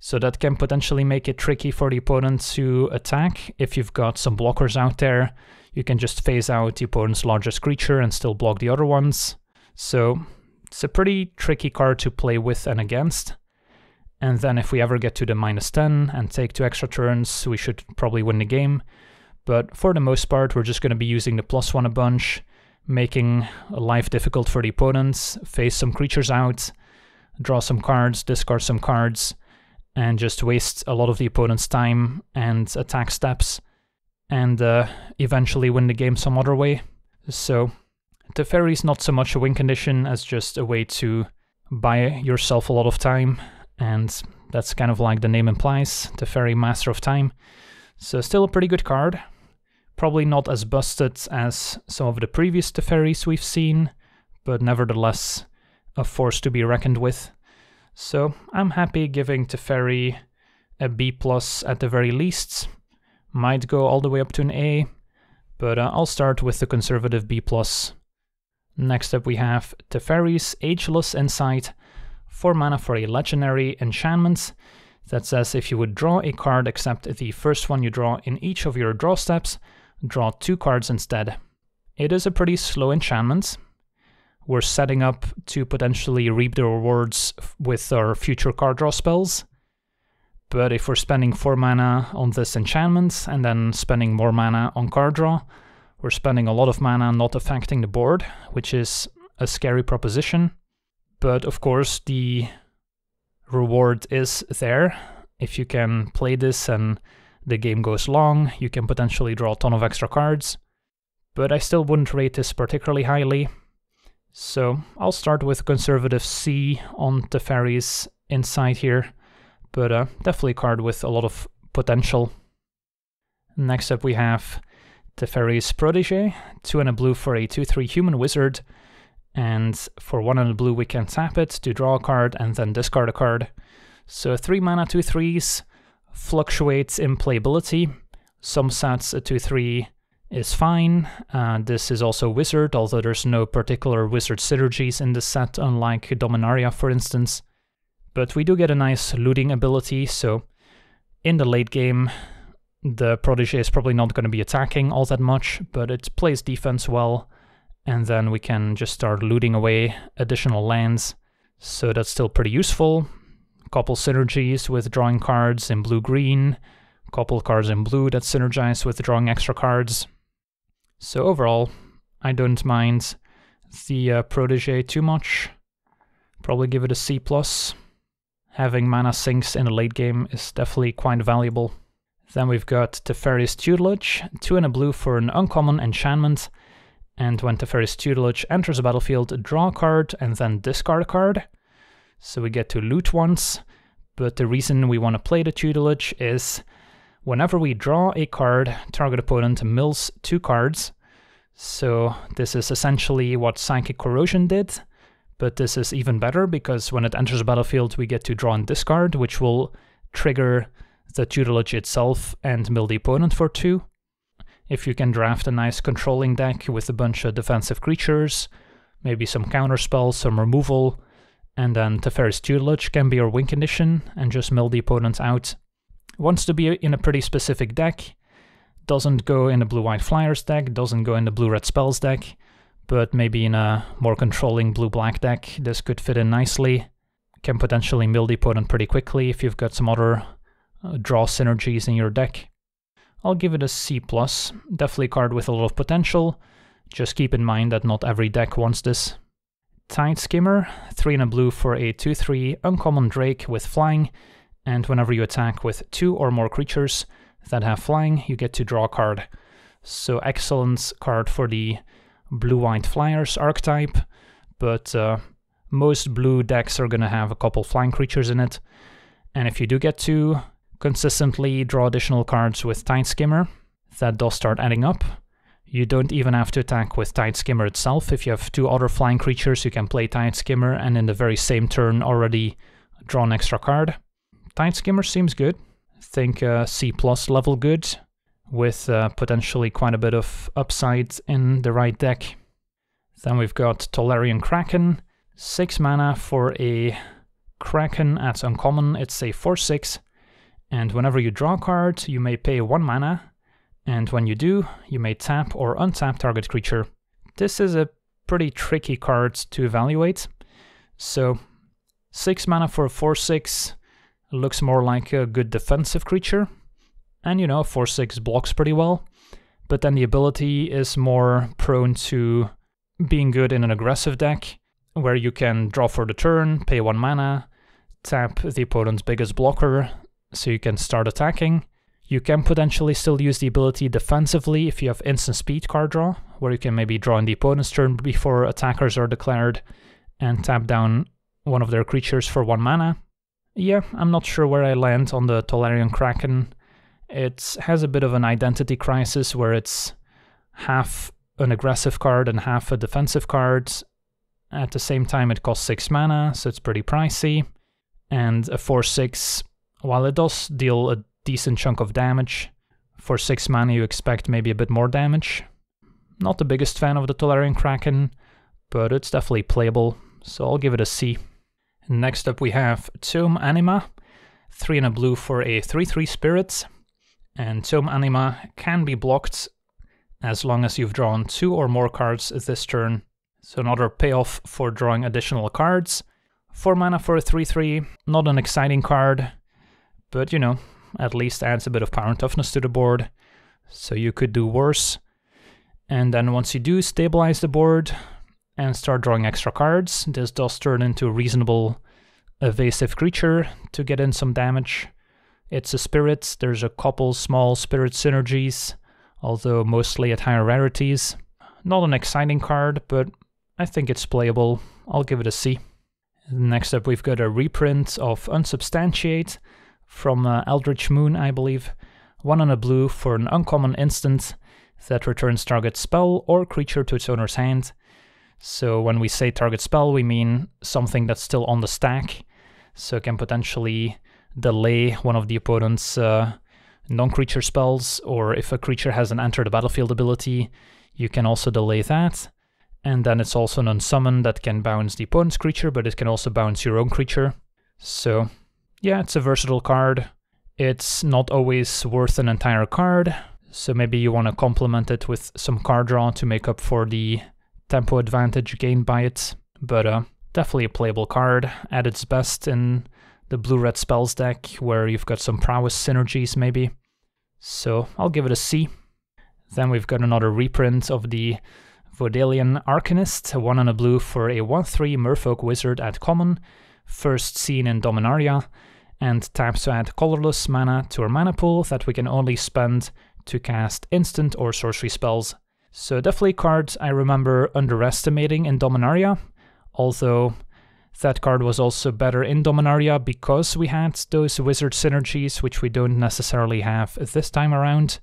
So that can potentially make it tricky for the opponent to attack. If you've got some blockers out there, you can just phase out the opponent's largest creature and still block the other ones. So it's a pretty tricky card to play with and against. And then if we ever get to the -10 and take 2 extra turns, we should probably win the game. But for the most part, we're just going to be using the +1 a bunch, making life difficult for the opponents, phase some creatures out, draw some cards, discard some cards, and just waste a lot of the opponent's time and attack steps, and eventually win the game some other way. So Teferi's not so much a win condition as just a way to buy yourself a lot of time, and that's kind of like the name implies, Teferi, Master of Time. So still a pretty good card. Probably not as busted as some of the previous Teferis we've seen, but nevertheless a force to be reckoned with. So I'm happy giving Teferi a B+ at the very least. Might go all the way up to an A, but I'll start with the conservative B+. Next up we have Teferi's Ageless Insight, 4 mana for a legendary enchantment that says if you would draw a card except the first one you draw in each of your draw steps, draw 2 cards instead. It is a pretty slow enchantment. We're setting up to potentially reap the rewards with our future card draw spells, but if we're spending 4 mana on this enchantment and then spending more mana on card draw, we're spending a lot of mana not affecting the board, which is a scary proposition. But of course the reward is there. If you can play this and the game goes long, you can potentially draw a ton of extra cards. But I still wouldn't rate this particularly highly. So I'll start with conservative C on Teferi's Insight here, but definitely a card with a lot of potential. Next up we have Teferi's Protégé, 2 and a blue for a 2/3 human wizard, and for 1 and a blue we can tap it to draw a card and then discard a card. So 3 mana 2/3s, fluctuates in playability. Some sets a 2/3 is fine. This is also wizard, although there's no particular wizard synergies in the set, unlike Dominaria for instance. But we do get a nice looting ability, so in the late game the Protégé is probably not going to be attacking all that much, but it plays defense well, and then we can just start looting away additional lands, so that's still pretty useful. Couple synergies with drawing cards in blue-green, couple cards in blue that synergize with drawing extra cards. So overall, I don't mind the Protégé too much. Probably give it a C+. Having mana sinks in the late game is definitely quite valuable. Then we've got Teferi's Tutelage, 2 and a blue for an uncommon enchantment, and when Teferi's Tutelage enters the battlefield, draw a card and then discard a card. So we get to loot once, but the reason we want to play the Tutelage is whenever we draw a card, target opponent mills 2 cards. So this is essentially what Psychic Corrosion did, but this is even better because when it enters the battlefield we get to draw and discard, which will trigger the Tutelage itself and mill the opponent for 2. If you can draft a nice controlling deck with a bunch of defensive creatures, maybe some counterspells, some removal, and then Teferi's Tutelage can be your win condition and just mill the opponent out. Wants to be in a pretty specific deck, doesn't go in the blue-white flyers deck, doesn't go in the blue-red spells deck, but maybe in a more controlling blue-black deck this could fit in nicely. Can potentially mill the opponent pretty quickly if you've got some other draw synergies in your deck. I'll give it a C+, definitely a card with a lot of potential, just keep in mind that not every deck wants this. Tide Skimmer, 3 and a blue for a 2/3 uncommon drake with flying, and whenever you attack with 2 or more creatures that have flying, you get to draw a card. So excellent card for the blue-white flyers archetype, but most blue decks are gonna have a couple flying creatures in it, and if you do get to consistently draw additional cards with Tide Skimmer, that does start adding up. You don't even have to attack with Tide Skimmer itself. If you have 2 other flying creatures, you can play Tide Skimmer and in the very same turn already draw an extra card. Tide Skimmer seems good. I think C+ level good, with potentially quite a bit of upside in the right deck. Then we've got Tolarian Kraken, 6 mana for a Kraken at uncommon. It's a 4/6. And whenever you draw a card, you may pay 1 mana, and when you do, you may tap or untap target creature. This is a pretty tricky card to evaluate. So 6 mana for a 4/6 looks more like a good defensive creature, and you know, 4/6 blocks pretty well, but then the ability is more prone to being good in an aggressive deck, where you can draw for the turn, pay 1 mana, tap the opponent's biggest blocker, so you can start attacking. You can potentially still use the ability defensively if you have instant speed card draw, where you can maybe draw in the opponent's turn before attackers are declared and tap down one of their creatures for 1 mana. Yeah, I'm not sure where I land on the Tolarian Kraken. It has a bit of an identity crisis where it's half an aggressive card and half a defensive card. At the same time, it costs 6 mana, so it's pretty pricey. And a 4-6, while it does deal a decent chunk of damage, for 6 mana you expect maybe a bit more damage. Not the biggest fan of the Tolarian Kraken, but it's definitely playable, so I'll give it a C. Next up we have Tome Anima, 3 and a blue for a 3-3 spirit. And Tome Anima can be blocked as long as you've drawn 2 or more cards this turn. So another payoff for drawing additional cards. 4 mana for a 3-3, not an exciting card, but you know, at least adds a bit of power and toughness to the board, so you could do worse. And then once you do, stabilize the board and start drawing extra cards. This does turn into a reasonable evasive creature to get in some damage. It's a spirit, there's a couple small spirit synergies, although mostly at higher rarities. Not an exciting card, but I think it's playable. I'll give it a C. Next up we've got a reprint of Unsubstantiate from Eldritch Moon, I believe. 1 and a blue for an uncommon instant that returns target spell or creature to its owner's hand. So when we say target spell, we mean something that's still on the stack, so it can potentially delay one of the opponent's non-creature spells, or if a creature has an enter the battlefield ability, you can also delay that. And then it's also an unsummon that can bounce the opponent's creature, but it can also bounce your own creature. So yeah, it's a versatile card. It's not always worth an entire card, so maybe you want to complement it with some card draw to make up for the tempo advantage gained by it. But definitely a playable card at its best in the blue-red spells deck, where you've got some prowess synergies maybe. So I'll give it a C. Then we've got another reprint of the Vodalian Arcanist, 1 and a blue for a 1-3 Merfolk Wizard at common, first seen in Dominaria, and taps to add colorless mana to our mana pool that we can only spend to cast instant or sorcery spells. So definitely a card I remember underestimating in Dominaria, although that card was also better in Dominaria because we had those wizard synergies, which we don't necessarily have this time around.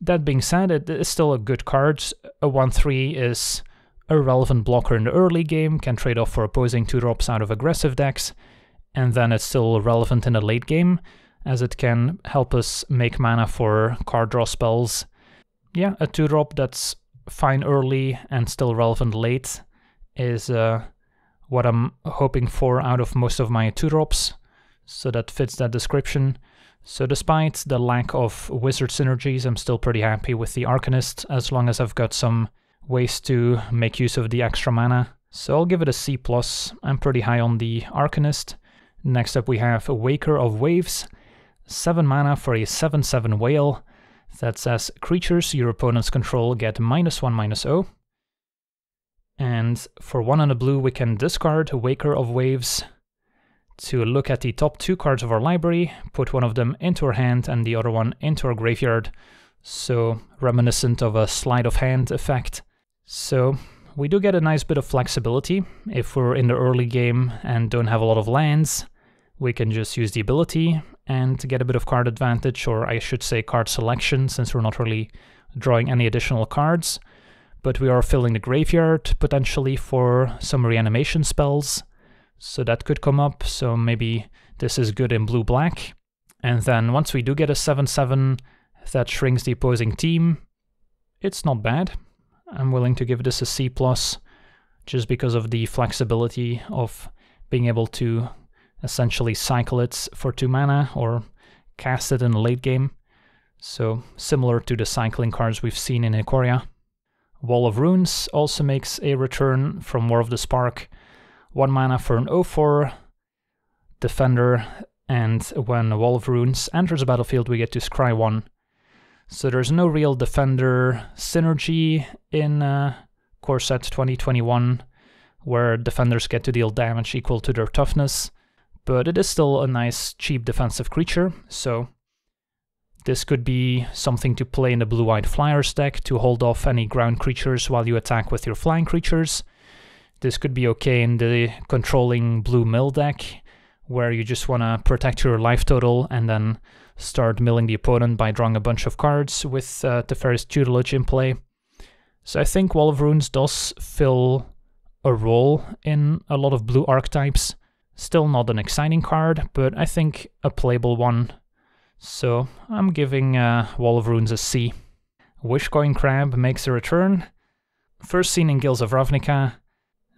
That being said, it is still a good card. A 1-3 is a relevant blocker in the early game, can trade off for opposing 2-drops out of aggressive decks, and then it's still relevant in the late game, as it can help us make mana for card draw spells. Yeah, a 2-drop that's fine early and still relevant late is what I'm hoping for out of most of my 2-drops, so that fits that description. So despite the lack of wizard synergies, I'm still pretty happy with the Arcanist, as long as I've got some ways to make use of the extra mana. So I'll give it a C+. I'm pretty high on the Arcanist. Next up we have Waker of Waves, 7 mana for a 7-7 Whale that says creatures your opponents control get -1/-0. And for 1 and a blue we can discard Waker of Waves to look at the top 2 cards of our library, put one of them into our hand and the other one into our graveyard, so reminiscent of a sleight of hand effect. So we do get a nice bit of flexibility. If we're in the early game and don't have a lot of lands, we can just use the ability and get a bit of card advantage, or I should say card selection, since we're not really drawing any additional cards, but we are filling the graveyard potentially for some reanimation spells. So that could come up, so maybe this is good in blue-black. And then once we do get a 7-7 that shrinks the opposing team, it's not bad. I'm willing to give this a C+, just because of the flexibility of being able to essentially cycle it for 2 mana or cast it in the late game. So similar to the cycling cards we've seen in Ikoria. Wall of Runes also makes a return from War of the Spark. 1 mana for an 0-4 defender, and when Wall of Runes enters the battlefield we get to scry 1. So there's no real defender synergy in Core Set 2021, where defenders get to deal damage equal to their toughness, but it is still a nice cheap defensive creature, so this could be something to play in the blue-white flyers deck to hold off any ground creatures while you attack with your flying creatures. This could be okay in the controlling blue mill deck, where you just want to protect your life total and then start milling the opponent by drawing a bunch of cards with Teferi's Tutelage in play. So I think Wall of Runes does fill a role in a lot of blue archetypes. Still not an exciting card, but I think a playable one. So I'm giving Wall of Runes a C. Wishcoin Crab makes a return. First seen in Guilds of Ravnica,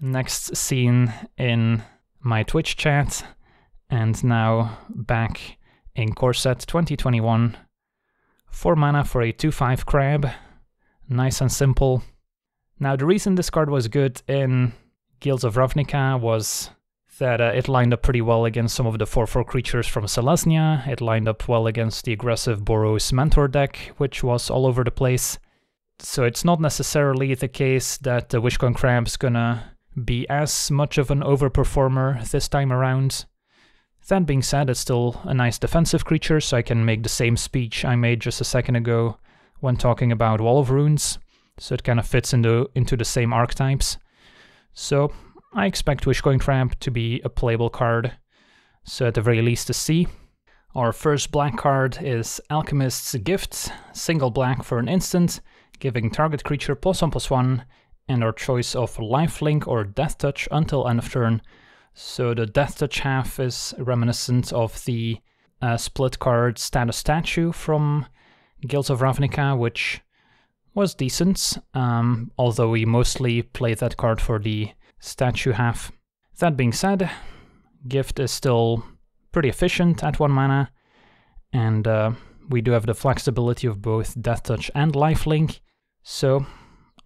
next seen in my Twitch chat, and now back in Core Set 2021. 4 mana for a 2/5 crab. Nice and simple. Now, the reason this card was good in Guilds of Ravnica was that it lined up pretty well against some of the 4/4 creatures from Selesnya. It lined up well against the aggressive Boros Mentor deck, which was all over the place. So it's not necessarily the case that the Wishcon Crab's gonna be as much of an overperformer this time around. That being said, it's still a nice defensive creature, so I can make the same speech I made just a second ago when talking about Wall of Runes, so it kind of fits into the same archetypes. So I expect Wishcoin Crab to be a playable card, so at the very least a C. Our first black card is Alchemist's Gift, single black for an instant, giving target creature +1/+1, and our choice of Lifelink or Death Touch until end of turn. So the Death Touch half is reminiscent of the split card Status Statue from Guilds of Ravnica, which was decent, although we mostly played that card for the statue half. That being said, Gift is still pretty efficient at 1 mana, and we do have the flexibility of both Death Touch and Lifelink, so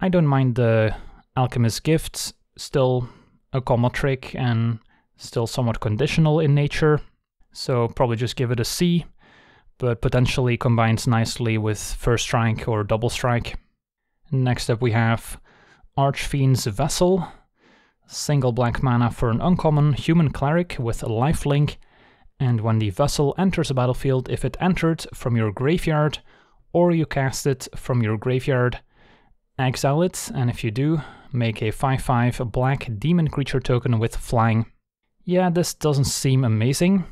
I don't mind the Alchemist's Gift. Still a combo trick and still somewhat conditional in nature, so probably just give it a C, but potentially combines nicely with First Strike or Double Strike. Next up we have Archfiend's Vessel, single black mana for an uncommon Human Cleric with a Lifelink, and when the Vessel enters the battlefield, if it entered from your graveyard or you cast it from your graveyard, exile it, and if you do, make a 5/5 black demon creature token with flying. Yeah, this doesn't seem amazing.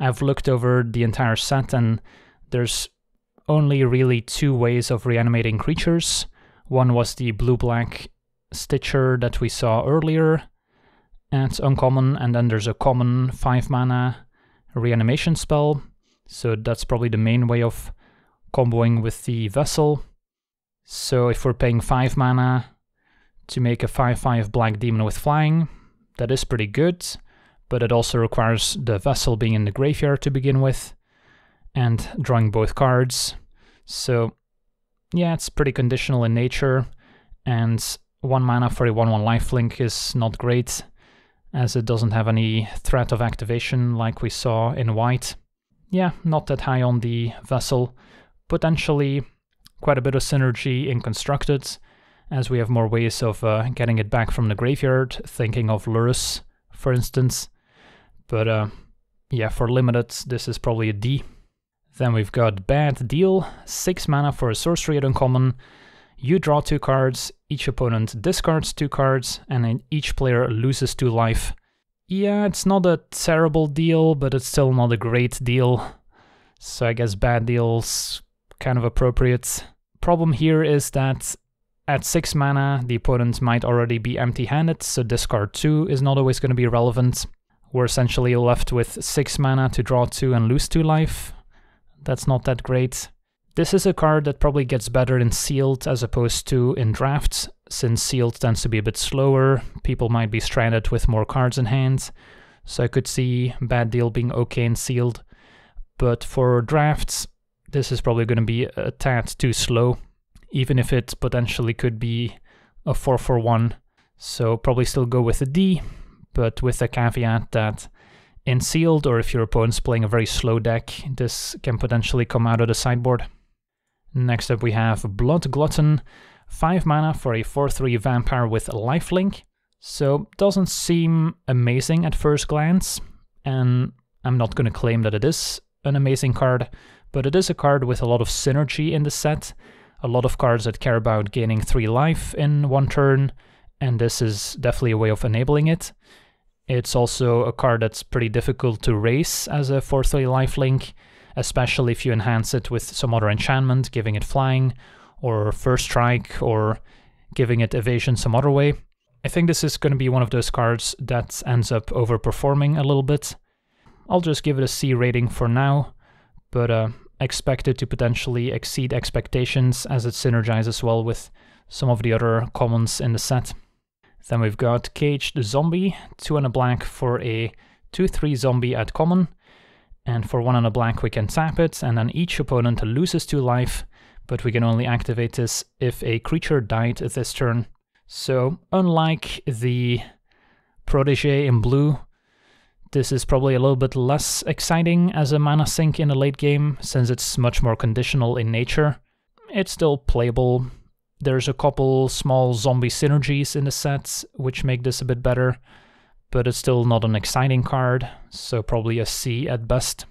I've looked over the entire set and there's only really 2 ways of reanimating creatures. One was the blue-black Stitcher that we saw earlier at uncommon, and then there's a common 5 mana reanimation spell, so that's probably the main way of comboing with the Vessel. So if we're paying 5 mana to make a 5/5 black demon with flying, that is pretty good, but it also requires the Vessel being in the graveyard to begin with, and drawing both cards. So yeah, it's pretty conditional in nature, and 1 mana for a 1/1 lifelink is not great, as it doesn't have any threat of activation like we saw in white. Yeah, not that high on the Vessel. Potentially quite a bit of synergy in Constructed, as we have more ways of getting it back from the graveyard, thinking of Lurrus, for instance. But yeah, for limited, this is probably a D. Then we've got Bad Deal, 6 mana for a sorcery at uncommon. You draw 2 cards, each opponent discards 2 cards, and then each player loses 2 life. Yeah, it's not a terrible deal, but it's still not a great deal. So I guess Bad Deal's kind of appropriate. Problem here is that at 6 mana, the opponent might already be empty-handed, so discard 2 is not always going to be relevant. We're essentially left with 6 mana to draw 2 and lose 2 life. That's not that great. This is a card that probably gets better in Sealed as opposed to in Draft, since Sealed tends to be a bit slower, people might be stranded with more cards in hand, so I could see Bad Deal being okay in Sealed, but for Drafts, this is probably going to be a tad too slow, even if it potentially could be a 4/1, so probably still go with a D, but with the caveat that in Sealed, or if your opponent's playing a very slow deck, this can potentially come out of the sideboard. Next up we have Blood Glutton, 5 mana for a 4/3 vampire with lifelink. So doesn't seem amazing at first glance, and I'm not going to claim that it is an amazing card, but it is a card with a lot of synergy in the set, a lot of cards that care about gaining 3 life in 1 turn, and this is definitely a way of enabling it. It's also a card that's pretty difficult to race as a 4/3 lifelink, especially if you enhance it with some other enchantment, giving it flying, or first strike, or giving it evasion some other way. I think this is going to be one of those cards that ends up overperforming a little bit. I'll just give it a C rating for now, but expect it to potentially exceed expectations as it synergizes well with some of the other commons in the set. Then we've got Cage the Zombie, 2 and a black for a 2/3 zombie at common, and for 1 and a black we can tap it, and then each opponent loses 2 life, but we can only activate this if a creature died this turn. So unlike the Protégé in blue, this is probably a little bit less exciting as a mana sink in the late game, since it's much more conditional in nature. It's still playable. There's a couple small zombie synergies in the set which make this a bit better, but it's still not an exciting card, so probably a C at best.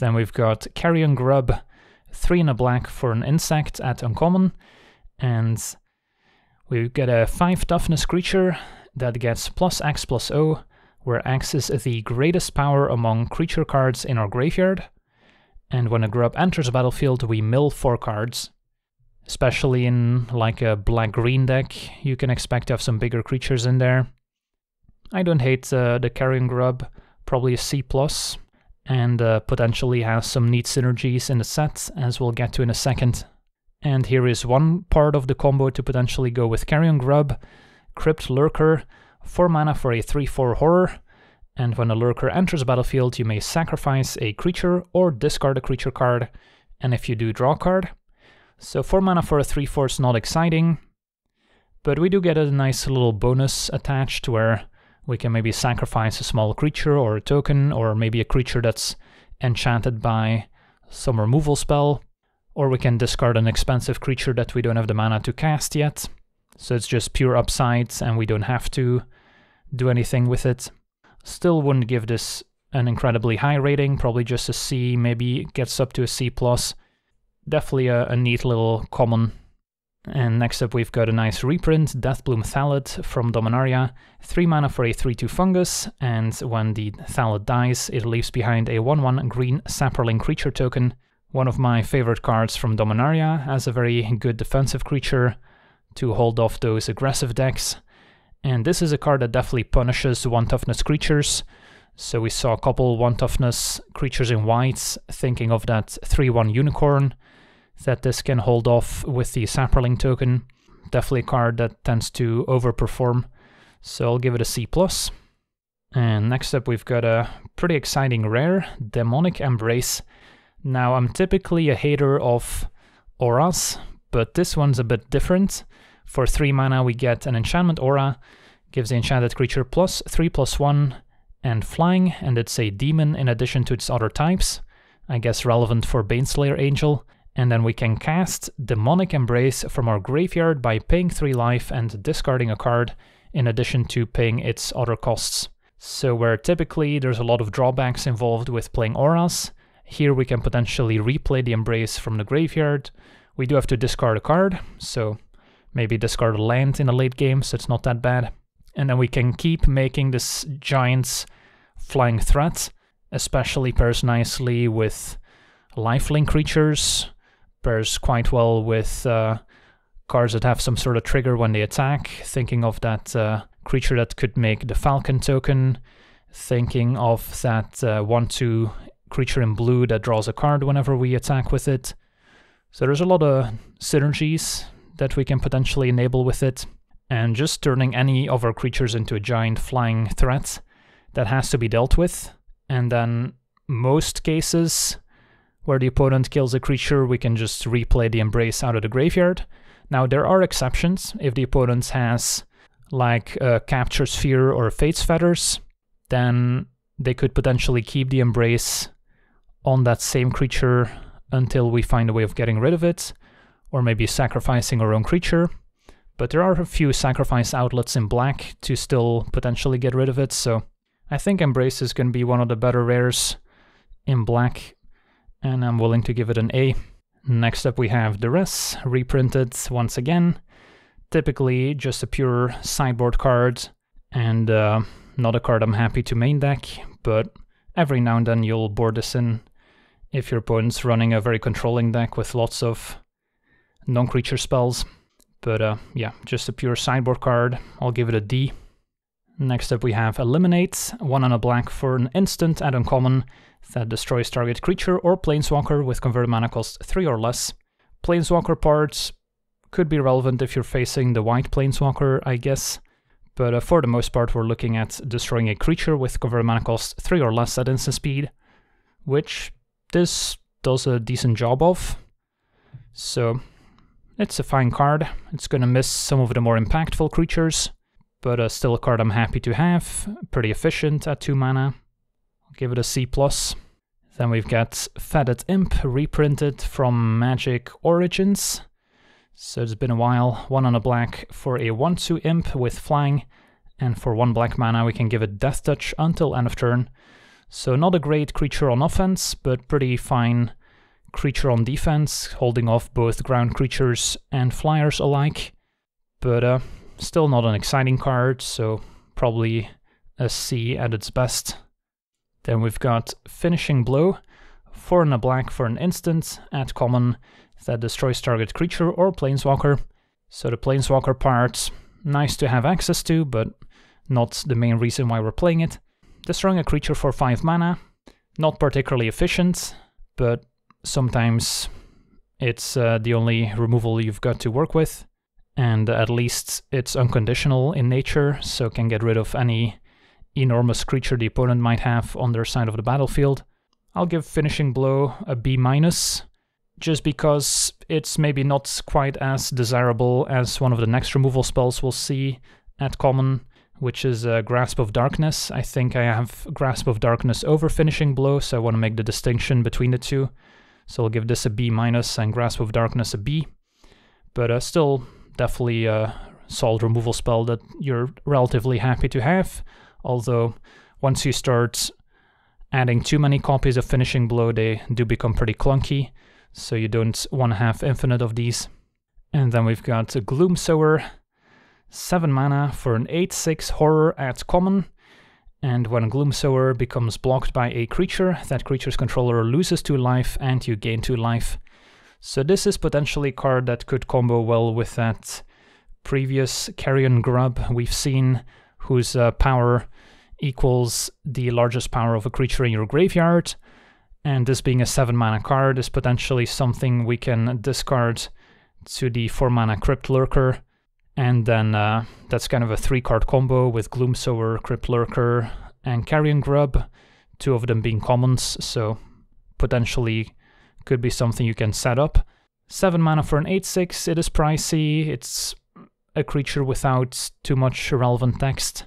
Then we've got Carrion Grub, 3 and a black for an insect at uncommon, and we get a 5 toughness creature that gets +X +0, where X is the greatest power among creature cards in our graveyard, and when a grub enters the battlefield we mill 4 cards. Especially in like a black-green deck, you can expect to have some bigger creatures in there. I don't hate the Carrion Grub, probably a C+, and potentially has some neat synergies in the set, as we'll get to in a second. And here is one part of the combo to potentially go with Carrion Grub: Crypt Lurker, 4 mana for a 3/4 horror, and when a lurker enters the battlefield you may sacrifice a creature or discard a creature card, and if you do, draw a card. So 4 mana for a 3/4 is not exciting, but we do get a nice little bonus attached where we can maybe sacrifice a small creature or a token, or maybe a creature that's enchanted by some removal spell, or we can discard an expensive creature that we don't have the mana to cast yet. So it's just pure upside and we don't have to do anything with it. Still wouldn't give this an incredibly high rating, probably just a C, maybe gets up to a C+. Definitely a neat little common. And next up we've got a nice reprint, Deathbloom Thalid from Dominaria, 3 mana for a 3/2 fungus, and when the Thalid dies it leaves behind a 1/1 green Sapperling creature token. One of my favorite cards from Dominaria, as a very good defensive creature to hold off those aggressive decks. And this is a card that definitely punishes 1 toughness creatures. So we saw a couple 1 toughness creatures in whites, thinking of that 3/1 unicorn that this can hold off with the Sapperling token. Definitely a card that tends to overperform, so I'll give it a C+. And next up we've got a pretty exciting rare, Demonic Embrace. Now, I'm typically a hater of auras, but this one's a bit different. For 3 mana we get an enchantment aura, gives the enchanted creature +3/+1 and flying, and it's a demon in addition to its other types, I guess relevant for Baneslayer Angel. And then we can cast Demonic Embrace from our graveyard by paying 3 life and discarding a card, in addition to paying its other costs. So where typically there's a lot of drawbacks involved with playing auras, here we can potentially replay the Embrace from the graveyard. We do have to discard a card, so maybe discard a land in the late game, so it's not that bad. And then we can keep making this giant flying threat, especially pairs nicely with lifelink creatures, pairs quite well with cards that have some sort of trigger when they attack, thinking of that creature that could make the Falcon token, thinking of that 1/2 creature in blue that draws a card whenever we attack with it. So there's a lot of synergies that we can potentially enable with it. And just turning any of our creatures into a giant flying threat that has to be dealt with. And then most cases where the opponent kills a creature, we can just replay the Embrace out of the graveyard. Now, there are exceptions. If the opponent has like a Capture Sphere or Faith's Feathers, then they could potentially keep the Embrace on that same creature until we find a way of getting rid of it, or maybe sacrificing our own creature. But there are a few sacrifice outlets in black to still potentially get rid of it, so I think Embrace is going to be one of the better rares in black, and I'm willing to give it an A. Next up we have the Duress, reprinted once again, typically just a pure sideboard card, and not a card I'm happy to main deck, but every now and then you'll board this in if your opponent's running a very controlling deck with lots of non-creature spells. But yeah, just a pure sideboard card. I'll give it a D. Next up we have Eliminate, 1 and a black for an instant at uncommon that destroys target creature or planeswalker with converted mana cost 3 or less. Planeswalker parts could be relevant if you're facing the white planeswalker, I guess, but for the most part we're looking at destroying a creature with converted mana cost 3 or less at instant speed, which this does a decent job of. So it's a fine card. It's gonna miss some of the more impactful creatures, but still a card I'm happy to have, pretty efficient at 2 mana. I'll give it a C+. Then we've got Fatted Imp, reprinted from Magic Origins. So it's been a while. 1 and a black for a 1/2 imp with flying, and for 1 black mana we can give it Death Touch until end of turn. So not a great creature on offense, but pretty fine creature on defense, holding off both ground creatures and flyers alike. But still not an exciting card, so probably a C at its best. Then we've got Finishing Blow, 4 and a black for an instant at common that destroys target creature or planeswalker. So the planeswalker part, nice to have access to, but not the main reason why we're playing it. Destroying a creature for 5 mana, not particularly efficient, but sometimes it's the only removal you've got to work with, and at least it's unconditional in nature, so can get rid of any enormous creature the opponent might have on their side of the battlefield. I'll give Finishing Blow a B-, just because it's maybe not quite as desirable as one of the next removal spells we'll see at common, which is Grasp of Darkness. I think I have Grasp of Darkness over Finishing Blow, so I want to make the distinction between the two. So I'll give this a B- and Grasp of Darkness a B. But still definitely a solid removal spell that you're relatively happy to have. Although, once you start adding too many copies of Finishing Blow, they do become pretty clunky, so you don't want to have infinite of these. And then we've got Gloomsower, 7 mana for an 8/6 horror at common, and when Gloomsower becomes blocked by a creature, that creature's controller loses 2 life and you gain 2 life. So this is potentially a card that could combo well with that previous Carrion Grub we've seen, whose power equals the largest power of a creature in your graveyard, and this being a 7 mana card is potentially something we can discard to the 4 mana Crypt Lurker, and then that's kind of a 3 card combo with Gloomsower, Crypt Lurker and Carrion Grub, 2 of them being commons, so potentially could be something you can set up. 7 mana for an 8/6, it is pricey, it's a creature without too much relevant text,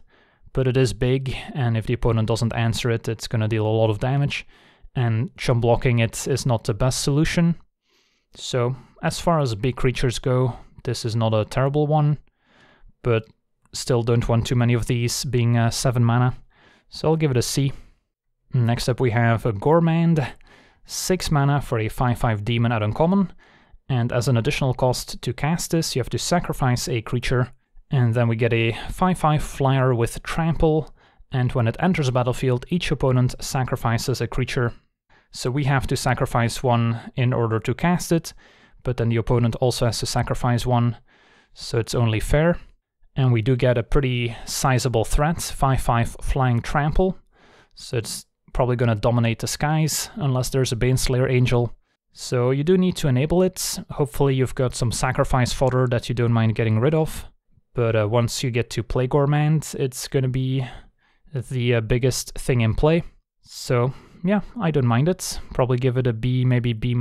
but it is big, and if the opponent doesn't answer it, it's gonna deal a lot of damage, and chump blocking it is not the best solution. So as far as big creatures go, this is not a terrible one, but still don't want too many of these being 7 mana, so I'll give it a C. Next up we have a Gourmand, 6 mana for a 5/5 demon at uncommon, and as an additional cost to cast this, you have to sacrifice a creature, and then we get a 5/5 flyer with trample, and when it enters the battlefield, each opponent sacrifices a creature. So we have to sacrifice one in order to cast it, but then the opponent also has to sacrifice one, so it's only fair. And we do get a pretty sizable threat, 5/5 flying trample, so it's probably gonna dominate the skies, unless there's a Baneslayer Angel. So you do need to enable it. Hopefully you've got some sacrifice fodder that you don't mind getting rid of, but once you get to play Gourmand, it's gonna be the biggest thing in play. So yeah, I don't mind it. Probably give it a B, maybe B-.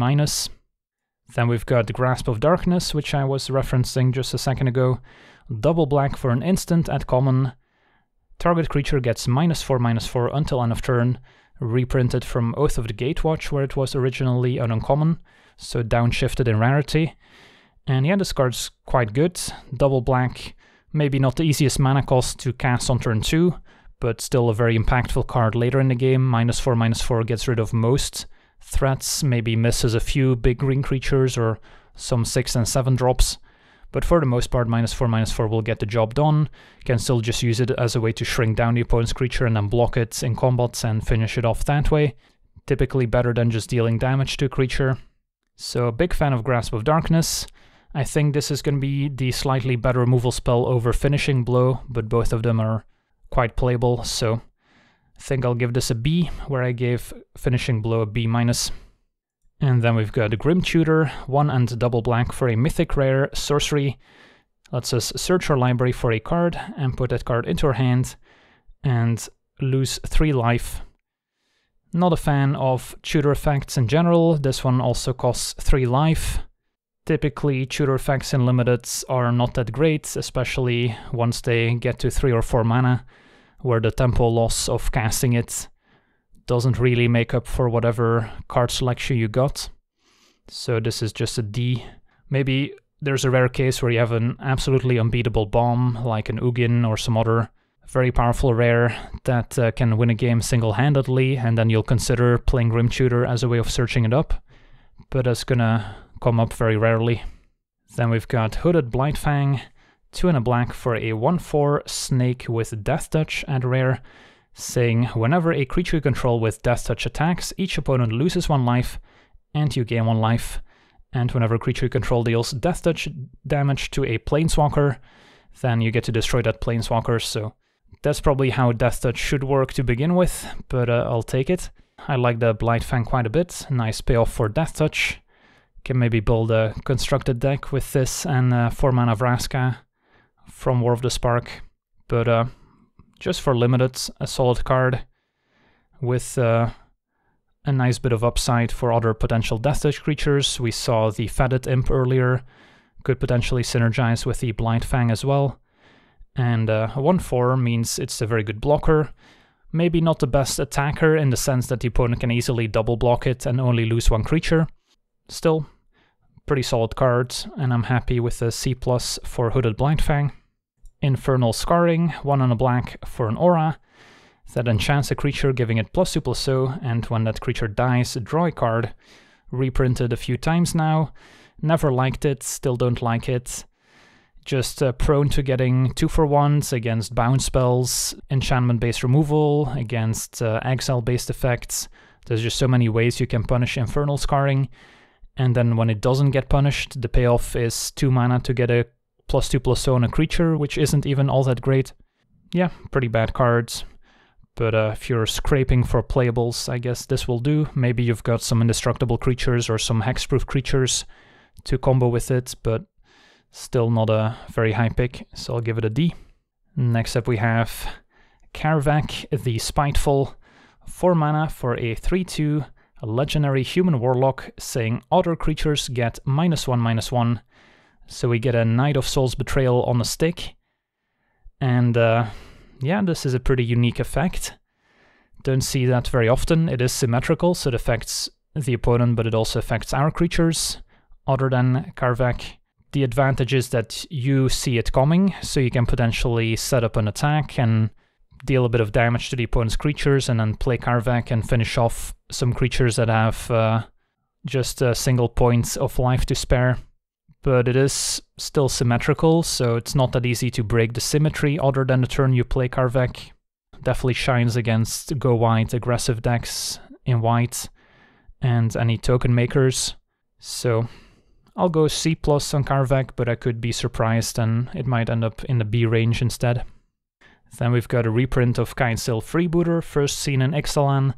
Then we've got Grasp of Darkness, which I was referencing just a second ago. 2 black for an instant at common. Target creature gets -4/-4 until end of turn. Reprinted from Oath of the Gatewatch, where it was originally an uncommon, so downshifted in rarity. And yeah, this card's quite good. 2 black, maybe not the easiest mana cost to cast on turn 2, but still a very impactful card later in the game. -4/-4 gets rid of most threats, maybe misses a few big green creatures or some 6 and 7 drops, But for the most part, -4/-4 will get the job done. Can still just use it as a way to shrink down the opponent's creature and then block it in combats and finish it off that way. Typically better than just dealing damage to a creature. So, big fan of Grasp of Darkness. I think this is going to be the slightly better removal spell over Finishing Blow, but both of them are quite playable, so I think I'll give this a B, where I gave Finishing Blow a B-. And then we've got the Grim Tutor, 1 and double black for a mythic rare sorcery. Lets us search our library for a card and put that card into our hand and lose 3 life. Not a fan of tutor effects in general. This one also costs 3 life. Typically, tutor effects in limited are not that great, especially once they get to 3 or 4 mana, where the tempo loss of casting it doesn't really make up for whatever card selection you got. So this is just a D. Maybe there's a rare case where you have an absolutely unbeatable bomb, like an Ugin or some other very powerful rare that can win a game single-handedly, and then you'll consider playing Grim Tutor as a way of searching it up. But that's gonna come up very rarely. Then we've got Hooded Blightfang, 2 and a black for a 1/4 snake with Death Touch at rare, saying whenever a creature you control with Death Touch attacks, each opponent loses 1 life and you gain 1 life. And whenever a creature you control deals Death Touch damage to a planeswalker, then you get to destroy that planeswalker. So that's probably how Death Touch should work to begin with, but I'll take it. I like the Blightfang quite a bit. Nice payoff for Death Touch. Can maybe build a constructed deck with this and 4 mana Vraska from War of the Spark, but just for limited, a solid card with a nice bit of upside for other potential Death Touch creatures. We saw the Fatted Imp earlier, could potentially synergize with the Blightfang as well, and 1/4 means it's a very good blocker. Maybe not the best attacker in the sense that the opponent can easily double block it and only lose 1 creature. Still, pretty solid cards, and I'm happy with a C+ for Hooded Blightfang. Infernal Scarring, 1 and a black for an aura that enchants a creature, giving it +2/+0, and when that creature dies, draw a card. Reprinted a few times now, never liked it, still don't like it. Just prone to getting 2-for-1s against bounce spells, enchantment-based removal, against exile-based effects. There's just so many ways you can punish Infernal Scarring, and then when it doesn't get punished, the payoff is 2 mana to get a +2/+0 on a creature, which isn't even all that great. Yeah, pretty bad cards, but if you're scraping for playables, I guess this will do. Maybe you've got some indestructible creatures or some hexproof creatures to combo with it, but still not a very high pick, so I'll give it a D. Next up we have Karvak the Spiteful, 4 mana for a 3/2, a legendary human warlock, saying other creatures get -1/-1. So we get a Knight of Souls Betrayal on a stick. And yeah, this is a pretty unique effect. Don't see that very often. It is symmetrical, so it affects the opponent, but it also affects our creatures, other than Karvak. The advantage is that you see it coming, so you can potentially set up an attack and deal a bit of damage to the opponent's creatures, and then play Karvak and finish off some creatures that have just a single point of life to spare. But it is still symmetrical, so it's not that easy to break the symmetry other than the turn you play Karvak. Definitely shines against go white aggressive decks in white and any token makers. So I'll go C+ on Karvak, but I could be surprised and it might end up in the B range instead. Then we've got a reprint of Kain'Sil Freebooter, first seen in Ixalan,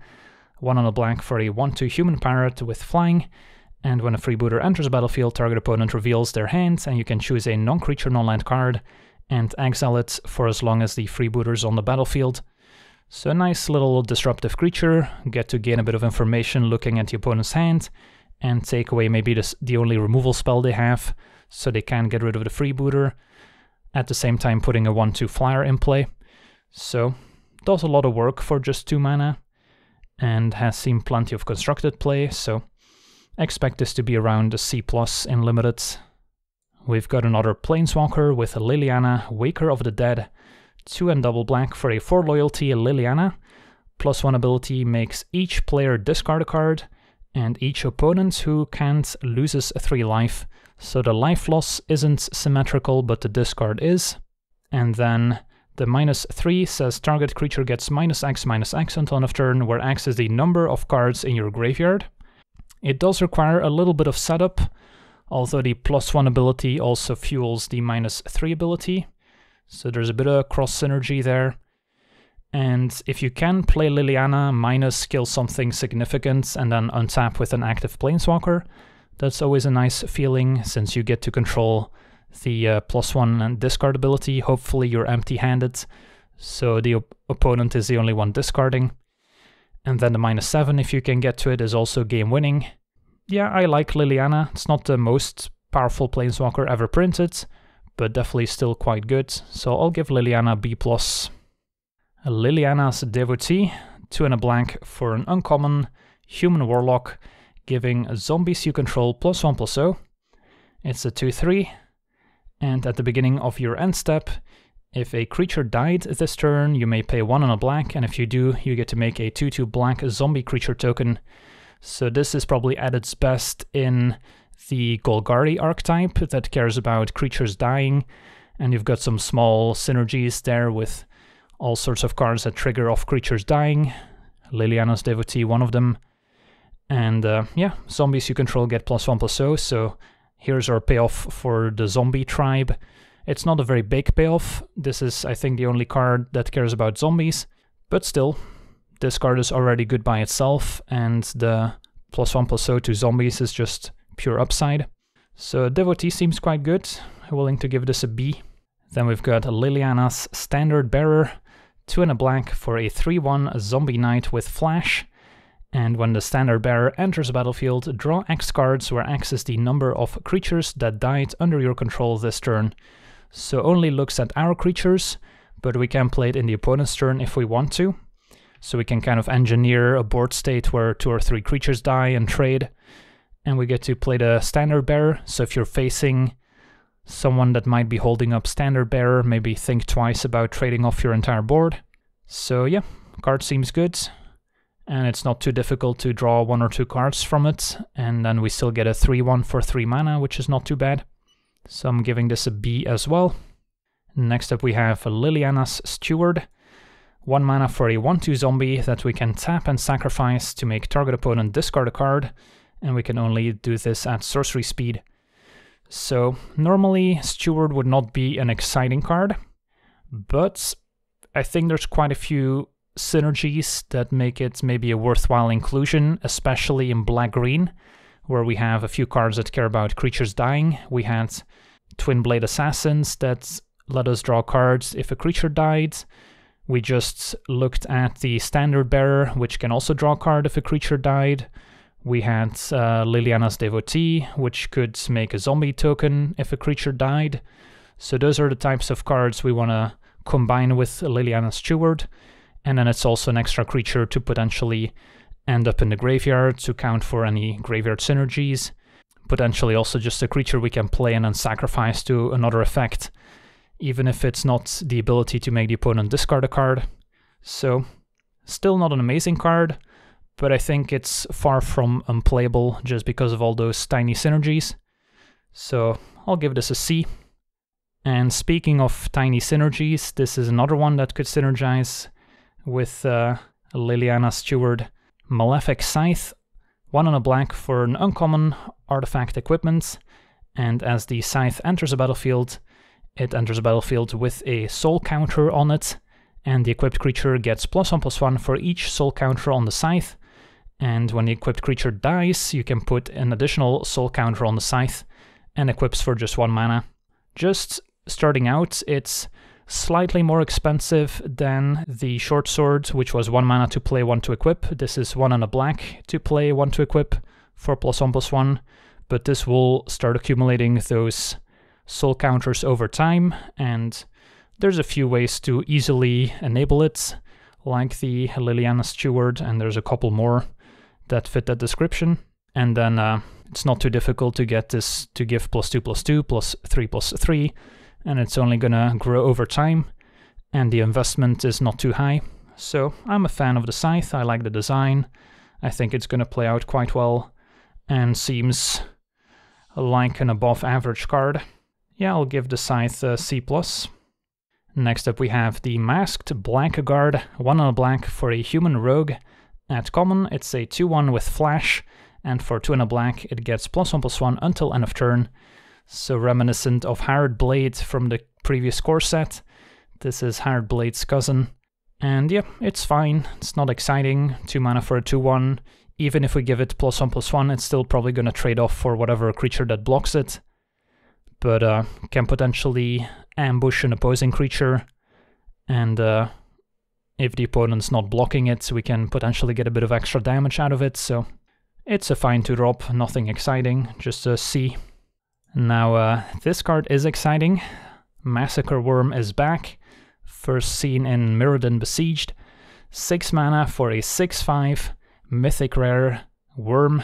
1 and a black for a 1/2 human parrot with flying, and when a Freebooter enters battlefield, target opponent reveals their hand, and you can choose a non-creature, non-land card, and exile it for as long as the Freebooter's on the battlefield. So a nice little disruptive creature, get to gain a bit of information looking at the opponent's hand, and take away maybe the only removal spell they have, so they can get rid of the Freebooter, at the same time putting a 1/2 flyer in play. So, does a lot of work for just 2 mana, and has seen plenty of constructed play, so expect this to be around a C+ in limited. We've got another Planeswalker with a Liliana, Waker of the Dead, 2 and double black for a 4 loyalty Liliana. +1 ability makes each player discard a card, and each opponent who can't loses 3 life, So the life loss isn't symmetrical, but the discard is. And then the -3 says target creature gets -X until end of turn, where X is the number of cards in your graveyard. It does require a little bit of setup, although the +1 ability also fuels the -3 ability. So there's a bit of cross synergy there. And if you can, play Liliana, kill something significant, and then untap with an active planeswalker. That's always a nice feeling, since you get to control the +1 and discard ability. Hopefully you're empty-handed, so the opponent is the only one discarding. And then the -7, if you can get to it, is also game-winning. Yeah, I like Liliana. It's not the most powerful planeswalker ever printed, but definitely still quite good, so I'll give Liliana B+. Liliana's Devotee, 2 and a blank for an uncommon human warlock, giving zombies you control +1/+0. It's a 2/3, and at the beginning of your end step, if a creature died this turn, you may pay 1 and a black, and if you do, you get to make a 2/2 black zombie creature token. So this is probably at its best in the Golgari archetype that cares about creatures dying, and you've got some small synergies there with all sorts of cards that trigger off creatures dying. Liliana's Devotee, one of them. And yeah, zombies you control get +1/+0, so here's our payoff for the zombie tribe. It's not a very big payoff. This is, I think, the only card that cares about zombies, but still, this card is already good by itself, and the +1/+0 to zombies is just pure upside. So Devotee seems quite good. I'm willing to give this a B. Then we've got Liliana's Standard Bearer, 2 and a black for a 3/1 zombie knight with flash. And when the Standard Bearer enters the battlefield, draw X cards, where X is the number of creatures that died under your control this turn. So only looks at our creatures, but we can play it in the opponent's turn if we want to. So we can kind of engineer a board state where 2 or 3 creatures die and trade. And we get to play the Standard Bearer, so if you're facing someone that might be holding up Standard Bearer, maybe think twice about trading off your entire board. So yeah, card seems good, and it's not too difficult to draw 1 or 2 cards from it, and then we still get a 3/1 for 3 mana, which is not too bad. So I'm giving this a B as well. Next up we have Liliana's Steward, 1 mana for a 1/2 zombie that we can tap and sacrifice to make target opponent discard a card, and we can only do this at sorcery speed. So normally Steward would not be an exciting card, but I think there's quite a few synergies that make it maybe a worthwhile inclusion, especially in black-green, where we have a few cards that care about creatures dying. We had Twinblade Assassins that let us draw cards if a creature died. We just looked at the Standard Bearer, which can also draw a card if a creature died. We had Liliana's Devotee, which could make a zombie token if a creature died. So those are the types of cards we want to combine with Liliana's Steward. And then it's also an extra creature to potentially end up in the graveyard to count for any graveyard synergies. Potentially also just a creature we can play and then sacrifice to another effect, even if it's not the ability to make the opponent discard a card. So still not an amazing card, but I think it's far from unplayable just because of all those tiny synergies. So I'll give this a C. And speaking of tiny synergies, this is another one that could synergize with Liliana's Steward. Malefic Scythe, 1 and a black for an uncommon artifact equipment, and as the Scythe enters the battlefield, it enters the battlefield with a soul counter on it, and the equipped creature gets +1/+1 for each soul counter on the Scythe. And when the equipped creature dies, you can put an additional soul counter on the Scythe, and equips for just 1 mana. Just starting out, it's slightly more expensive than the Short Sword, which was 1 mana to play, 1 to equip. This is 1 and a black to play, 1 to equip for +1/+1, but this will start accumulating those soul counters over time, and there's a few ways to easily enable it, like the Liliana Steward, and there's a couple more that fit that description. And then it's not too difficult to get this to give +2/+2, +3/+3, and it's only gonna grow over time, and the investment is not too high. So I'm a fan of the Scythe. I like the design. I think it's gonna play out quite well, and seems like an above average card. Yeah, I'll give the scythe a C+. Next up we have the Masked Blackguard, 1 black for a human rogue. At common it's a 2-1 with flash, and for 2 black it gets +1/+1 until end of turn. So reminiscent of Hired Blade from the previous core set. This is Hired Blade's cousin. And yeah, it's fine, it's not exciting, 2 for a 2-1. Even if we give it +1/+1, it's still probably gonna trade off for whatever creature that blocks it. But can potentially ambush an opposing creature, and if the opponent's not blocking it, we can potentially get a bit of extra damage out of it, so it's a fine 2-drop, nothing exciting, just a C. Now this card is exciting. Massacre Worm is back, first seen in Mirrodin Besieged. 6 for a 6/5, mythic rare, worm,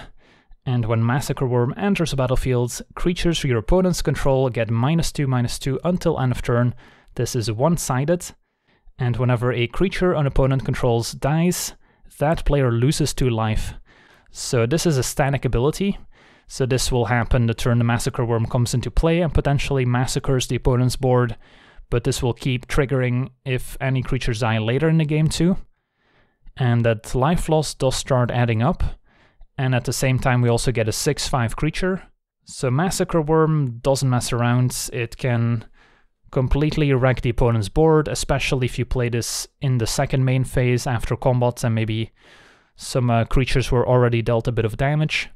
and when Massacre Worm enters the battlefield, creatures your opponents control get -2/-2 until end of turn. This is one-sided, and whenever a creature an opponent controls dies, that player loses 2 life. So this is a static ability, so this will happen the turn the Massacre Worm comes into play and potentially massacres the opponent's board, but this will keep triggering if any creatures die later in the game too. And that life loss does start adding up, and at the same time we also get a 6/5 creature. So Massacre Worm doesn't mess around, it can completely wreck the opponent's board, especially if you play this in the second main phase after combat and maybe some creatures were already dealt a bit of damage.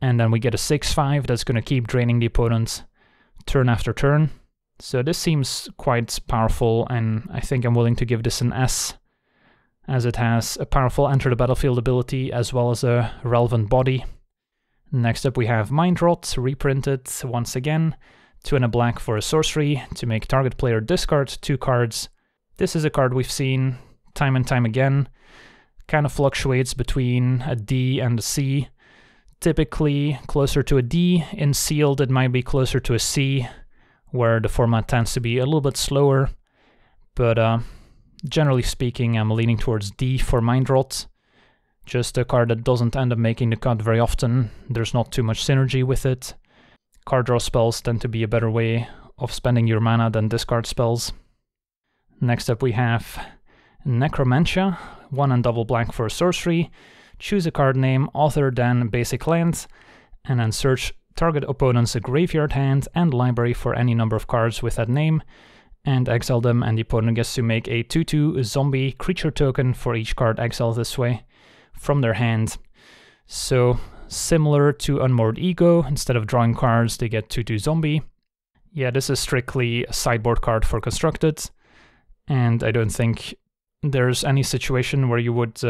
And then we get a 6/5 that's going to keep draining the opponent turn after turn. So this seems quite powerful, and I think I'm willing to give this an S, as it has a powerful enter the battlefield ability as well as a relevant body. Next up we have Mind Rot, reprinted once again, 2 for a sorcery to make target player discard 2 cards. This is a card we've seen time and time again, kind of fluctuates between a D and a C, typically closer to a D. In sealed it might be closer to a C, where the format tends to be a little bit slower, but generally speaking, I'm leaning towards D for Mind Rot. Just a card that doesn't end up making the cut very often, there's not too much synergy with it. Card draw spells tend to be a better way of spending your mana than discard spells. Next up we have Necromancia, 1 for a sorcery. Choose a card name other than basic land, and then search target opponent's graveyard hand and library for any number of cards with that name, and exile them, and the opponent gets to make a 2/2 zombie creature token for each card exiled this way from their hand. So similar to Unmoored Ego, instead of drawing cards they get 2/2 zombie. Yeah, this is strictly a sideboard card for constructed, and I don't think there's any situation where you would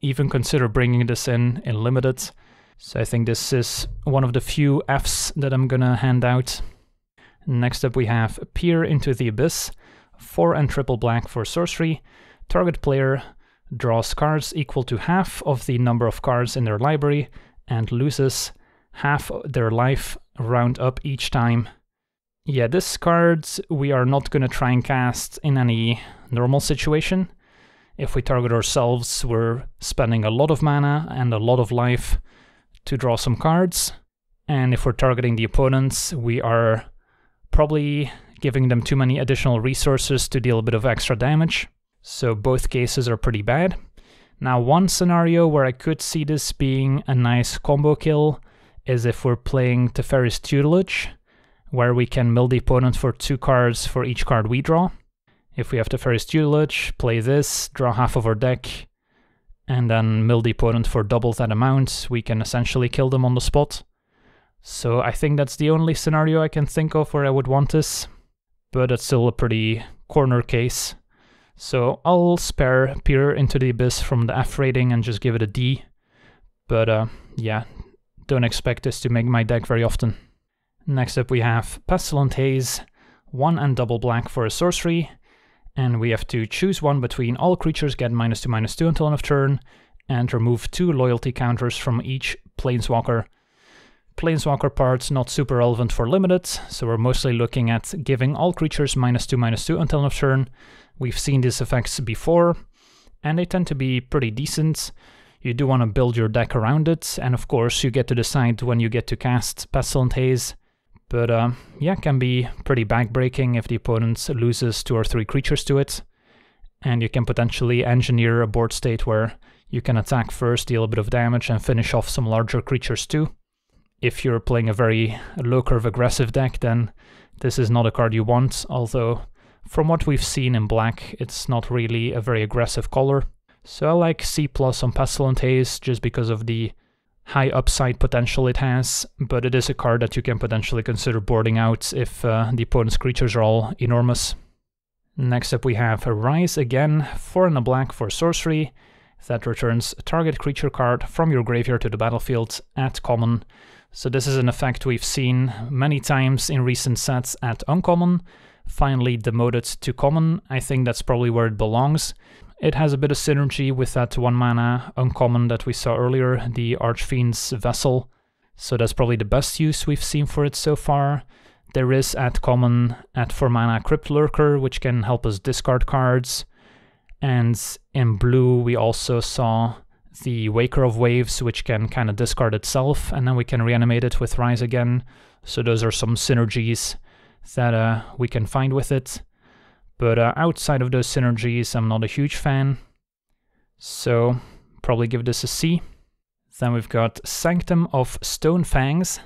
even consider bringing this in limited. So I think this is one of the few Fs that I'm gonna hand out. Next up we have Peer into the Abyss, 4 for sorcery. Target player draws cards equal to half of the number of cards in their library and loses half their life, round up each time. Yeah, this card we are not gonna try and cast in any normal situation. If we target ourselves, we're spending a lot of mana and a lot of life to draw some cards, and if we're targeting the opponents, we are probably giving them too many additional resources to deal a bit of extra damage, so both cases are pretty bad. Now, one scenario where I could see this being a nice combo kill is if we're playing Teferi's Tutelage, where we can mill the opponent for 2 cards for each card we draw. If we have Teferi's Tutelage, play this, draw half of our deck, and then mill the opponent for double that amount, we can essentially kill them on the spot. So I think that's the only scenario I can think of where I would want this, but it's still a pretty corner case. So I'll spare Peer into the Abyss from the F rating and just give it a D. But yeah, don't expect this to make my deck very often. Next up we have Pestilent Haze, 1 for a sorcery, and we have to choose one between all creatures get -2/-2 until end of turn, and remove 2 loyalty counters from each Planeswalker. Planeswalker parts not super relevant for limited, so we're mostly looking at giving all creatures -2/-2 until end of turn. We've seen these effects before, and they tend to be pretty decent. You do want to build your deck around it, and of course you get to decide when you get to cast Pestilent Haze. But yeah, can be pretty backbreaking if the opponent loses 2 or 3 creatures to it. And you can potentially engineer a board state where you can attack first, deal a bit of damage, and finish off some larger creatures too. If you're playing a very low-curve aggressive deck, then this is not a card you want, although from what we've seen in black, it's not really a very aggressive color. So I like C+ on Pestilent Haze just because of the high upside potential it has, but it is a card that you can potentially consider boarding out if the opponent's creatures are all enormous. Next up we have Arise again, 4 and a black for sorcery. That returns a target creature card from your graveyard to the battlefield at common. So this is an effect we've seen many times in recent sets at uncommon, finally demoted to common. I think that's probably where it belongs. It has a bit of synergy with that 1 mana uncommon that we saw earlier, the Archfiend's Vessel. So that's probably the best use we've seen for it so far. There is at common at 4 mana Crypt Lurker, which can help us discard cards. And in blue we also saw the Waker of Waves, which can kind of discard itself, and then we can reanimate it with Rise again. So those are some synergies that we can find with it. But outside of those synergies, I'm not a huge fan. So probably give this a C. Then we've got Sanctum of Stone Fangs,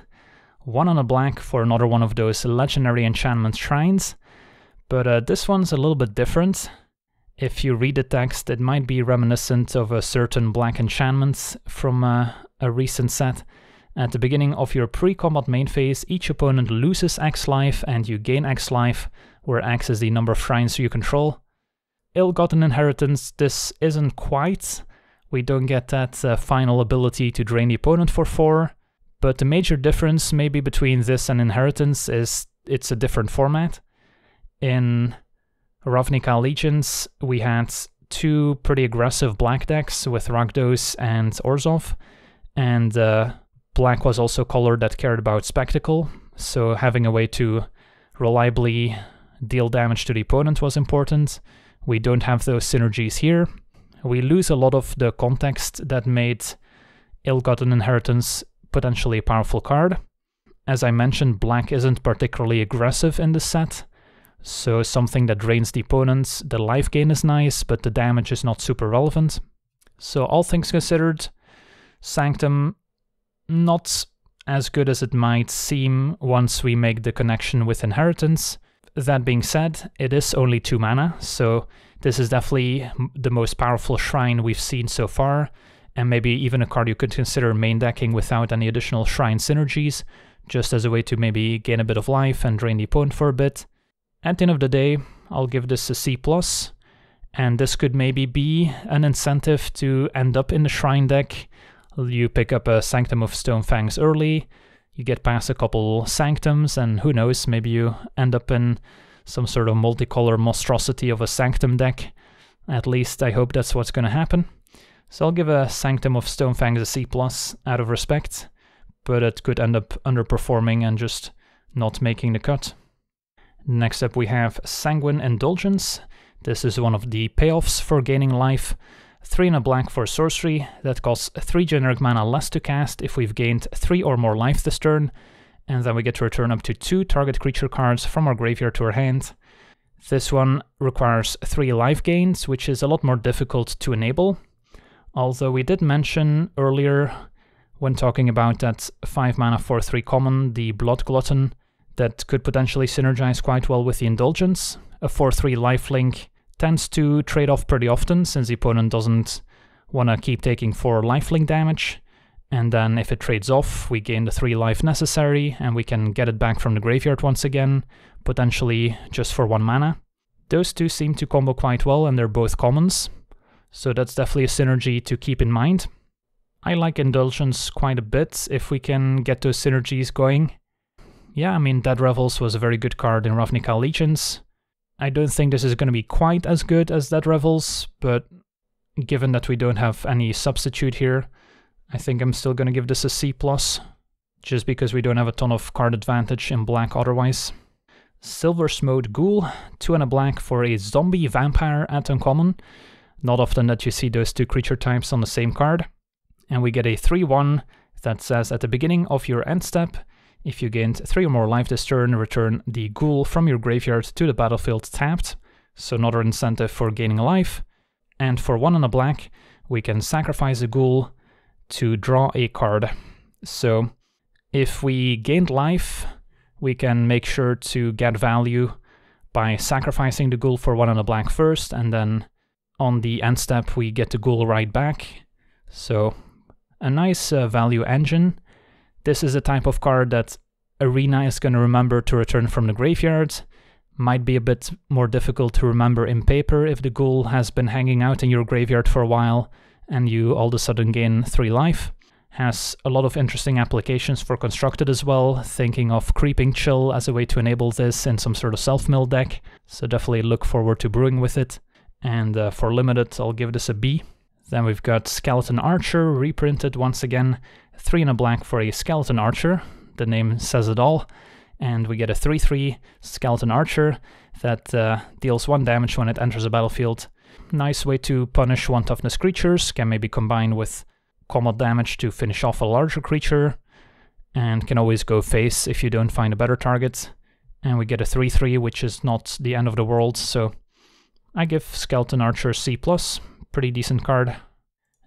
1 and a black for another one of those legendary enchantment shrines. But this one's a little bit different. If you read the text, it might be reminiscent of a certain black enchantment from a recent set. At the beginning of your pre-combat main phase, each opponent loses X life and you gain X life, where X is the number of shrines you control. Ill-gotten inheritance, this isn't quite. We don't get that final ability to drain the opponent for 4, but the major difference maybe between this and inheritance is it's a different format. In Ravnica Allegiance, we had 2 pretty aggressive black decks with Rakdos and Orzhov, and black was also a color that cared about spectacle, so having a way to reliably deal damage to the opponent was important. We don't have those synergies here. We lose a lot of the context that made Ill-Gotten Inheritance potentially a powerful card. As I mentioned, black isn't particularly aggressive in this set. So something that drains the opponents, the life gain is nice, but the damage is not super relevant. So all things considered, Sanctum not as good as it might seem once we make the connection with Inheritance. That being said, it is only 2 mana, so this is definitely the most powerful shrine we've seen so far, and maybe even a card you could consider main decking without any additional shrine synergies, just as a way to maybe gain a bit of life and drain the opponent for a bit. At the end of the day, I'll give this a C+, and this could maybe be an incentive to end up in the Shrine deck. You pick up a Sanctum of Stone Fangs early, you get past a couple Sanctums, and who knows, maybe you end up in some sort of multicolor monstrosity of a Sanctum deck. At least I hope that's what's gonna happen. So I'll give a Sanctum of Stone Fangs a C+, out of respect, but it could end up underperforming and just not making the cut. Next up we have Sanguine Indulgence. This is one of the payoffs for gaining life. 3 and a black for sorcery. That costs 3 generic mana less to cast if we've gained 3 or more life this turn. And then we get to return up to 2 target creature cards from our graveyard to our hand. This one requires 3 life gains, which is a lot more difficult to enable. Although we did mention earlier, when talking about that 5 mana 4/3 common, the Blood Glutton, that could potentially synergize quite well with the Indulgence. A 4/3 lifelink tends to trade off pretty often, since the opponent doesn't want to keep taking 4 lifelink damage, and then if it trades off, we gain the 3 life necessary, and we can get it back from the graveyard once again, potentially just for 1 mana. Those two seem to combo quite well, and they're both commons, so that's definitely a synergy to keep in mind. I like Indulgence quite a bit if we can get those synergies going. Yeah, I mean, Dead Revels was a very good card in Ravnica Allegiance. I don't think this is going to be quite as good as Dead Revels, but given that we don't have any substitute here, I think I'm still going to give this a C+, just because we don't have a ton of card advantage in black otherwise. Silversmote Ghoul, 2 and a black for a zombie vampire at uncommon. Not often that you see those two creature types on the same card. and we get a 3-1 that says at the beginning of your end step, if you gained 3 or more life this turn, return the ghoul from your graveyard to the battlefield tapped, so another incentive for gaining life. And for 1 and a black, we can sacrifice a ghoul to draw a card. So if we gained life, we can make sure to get value by sacrificing the ghoul for 1 and a black first, and then on the end step we get the ghoul right back. So a nice value engine. This is the type of card that Arena is going to remember to return from the graveyard. Might be a bit more difficult to remember in paper if the ghoul has been hanging out in your graveyard for a while and you all of a sudden gain 3 life. Has a lot of interesting applications for constructed as well, thinking of Creeping Chill as a way to enable this in some sort of self-mill deck, so definitely look forward to brewing with it. And for limited, I'll give this a B. Then we've got Skeleton Archer, reprinted once again, 3 and a black for a Skeleton Archer, the name says it all, and we get a 3-3 Skeleton Archer that deals 1 damage when it enters the battlefield. Nice way to punish 1 toughness creatures, can maybe combine with combat damage to finish off a larger creature, and can always go face if you don't find a better target. And we get a 3-3, which is not the end of the world, so I give Skeleton Archer C+, pretty decent card.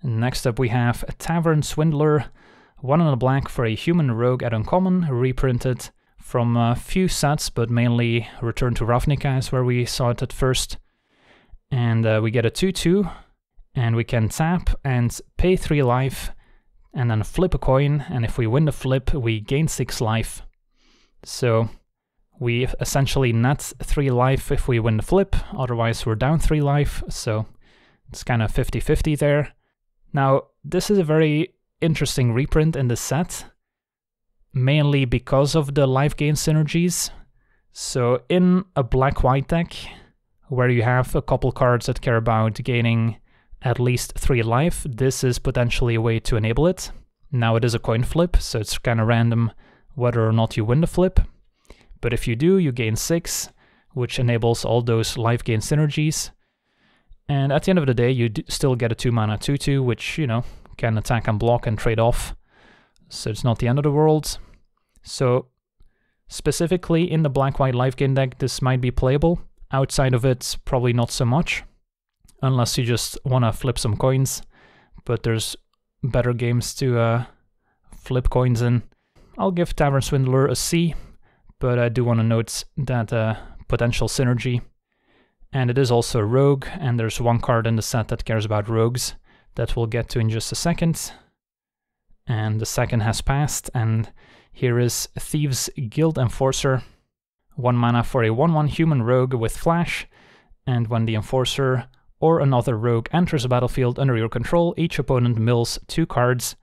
Next up we have a Tavern Swindler, 1 and a black for a human rogue at uncommon, reprinted from a few sets, but mainly Return to Ravnica is where we saw it at first. And we get a 2-2, and we can tap and pay 3 life, and then flip a coin, and if we win the flip, we gain 6 life. So we essentially net 3 life if we win the flip, otherwise we're down 3 life, so it's kind of 50-50 there. Now, this is a very interesting reprint in the set, mainly because of the life gain synergies. So in a black-white deck, where you have a couple cards that care about gaining at least 3 life, this is potentially a way to enable it. Now it is a coin flip, so it's kind of random whether or not you win the flip. But if you do, you gain 6, which enables all those life gain synergies. And at the end of the day, you still get a 2-mana 2-2, which, you know, can attack and block and trade off. So it's not the end of the world. So specifically in the black-white life gain deck, this might be playable. Outside of it, probably not so much. Unless you just want to flip some coins, but there's better games to flip coins in. I'll give Tavern Swindler a C, but I do want to note that potential synergy. And it is also a rogue, and there's 1 card in the set that cares about rogues that we'll get to in just a second. And the second has passed, and here is Thieves Guild Enforcer. 1 mana for a 1-1 human rogue with flash, and when the Enforcer or another rogue enters a battlefield under your control, each opponent mills 2 cards,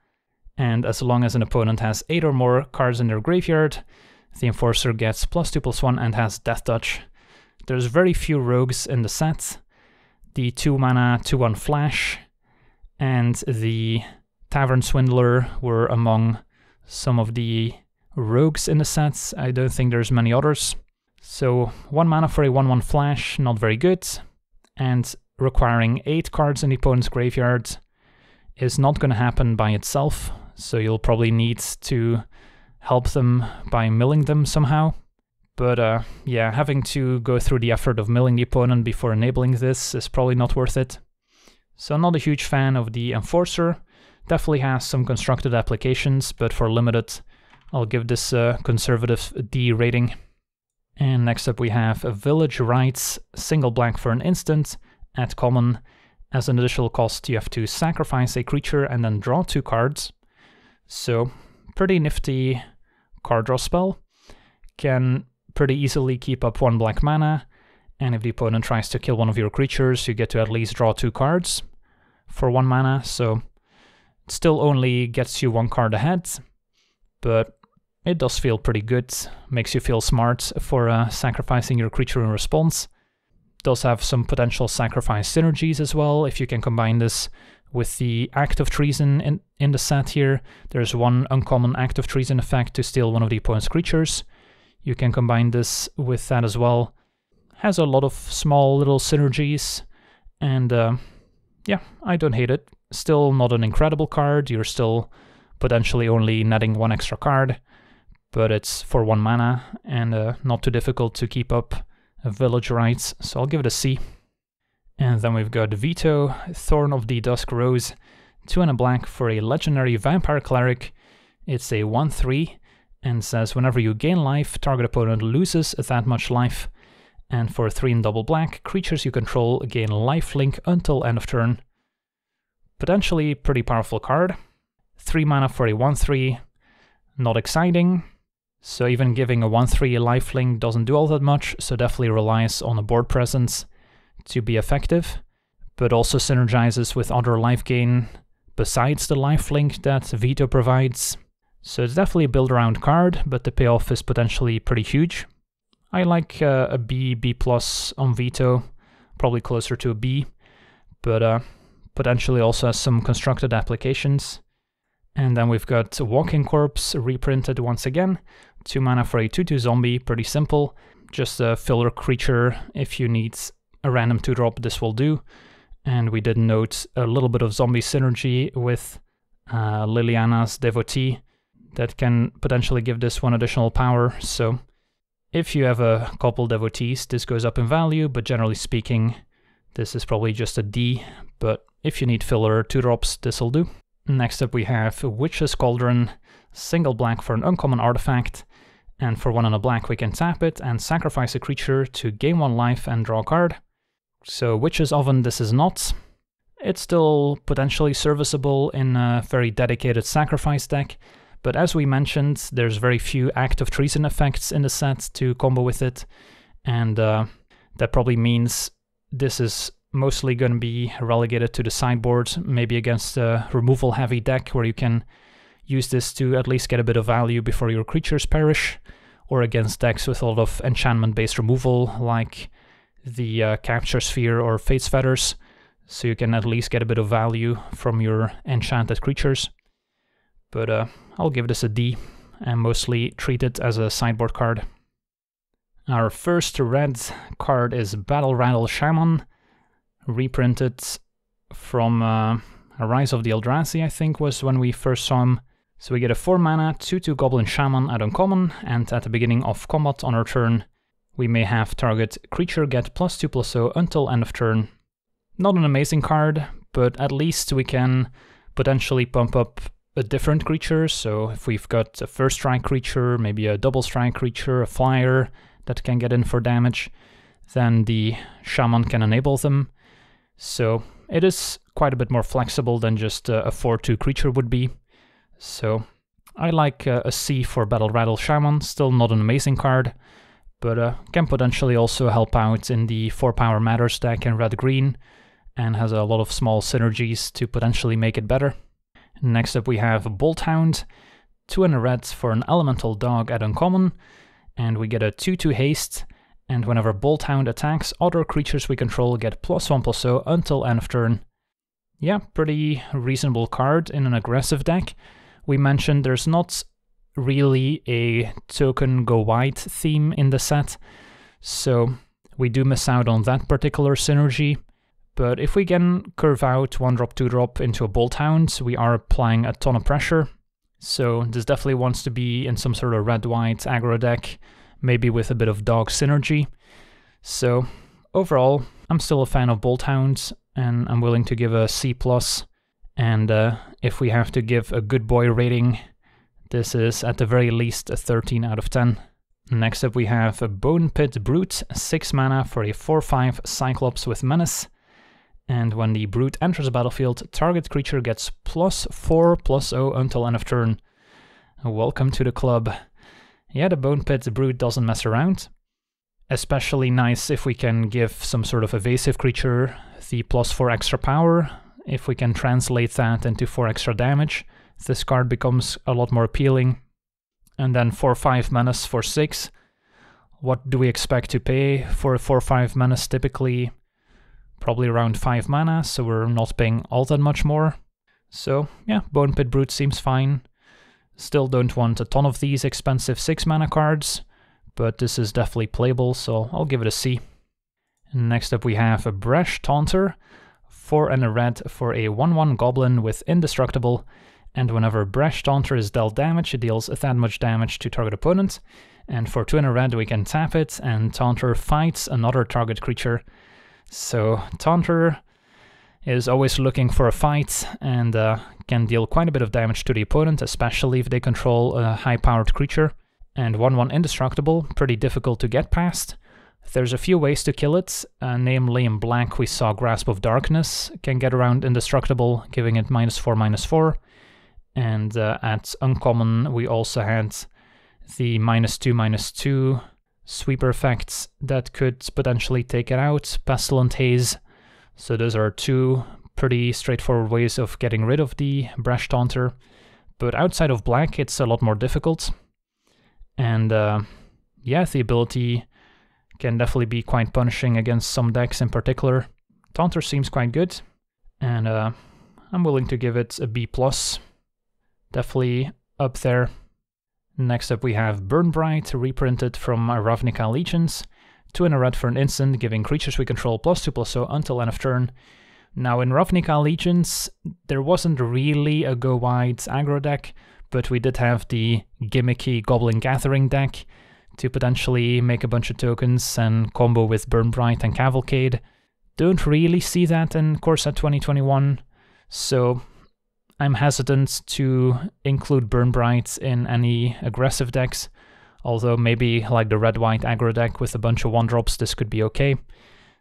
and as long as an opponent has 8 or more cards in their graveyard, the Enforcer gets +2/+1 and has Death Touch. There's very few rogues in the set, the 2-mana 2-1 flash and the Tavern Swindler were among some of the rogues in the sets. I don't think there's many others. So 1 mana for a 1-1 flash, not very good, and requiring 8 cards in the opponent's graveyard is not going to happen by itself, so you'll probably need to help them by milling them somehow. But yeah, having to go through the effort of milling the opponent before enabling this is probably not worth it. So not a huge fan of the Enforcer. Definitely has some constructed applications, but for limited, I'll give this a conservative D rating. And next up we have a Village Rites, 1 black for an instant. At common, as an additional cost, you have to sacrifice a creature and then draw 2 cards. So, pretty nifty card draw spell. Can pretty easily keep up 1 black mana, and if the opponent tries to kill 1 of your creatures, you get to at least draw 2 cards for 1 mana, so it still only gets you 1 card ahead, but it does feel pretty good. Makes you feel smart for sacrificing your creature in response. Does have some potential sacrifice synergies as well, if you can combine this with the Act of Treason in the set here. There's 1 uncommon Act of Treason effect to steal 1 of the opponent's creatures. You can combine this with that as well. Has a lot of small little synergies, and yeah, I don't hate it. still not an incredible card. You're still potentially only netting one extra card, but it's for 1 mana and not too difficult to keep up village rights, so I'll give it a C. And then we've got Veto, Thorn of the Dusk Rose, 2 and a black for a legendary vampire cleric. It's a 1/3 and says whenever you gain life, target opponent loses that much life. And for 3 and double black, creatures you control gain lifelink until end of turn. Potentially pretty powerful card. 3 mana for a 1/3, not exciting. So even giving a 1/3 lifelink doesn't do all that much, so definitely relies on a board presence to be effective, but also synergizes with other life gain besides the lifelink that Veto provides. So it's definitely a build-around card, but the payoff is potentially pretty huge. I like a B, B+ on Veto, probably closer to a B, but potentially also has some constructed applications. And then we've got Walking Corpse, reprinted once again, 2 mana for a 2/2 zombie, pretty simple. Just a filler creature, if you need a random 2-drop, this will do. And we did note a little bit of zombie synergy with Liliana's Devotee that can potentially give this one additional power. So if you have a couple Devotees, this goes up in value, but generally speaking, this is probably just a D, but if you need filler 2-drops, this'll do. Next up we have Witch's Cauldron, 1 black for an uncommon artifact, and for 1 and a black we can tap it and sacrifice a creature to gain 1 life and draw a card. So Witch's Oven this is not. It's still potentially serviceable in a very dedicated sacrifice deck, but as we mentioned, there's very few Act of Treason effects in the set to combo with it, and that probably means this is mostly going to be relegated to the sideboard, maybe against a removal heavy deck where you can use this to at least get a bit of value before your creatures perish, or against decks with a lot of enchantment based removal like the Capture Sphere or Faith's Feathers, so you can at least get a bit of value from your enchanted creatures. But I'll give this a D and mostly treat it as a sideboard card. Our first red card is Battle Rattle Shaman, reprinted from Rise of the Eldrazi, I think was when we first saw him. So we get a 4 mana, 2/2 Goblin Shaman at uncommon, and at the beginning of combat on our turn, we may have target creature get +2/+0 until end of turn. Not an amazing card, but at least we can potentially pump up a different creature. So if we've got a first strike creature, maybe a double strike creature, a flyer that can get in for damage, then the Shaman can enable them. So it is quite a bit more flexible than just a 4/2 creature would be. So I like a C for Battle Rattle Shaman, still not an amazing card, but can potentially also help out in the 4-power matters deck in red-green, and has a lot of small synergies to potentially make it better. Next up we have Bolthound, 2 and a red for an elemental dog at uncommon, and we get a 2/2 haste, and whenever Bolthound attacks, other creatures we control get +1/+0 until end of turn. Yeah, pretty reasonable card in an aggressive deck. We mentioned there's not really a token go wide theme in the set, so we do miss out on that particular synergy, but if we can curve out 1-drop, 2-drop into a Bolthound, we are applying a ton of pressure. So this definitely wants to be in some sort of red-white aggro deck, maybe with a bit of dog synergy. So overall, I'm still a fan of Bolthound, and I'm willing to give a C+. And if we have to give a good boy rating, this is at the very least a 13 out of 10. Next up we have a Bone Pit Brute, 6 mana for a 4/5 Cyclops with Menace. And when the Brute enters the battlefield, target creature gets +4/+0 until end of turn. Welcome to the club. Yeah, the Bone Pit Brute doesn't mess around. Especially nice if we can give some sort of evasive creature the +4 extra power. If we can translate that into 4 extra damage, this card becomes a lot more appealing. And then 4/5 menace for 6. What do we expect to pay for a 4/5 menace typically? Probably around 5 mana, so we're not paying all that much more. So yeah, Bone Pit Brute seems fine. Still don't want a ton of these expensive 6 mana cards, but this is definitely playable, so I'll give it a C. Next up we have a Bresh Taunter, 4 and a red for a 1-1 goblin with indestructible, and whenever Bresh Taunter is dealt damage, it deals that much damage to target opponent, and for 2 and a red we can tap it, and Taunter fights another target creature. So Taunter is always looking for a fight, and can deal quite a bit of damage to the opponent, especially if they control a high-powered creature. And 1-1 indestructible, pretty difficult to get past. There's a few ways to kill it, namely in black we saw Grasp of Darkness, can get around indestructible, giving it -4/-4. And at uncommon we also had the -2/-2 sweeper effects that could potentially take it out, Pestilent Haze. So those are two pretty straightforward ways of getting rid of the Bresh Taunter, but outside of black it's a lot more difficult. And yeah, the ability can definitely be quite punishing against some decks in particular. Taunter seems quite good, and I'm willing to give it a B+. Definitely up there. Next up we have Burnbright, reprinted from Ravnica Allegiance. 2 and a red for an instant, giving creatures we control +2/+0 until end of turn. Now in Ravnica Allegiance, there wasn't really a go-wide aggro deck, but we did have the gimmicky Goblin Gathering deck to potentially make a bunch of tokens and combo with Burnbright and Cavalcade. Don't really see that in Core Set 2021, so I'm hesitant to include Burnbright in any aggressive decks, although maybe like the red-white aggro deck with a bunch of 1-drops this could be okay.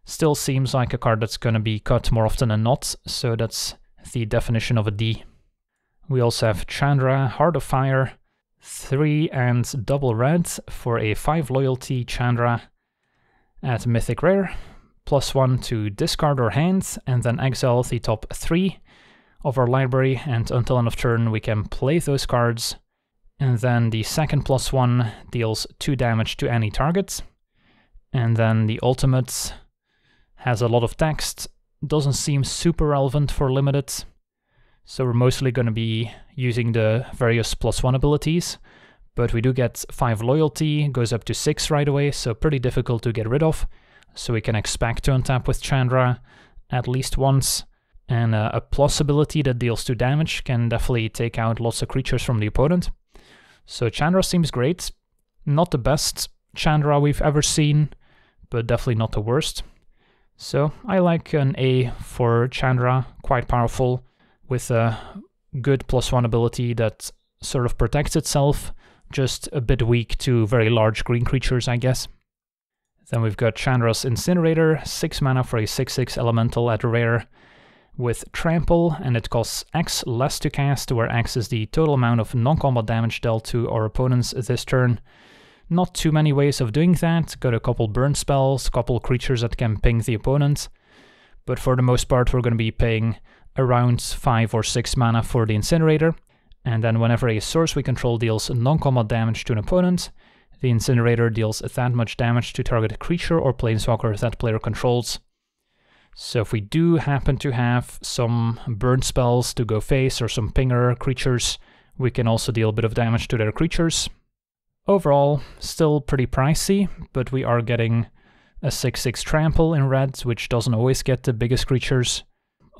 Still seems like a card that's gonna be cut more often than not, so that's the definition of a D. We also have Chandra, Heart of Fire, 3 and double red for a 5 loyalty Chandra at Mythic Rare, +1 to discard or hand, and then exile the top 3 of our library, and until end of turn we can play those cards, and then the second +1 deals 2 damage to any target, and then the ultimate has a lot of text, doesn't seem super relevant for limited, so we're mostly going to be using the various +1 abilities, but we do get 5 loyalty, goes up to 6 right away, so pretty difficult to get rid of. So we can expect to untap with Chandra at least once, and a plus ability that deals 2 damage can definitely take out lots of creatures from the opponent. So Chandra seems great, not the best Chandra we've ever seen, but definitely not the worst. So I like an A for Chandra, quite powerful, with a good +1 ability that sort of protects itself, just a bit weak to very large green creatures, I guess. Then we've got Chandra's Incinerator, 6 mana for a 6/6 elemental at rare with trample, and it costs X less to cast, where X is the total amount of non-combat damage dealt to our opponents this turn. Not too many ways of doing that, got a couple burn spells, couple creatures that can ping the opponent, but for the most part we're going to be paying around 5 or 6 mana for the Incinerator, and then whenever a source we control deals non-combat damage to an opponent, the Incinerator deals that much damage to target creature or planeswalker that player controls. So if we do happen to have some burn spells to go face or some pinger creatures, we can also deal a bit of damage to their creatures. Overall, still pretty pricey, but we are getting a 6/6 trample in red, which doesn't always get the biggest creatures.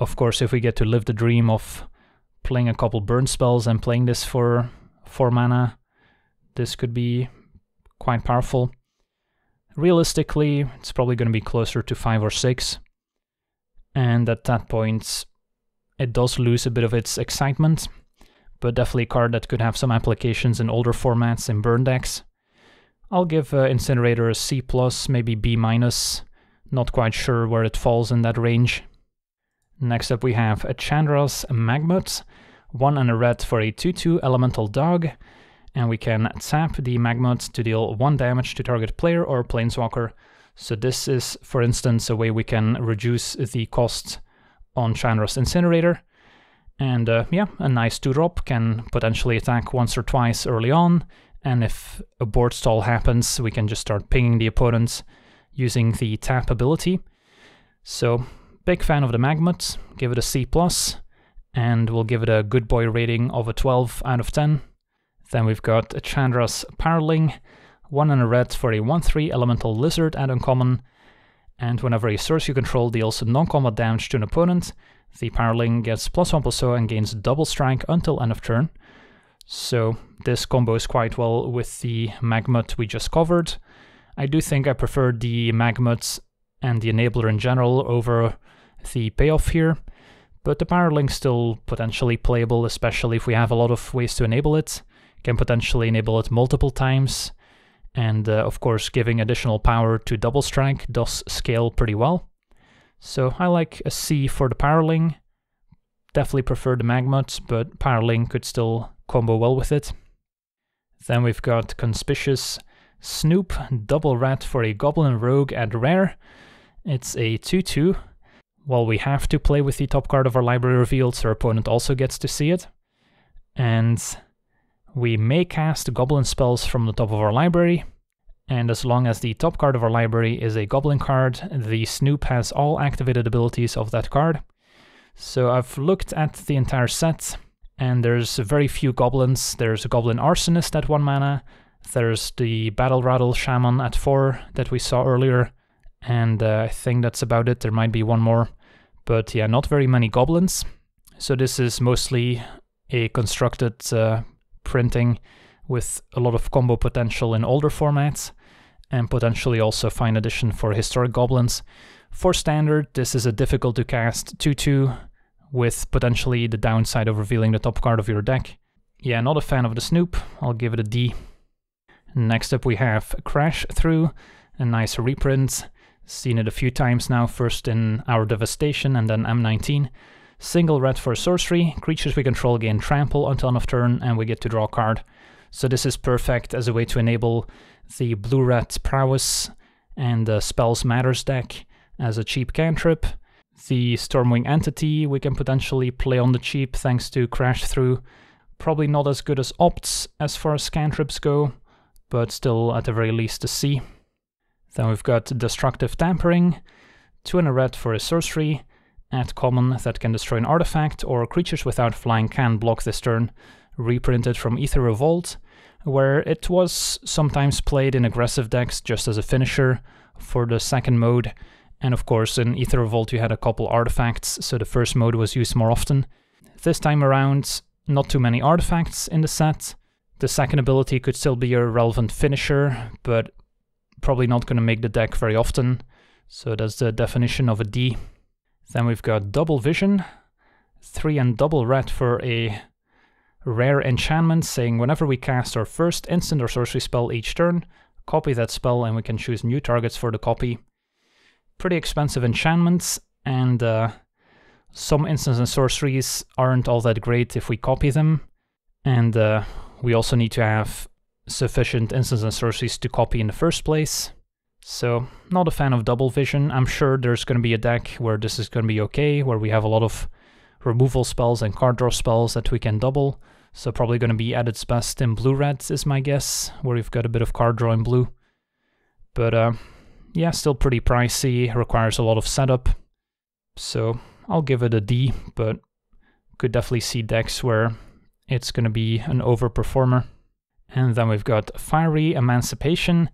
Of course, if we get to live the dream of playing a couple burn spells and playing this for 4 mana, this could be quite powerful. Realistically, it's probably going to be closer to 5 or 6. And at that point, it does lose a bit of its excitement, but definitely a card that could have some applications in older formats in burn decks. I'll give Incinerator a C+, maybe B-. Not quite sure where it falls in that range. Next up we have a Chandra's Magmut, 1 and a red for a 2/2 elemental dog, and we can tap the Magmut to deal 1 damage to target player or planeswalker. So this is, for instance, a way we can reduce the cost on Chandra's Incinerator, and yeah, a nice 2-drop, can potentially attack once or twice early on, and if a board stall happens we can just start pinging the opponents using the tap ability. So big fan of the Magmut, give it a C+, and we'll give it a good boy rating of a 12 out of 10. Then we've got Chandra's Powerling, 1 and a red for a 1/3 elemental lizard at uncommon, and whenever a source you control deals non-combat damage to an opponent, the Powerling gets +1/+0 and gains double strike until end of turn. So this combos quite well with the Magmut we just covered. I do think I prefer the Magmut and the Enabler in general over the payoff here, but the Powerling still potentially playable, especially if we have a lot of ways to enable it. Can potentially enable it multiple times, and of course giving additional power to double strike does scale pretty well. So I like a C for the Powerling. Definitely prefer the Magmut, but Powerling could still combo well with it. Then we've got Conspicuous Snoop, double red for a Goblin Rogue at rare. It's a 2/2. While we have to play with the top card of our library revealed, so our opponent also gets to see it. And we may cast Goblin spells from the top of our library, and as long as the top card of our library is a Goblin card, the Snoop has all activated abilities of that card. So I've looked at the entire set, and there's very few Goblins. There's a Goblin Arsonist at 1 mana, there's the Battle Rattle Shaman at 4 that we saw earlier, and I think that's about it. There might be one more, but yeah, not very many Goblins. So this is mostly a constructed printing with a lot of combo potential in older formats, and potentially also fine addition for historic Goblins. For standard, this is a difficult to cast 2/2 with potentially the downside of revealing the top card of your deck. Yeah, not a fan of the Snoop, I'll give it a D. Next up we have Crash Through, a nice reprint. Seen it a few times now, first in Our Devastation and then M19. Single red for sorcery, creatures we control gain trample until end of turn, and we get to draw a card. So this is perfect as a way to enable the blue-red Prowess and the Spells Matters deck as a cheap cantrip. The Stormwing Entity we can potentially play on the cheap thanks to Crash Through. Probably not as good as opts as far as cantrips go, but still at the very least a C. Then we've got Destructive Tampering, 2 and a red for a sorcery. Add common that can destroy an artifact or creatures without flying can block this turn, reprinted from Aether Revolt, where it was sometimes played in aggressive decks just as a finisher for the second mode, and of course in Aether Revolt you had a couple artifacts, so the first mode was used more often. This time around, not too many artifacts in the set. The second ability could still be a relevant finisher, but probably not going to make the deck very often, so that's the definition of a D. Then we've got Double Vision, 3 and double red for a rare enchantment, saying whenever we cast our first instant or sorcery spell each turn, copy that spell, and we can choose new targets for the copy. Pretty expensive enchantments, and some instants and sorceries aren't all that great if we copy them, and we also need to have sufficient instants and sorceries to copy in the first place. So, not a fan of Double Vision. I'm sure there's going to be a deck where this is going to be okay, where we have a lot of removal spells and card draw spells that we can double, so probably going to be at its best in blue-red is my guess, where we've got a bit of card draw in blue. But yeah, still pretty pricey, requires a lot of setup, so I'll give it a D, but could definitely see decks where it's going to be an overperformer. And then we've got Fiery Emancipation,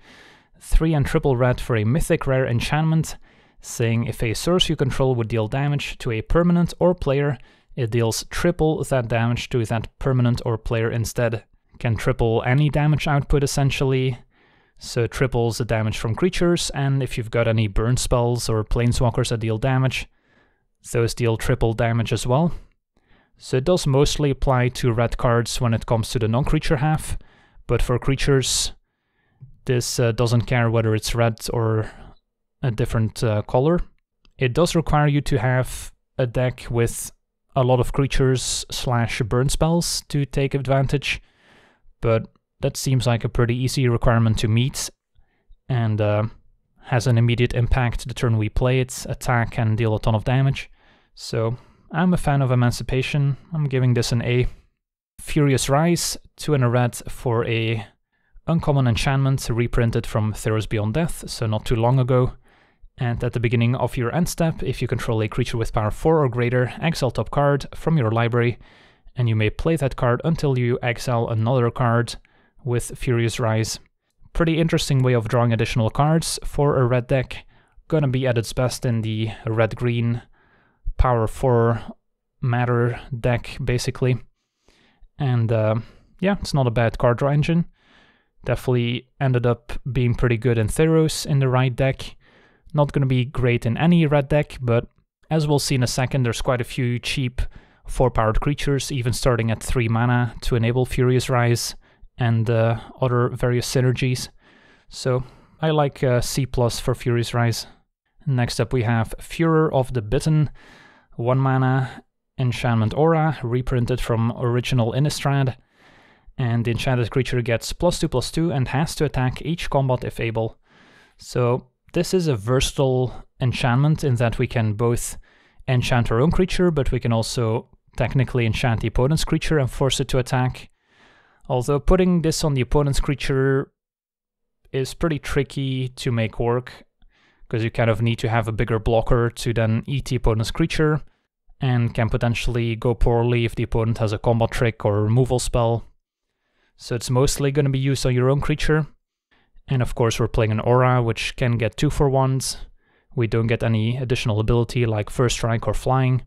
3 and triple red for a mythic rare enchantment, saying if a source you control would deal damage to a permanent or player, it deals triple that damage to that permanent or player instead. Can triple any damage output essentially, so triples the damage from creatures, and if you've got any burn spells or planeswalkers that deal damage, those deal triple damage as well. So it does mostly apply to red cards when it comes to the non-creature half, but for creatures, this doesn't care whether it's red or a different color. It does require you to have a deck with a lot of creatures slash burn spells to take advantage, but that seems like a pretty easy requirement to meet, and has an immediate impact the turn we play it, attack and deal a ton of damage. So I'm a fan of Emancipation, I'm giving this an A. Furious Rise, 2 and a red for a uncommon enchantment, reprinted from Theros Beyond Death, so not too long ago. And at the beginning of your end step, if you control a creature with power 4 or greater, exile top card from your library, and you may play that card until you exile another card with Furious Rise. Pretty interesting way of drawing additional cards for a red deck, gonna be at its best in the red-green power 4 matter deck, basically. And yeah, it's not a bad card draw engine. Definitely ended up being pretty good in Theros in the right deck. Not gonna be great in any red deck, but as we'll see in a second, there's quite a few cheap 4-powered creatures, even starting at 3 mana, to enable Furious Rise and other various synergies. So I like C+ for Furious Rise. Next up we have Furor of the Bitten, 1 mana enchantment aura, reprinted from original Innistrad. And the enchanted creature gets +2/+2 and has to attack each combat if able. So this is a versatile enchantment in that we can both enchant our own creature, but we can also technically enchant the opponent's creature and force it to attack. Although putting this on the opponent's creature is pretty tricky to make work, because you kind of need to have a bigger blocker to then eat the opponent's creature, and can potentially go poorly if the opponent has a combat trick or removal spell. So it's mostly going to be used on your own creature. And of course we're playing an aura, which can get 2/1s. We don't get any additional ability like First Strike or Flying.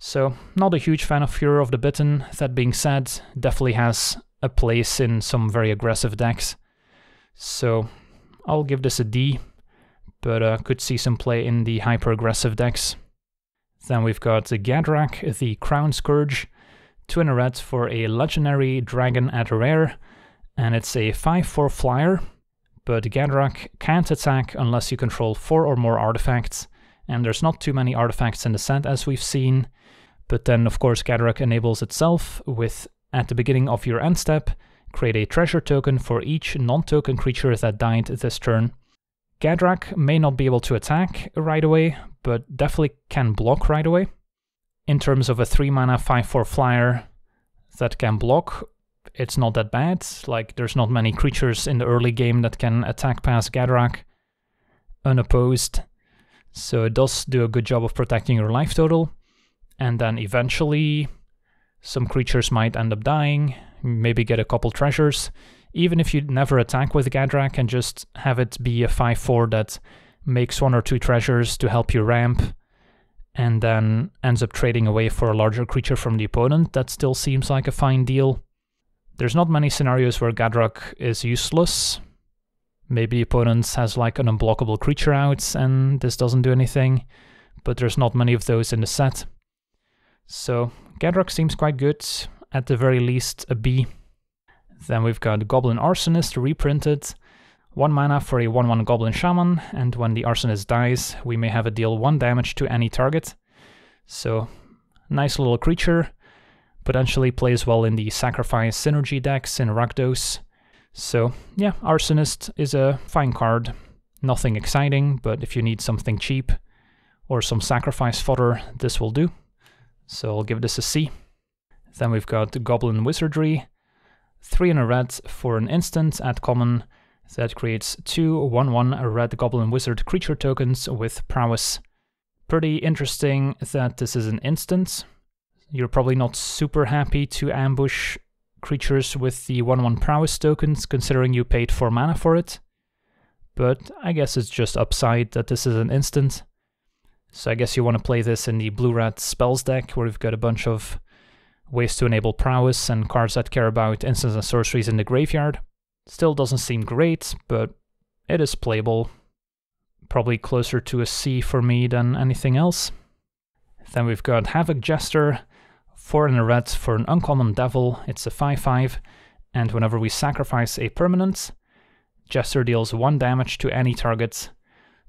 So not a huge fan of Furor of the Bitten. That being said, definitely has a place in some very aggressive decks. So I'll give this a D, but could see some play in the hyper-aggressive decks. Then we've got the Gadrak, the Crown Scourge, 2 in a red for a legendary dragon at rare, and it's a 5/4 flyer, but Gadrak can't attack unless you control 4 or more artifacts, and there's not too many artifacts in the set as we've seen, but then of course Gadrak enables itself with, at the beginning of your end step, create a treasure token for each non-token creature that died this turn. Gadrak may not be able to attack right away, but definitely can block right away. In terms of a 3 mana 5/4 flyer that can block, it's not that bad. Like, there's not many creatures in the early game that can attack past Gadrak unopposed, so it does do a good job of protecting your life total. And then eventually some creatures might end up dying, maybe get a couple treasures. Even if you never attack with Gadrak and just have it be a 5/4 that makes 1 or 2 treasures to help you ramp, and then ends up trading away for a larger creature from the opponent, that still seems like a fine deal. There's not many scenarios where Gadrak is useless. Maybe the opponent has like an unblockable creature out and this doesn't do anything, but there's not many of those in the set. So Gadrak seems quite good, at the very least a B. Then we've got Goblin Arsonist, reprinted, 1 mana for a 1/1 Goblin Shaman, and when the Arsonist dies, we may have it deal 1 damage to any target. So nice little creature, potentially plays well in the Sacrifice synergy decks in Rakdos. So yeah, Arsonist is a fine card, nothing exciting, but if you need something cheap or some sacrifice fodder, this will do. So I'll give this a C. Then we've got Goblin Wizardry, 3 in a red for an instant at common that creates 2/1/1 red Goblin Wizard creature tokens with prowess. Pretty interesting that this is an instant. You're probably not super happy to ambush creatures with the 1/1 prowess tokens, considering you paid 4 mana for it, but I guess it's just upside that this is an instant. So I guess you want to play this in the blue-red spells deck, where we've got a bunch of ways to enable prowess and cards that care about instants and sorceries in the graveyard. Still doesn't seem great, but it is playable. Probably closer to a C for me than anything else. Then we've got Havoc Jester, 4 in a red for an uncommon devil. It's a 5/5, and whenever we sacrifice a permanent, Jester deals 1 damage to any target.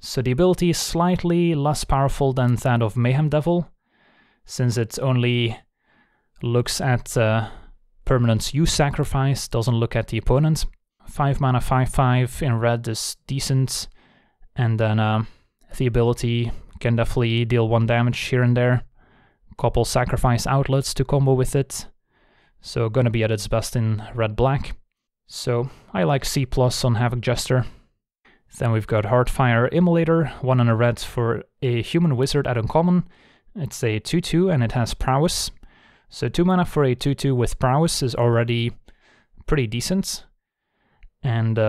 So the ability is slightly less powerful than that of Mayhem Devil, since it only looks at permanents you sacrifice, doesn't look at the opponent. 5 mana 5/5 in red is decent, and then the ability can definitely deal 1 damage here and there. Couple sacrifice outlets to combo with it, so gonna be at its best in red-black. So I like C+ on Havoc Jester. Then we've got Heartfire Immolator, 1 in a red for a human wizard at uncommon. It's a 2/2 and it has prowess, so 2 mana for a 2/2 with prowess is already pretty decent. And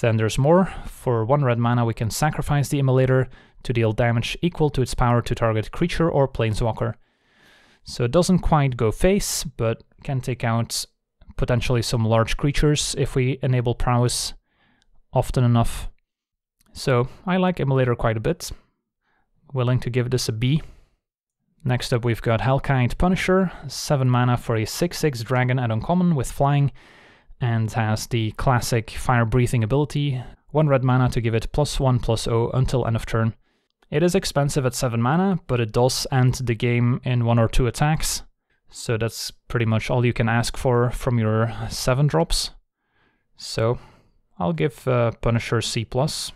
Then there's more. For 1 red mana we can sacrifice the Immolator to deal damage equal to its power to target creature or planeswalker. So it doesn't quite go face, but can take out potentially some large creatures if we enable prowess often enough. So I like Immolator quite a bit. Willing to give this a B. Next up we've got Hellkite Punisher, 7 mana for a 6/6 dragon at uncommon with flying, and has the classic fire breathing ability, 1 red mana to give it +1/+0 until end of turn. It is expensive at 7 mana, but it does end the game in 1 or 2 attacks, so that's pretty much all you can ask for from your 7 drops. So I'll give Punisher C+.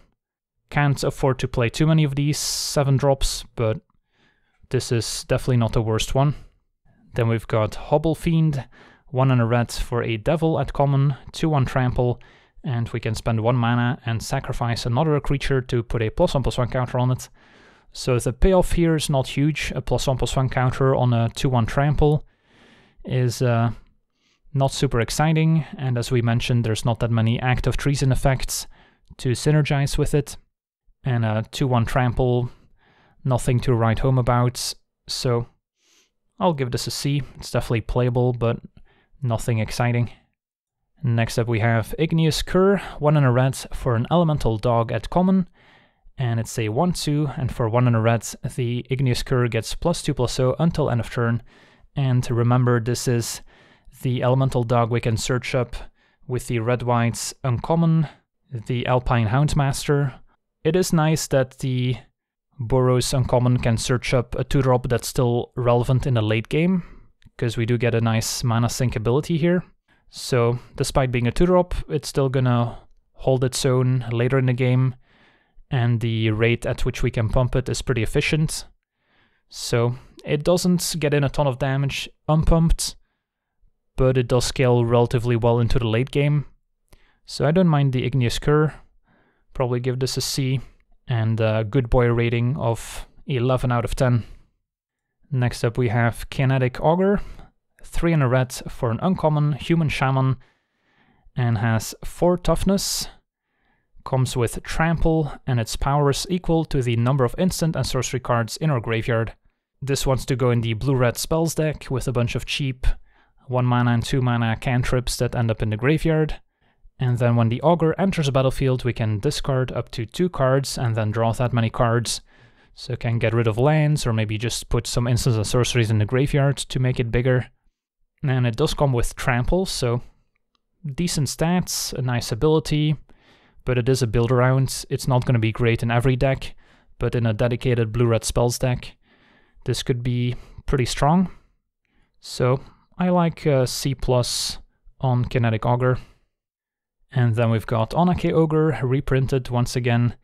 Can't afford to play too many of these 7 drops, but this is definitely not the worst one. Then we've got Hobble Fiend, 1 and a red for a devil at common, 2/1 trample, and we can spend 1 mana and sacrifice another creature to put a +1/+1 counter on it. So the payoff here is not huge. A +1/+1 counter on a 2/1 trample is not super exciting, and as we mentioned, there's not that many Act of Treason effects to synergize with it, and a 2/1 trample, nothing to write home about, so I'll give this a C. It's definitely playable, but nothing exciting. Next up we have Igneous Cur, 1 and a red for an elemental dog at common, and it's a 1/2, and for 1 and a red the Igneous Cur gets +2/+0 until end of turn, and remember this is the elemental dog we can search up with the red-whites uncommon, the Alpine Houndmaster. It is nice that the Boros uncommon can search up a 2-drop that's still relevant in the late game, because we do get a nice mana sink ability here. So despite being a 2-drop, it's still gonna hold its own later in the game, and the rate at which we can pump it is pretty efficient. So it doesn't get in a ton of damage unpumped, but it does scale relatively well into the late game. So I don't mind the Igneous Cur, probably give this a C, and a good boy rating of 11 out of 10. Next up we have Kinetic Augur, 3 and a red for an uncommon human shaman, and has 4 toughness, comes with trample, and its power is equal to the number of instant and sorcery cards in our graveyard. This wants to go in the blue-red spells deck with a bunch of cheap 1 mana and 2 mana cantrips that end up in the graveyard. And then when the Augur enters the battlefield, we can discard up to 2 cards and then draw that many cards. So you can get rid of lands, or maybe just put some instants and sorceries in the graveyard to make it bigger. And it does come with trample, so decent stats, a nice ability, but it is a build around. It's not going to be great in every deck, but in a dedicated blue-red spells deck, this could be pretty strong. So I like C+ on Kinetic Augur. And then we've got Onake Ogre, reprinted once again.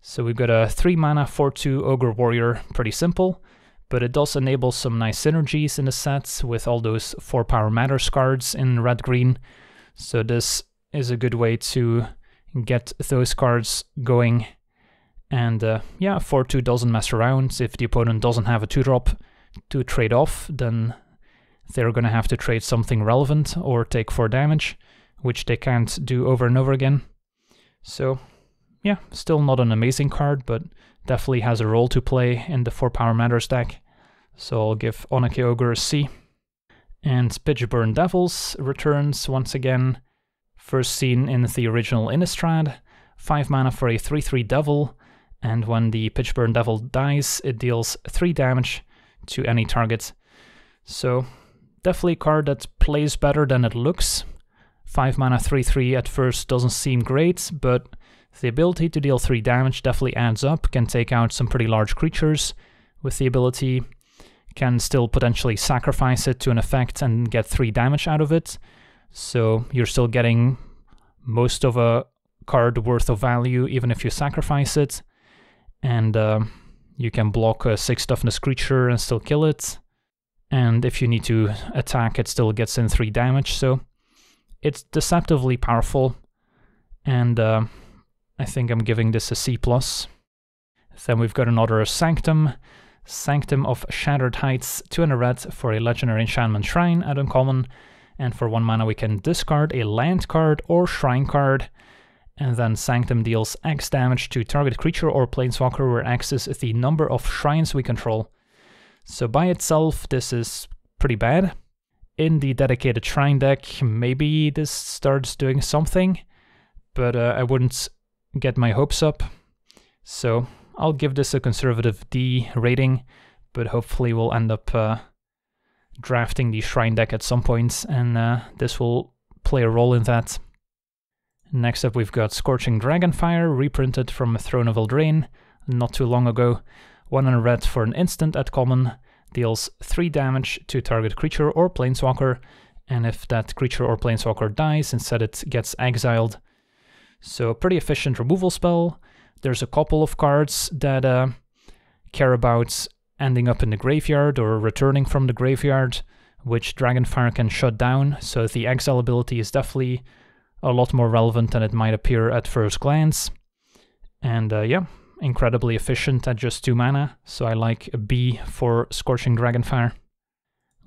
So we've got a 3 mana 4/2 Ogre Warrior, pretty simple, but it does enable some nice synergies in the set with all those 4 Power Matters cards in red-green. So this is a good way to get those cards going. And yeah, 4/2 doesn't mess around. If the opponent doesn't have a 2-drop to trade off, then they're going to have to trade something relevant or take 4 damage, which they can't do over and over again. So yeah, still not an amazing card, but definitely has a role to play in the 4 Power Matters deck, so I'll give Onake Ogre a C. And Pitchburn Devils returns once again, first seen in the original Innistrad, 5 mana for a 3/3 Devil, and when the Pitchburn Devil dies, it deals 3 damage to any target. So definitely a card that plays better than it looks. 5 mana 3/3 at first doesn't seem great, but the ability to deal 3 damage definitely adds up, can take out some pretty large creatures with the ability, can still potentially sacrifice it to an effect and get 3 damage out of it, so you're still getting most of a card worth of value even if you sacrifice it, and you can block a 6 toughness creature and still kill it, and if you need to attack it still gets in 3 damage, so it's deceptively powerful, and I think I'm giving this a C+. Then we've got another Sanctum, Sanctum of Shattered Heights, 2 and a red for a legendary enchantment shrine at uncommon, and for 1 mana we can discard a land card or shrine card, And then Sanctum deals X damage to target creature or planeswalker, where X is the number of shrines we control. So by itself, this is pretty bad. In the dedicated shrine deck, maybe this starts doing something, but I wouldn't get my hopes up. So I'll give this a conservative D rating, but hopefully we'll end up drafting the shrine deck at some point, and this will play a role in that. Next up, we've got Scorching Dragonfire, reprinted from Throne of Eldraine not too long ago. 1 in red for an instant at common, deals 3 damage to target creature or planeswalker, and if that creature or planeswalker dies, instead it gets exiled. So pretty efficient removal spell. There's a couple of cards that care about ending up in the graveyard or returning from the graveyard, which Dragonfire can shut down, so the exile ability is definitely a lot more relevant than it might appear at first glance. And yeah, incredibly efficient at just 2 mana, so I like a B for Scorching Dragonfire.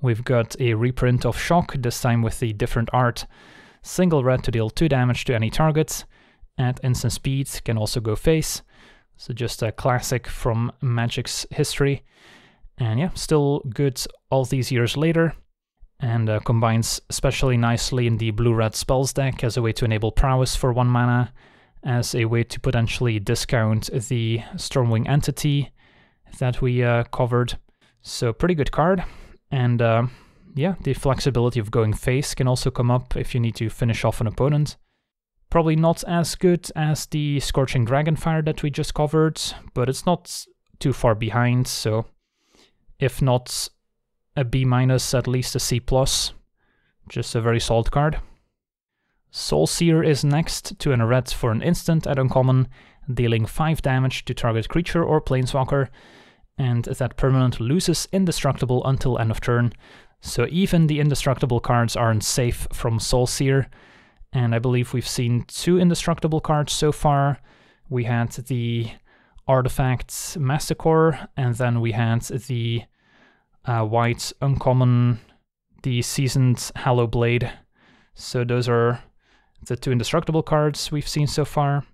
We've got a reprint of Shock, this time with the different art. 1 red to deal 2 damage to any target. At instant speed, can also go face. So just a classic from Magic's history. And yeah, still good all these years later. And combines especially nicely in the blue-red spells deck as a way to enable prowess for 1 mana, as a way to potentially discount the Stormwing Entity that we covered. So pretty good card. And yeah, the flexibility of going face can also come up if you need to finish off an opponent. Probably not as good as the Scorching Dragonfire that we just covered, but it's not too far behind, so if not a B-, at least a C+. Just a very solid card. Soulseer is next, 2 in red for an instant at uncommon, dealing 5 damage to target creature or planeswalker, and that permanent loses indestructible until end of turn. So even the indestructible cards aren't safe from Soulseer, and I believe we've seen 2 indestructible cards so far. We had the Artifacts Mastercore, and then we had the white uncommon, the Seasoned Hallow Blade. So those are the 2 indestructible cards we've seen so far.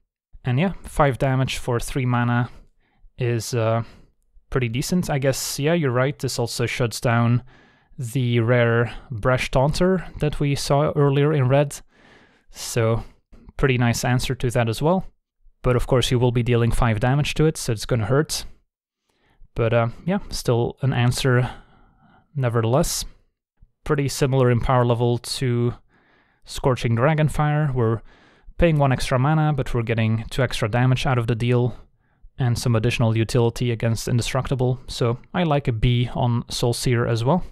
And yeah, 5 damage for 3 mana is pretty decent. I guess, yeah, you're right, this also shuts down the rare Bresh Taunter that we saw earlier in red. So pretty nice answer to that as well. But of course you will be dealing 5 damage to it, so it's gonna hurt. But yeah, still an answer nevertheless. Pretty similar in power level to Scorching Dragonfire. We're paying 1 extra mana, but we're getting 2 extra damage out of the deal and some additional utility against Indestructible, so I like a B on Soulseer as well.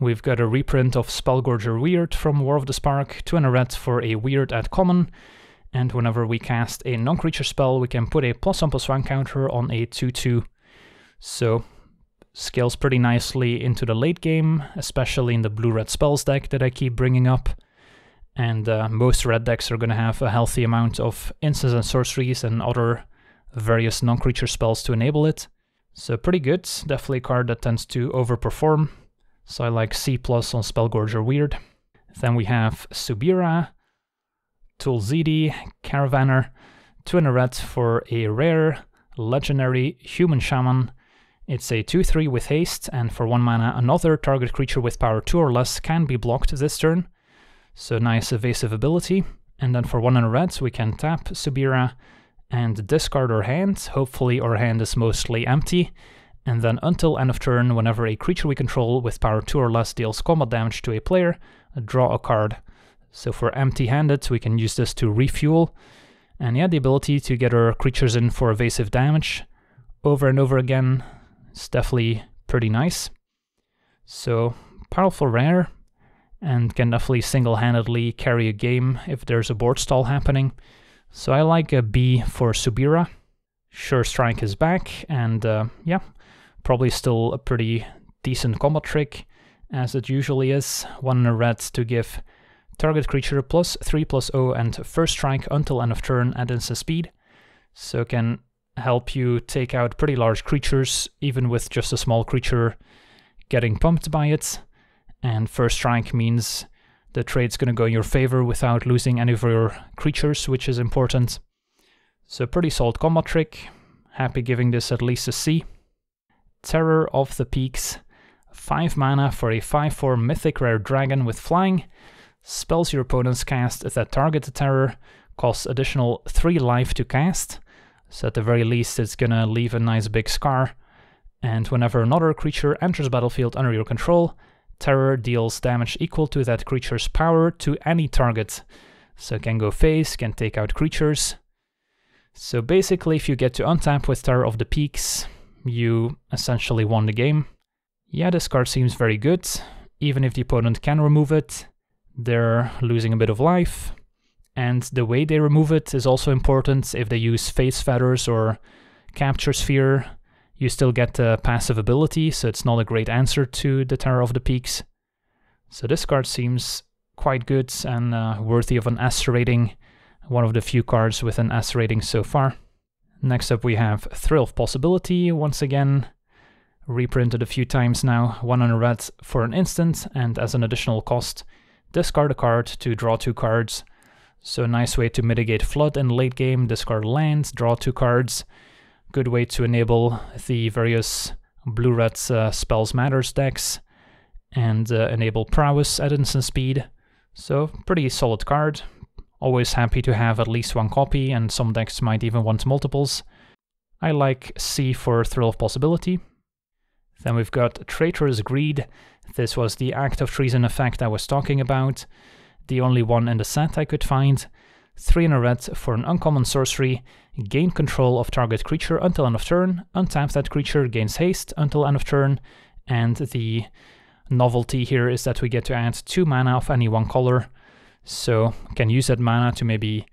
We've got a reprint of Spellgorger Weird from War of the Spark, 2 in red for a Weird at common, and whenever we cast a non-creature spell, we can put a +1/+1 counter on a 2/2. So scales pretty nicely into the late game, especially in the blue-red spells deck that I keep bringing up. And most red decks are going to have a healthy amount of instants and sorceries and other various non-creature spells to enable it. So pretty good, definitely a card that tends to overperform. So I like C+ on Spellgorger Weird. Then we have Subira, Tulzidi, Caravaner, 2 in red for a rare, legendary Human Shaman. It's a 2/3 with haste, and for 1 mana another target creature with power 2 or less can be blocked this turn. So nice evasive ability. And then for 1 in red we can tap Subira and discard our hand. Hopefully our hand is mostly empty. And then until end of turn, whenever a creature we control with power 2 or less deals combat damage to a player, draw a card. So for empty-handed we can use this to refuel. And yeah, the ability to get our creatures in for evasive damage over and over again, it's definitely pretty nice. So powerful rare, and can definitely single-handedly carry a game if there's a board stall happening. So I like a B for Subira. Sure Strike is back, and yeah, probably still a pretty decent combat trick, as it usually is. 1 in red to give target creature +3/+0 and first strike until end of turn at instant speed. So can help you take out pretty large creatures, even with just a small creature getting pumped by it. And first strike means the trade's going to go in your favor without losing any of your creatures, which is important. So pretty solid combat trick. Happy giving this at least a C. Terror of the Peaks. 5 mana for a 5/4 mythic rare dragon with flying. Spells your opponents cast that target the terror costs additional 3 life to cast. So at the very least it's gonna leave a nice big scar. And whenever another creature enters battlefield under your control, terror deals damage equal to that creature's power to any target. So it can go face, can take out creatures. So basically if you get to untap with Terror of the Peaks, you essentially won the game. Yeah, this card seems very good. Even if the opponent can remove it, they're losing a bit of life. And the way they remove it is also important. If they use Faith's Feathers or Capture Sphere, you still get the passive ability, so it's not a great answer to the Terror of the Peaks. So this card seems quite good and worthy of an S rating. One of the few cards with an S rating so far. Next up we have Thrill of Possibility, once again. Reprinted a few times now, 1 red for an instant, and as an additional cost, discard a card to draw 2 cards. So a nice way to mitigate Flood in late game, discard lands, draw 2 cards. Good way to enable the various blue-red Spells Matters decks, and enable Prowess at instant speed. So pretty solid card. Always happy to have at least 1 copy, and some decks might even want multiples. I like C for Thrill of Possibility. Then we've got Traitorous Greed. This was the Act of Treason effect I was talking about. The only one in the set I could find. 3 red for an uncommon sorcery. Gain control of target creature until end of turn. Untap that creature, gains haste until end of turn. And the novelty here is that we get to add 2 mana of any 1 color. So can use that mana to maybe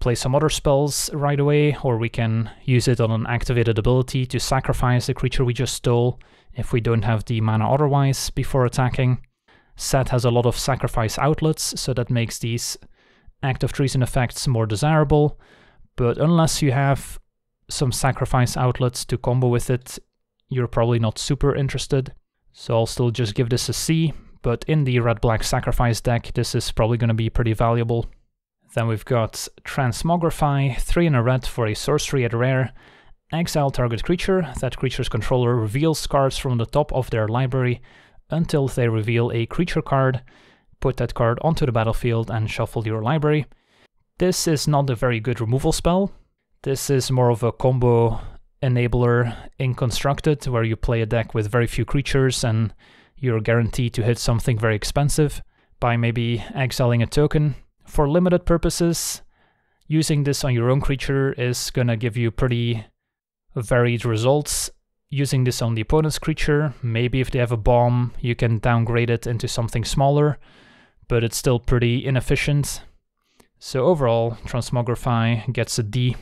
play some other spells right away, or we can use it on an activated ability to sacrifice the creature we just stole if we don't have the mana otherwise before attacking. Set has a lot of sacrifice outlets, so that makes these Act of Treason effects more desirable, but unless you have some sacrifice outlets to combo with it, you're probably not super interested. So I'll still just give this a C, but in the red-black sacrifice deck this is probably going to be pretty valuable. Then we've got Transmogrify, 3 red for a sorcery at rare. Exile target creature, that creature's controller reveals cards from the top of their library until they reveal a creature card. Put that card onto the battlefield and shuffle your library. This is not a very good removal spell. This is more of a combo enabler in Constructed, where you play a deck with very few creatures and you're guaranteed to hit something very expensive by maybe exiling a token. For limited purposes, using this on your own creature is gonna give you pretty varied results. Using this on the opponent's creature, maybe if they have a bomb, you can downgrade it into something smaller, but it's still pretty inefficient. So overall, Transmogrify gets a D.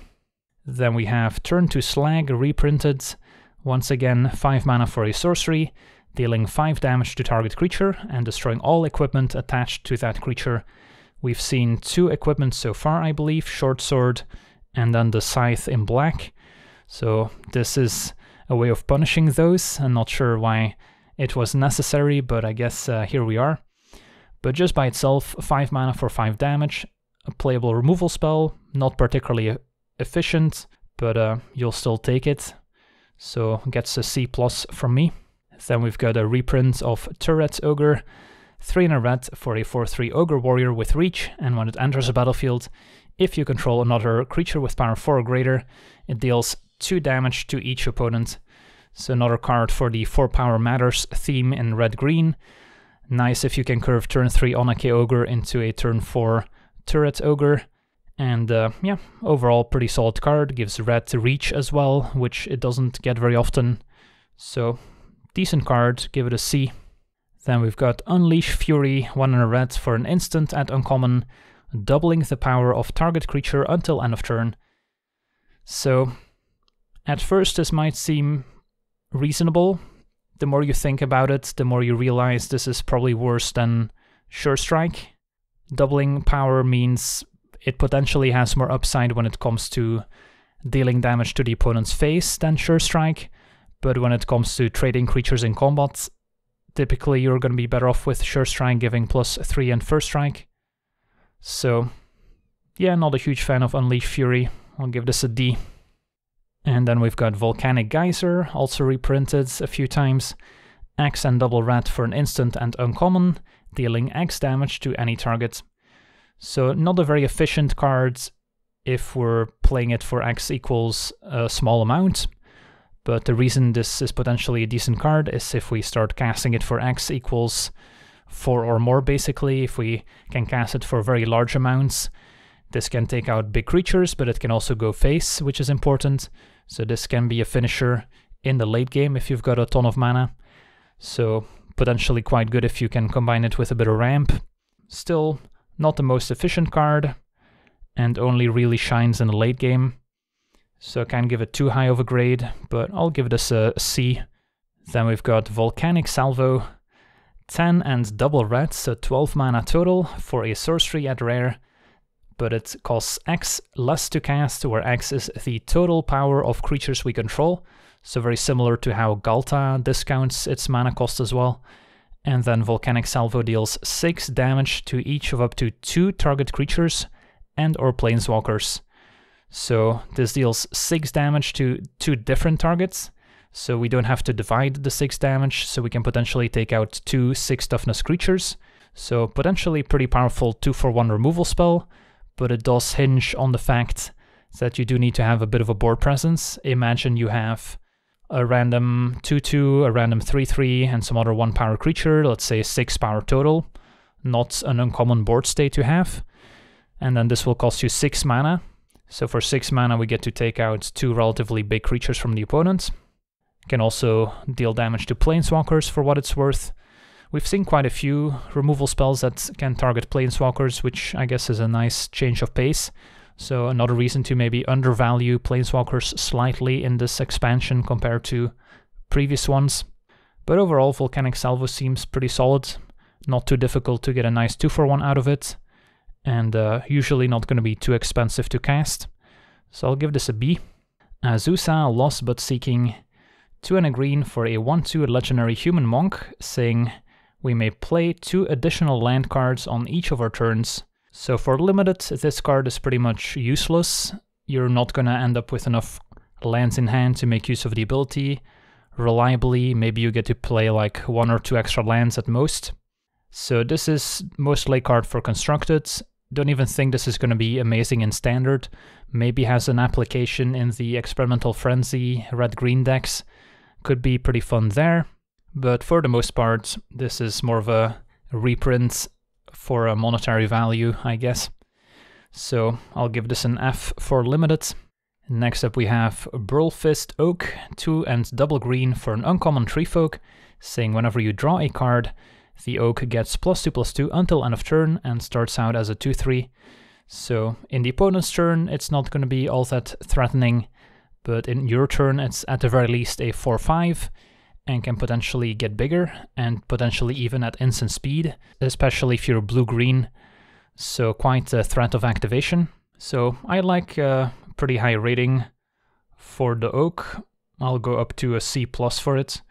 Then we have Turn to Slag, reprinted. Once again, 5 mana for a sorcery, dealing 5 damage to target creature and destroying all equipment attached to that creature. We've seen 2 equipment so far, I believe, Short Sword and then the Scythe in black. So this is a way of punishing those. I'm not sure why it was necessary, but I guess here we are. But just by itself, 5 mana for 5 damage, a playable removal spell, not particularly efficient, but you'll still take it. So gets a C+ from me. Then we've got a reprint of Turret Ogre. 3 red for a 4/3 Ogre Warrior with reach, and when it enters the battlefield, if you control another creature with power 4 or greater, it deals 2 damage to each opponent. So another card for the 4 power matters theme in red-green. Nice if you can curve turn 3 Onake Ogre into a turn 4 Turret Ogre. And yeah, overall pretty solid card, gives red reach as well, which it doesn't get very often. So decent card, give it a C. Then we've got Unleash Fury, 1 red for an instant at uncommon, doubling the power of target creature until end of turn. So at first this might seem reasonable. The more you think about it, the more you realize this is probably worse than Sure Strike. Doubling power means it potentially has more upside when it comes to dealing damage to the opponent's face than Sure Strike, but when it comes to trading creatures in combat, typically you're going to be better off with Sure Strike giving +3 and First Strike. So yeah, not a huge fan of Unleash Fury. I'll give this a D. And then we've got Volcanic Geyser, also reprinted a few times. Axe and Double Rat for an instant and uncommon, dealing Axe damage to any target. So not a very efficient card if we're playing it for Axe equals a small amount. But the reason this is potentially a decent card is if we start casting it for X equals 4 or more, basically. If we can cast it for very large amounts, this can take out big creatures, but it can also go face, which is important. So this can be a finisher in the late game if you've got a ton of mana. So potentially quite good if you can combine it with a bit of ramp. Still not the most efficient card, and only really shines in the late game. So I can't give it too high of a grade, but I'll give this a C. Then we've got Volcanic Salvo, 10 and Double Red, so 12 mana total for a sorcery at rare, but it costs X less to cast, where X is the total power of creatures we control, so very similar to how Galta discounts its mana cost as well. And then Volcanic Salvo deals 6 damage to each of up to 2 target creatures and or planeswalkers. So this deals 6 damage to 2 different targets, so we don't have to divide the 6 damage, so we can potentially take out 2 6 toughness creatures. So potentially pretty powerful 2-for-1 removal spell, but it does hinge on the fact that you do need to have a bit of a board presence. Imagine you have a random 2-2, a random 3-3, and some other 1-power creature, let's say 6 power total. Not an uncommon board state to have. And then this will cost you 6 mana. So for 6 mana we get to take out 2 relatively big creatures from the opponent. Can also deal damage to planeswalkers for what it's worth. We've seen quite a few removal spells that can target planeswalkers, which I guess is a nice change of pace. So another reason to maybe undervalue planeswalkers slightly in this expansion compared to previous ones. But overall Volcanic Salvo seems pretty solid. Not too difficult to get a nice 2-for-1 out of it. And usually not going to be too expensive to cast, so I'll give this a B. Azusa, Lost But Seeking, 2 and a green for a 1-2 legendary human monk, saying we may play 2 additional land cards on each of our turns. So for limited, this card is pretty much useless. You're not going to end up with enough lands in hand to make use of the ability reliably. Maybe you get to play like 1 or 2 extra lands at most. So this is mostly a card for constructed. Don't even think this is going to be amazing in standard. Maybe has an application in the Experimental Frenzy red-green decks. Could be pretty fun there. But for the most part, this is more of a reprint for a monetary value, I guess. So I'll give this an F for limited. Next up we have Burlfist Oak, 2 and double green for an uncommon treefolk, saying whenever you draw a card, the Oak gets +2/+2 until end of turn and starts out as a 2-3. So in the opponent's turn it's not going to be all that threatening, but in your turn it's at the very least a 4-5 and can potentially get bigger and potentially even at instant speed, especially if you're blue-green, so quite a threat of activation. So I like a pretty high rating for the Oak. I'll go up to a C+ for it.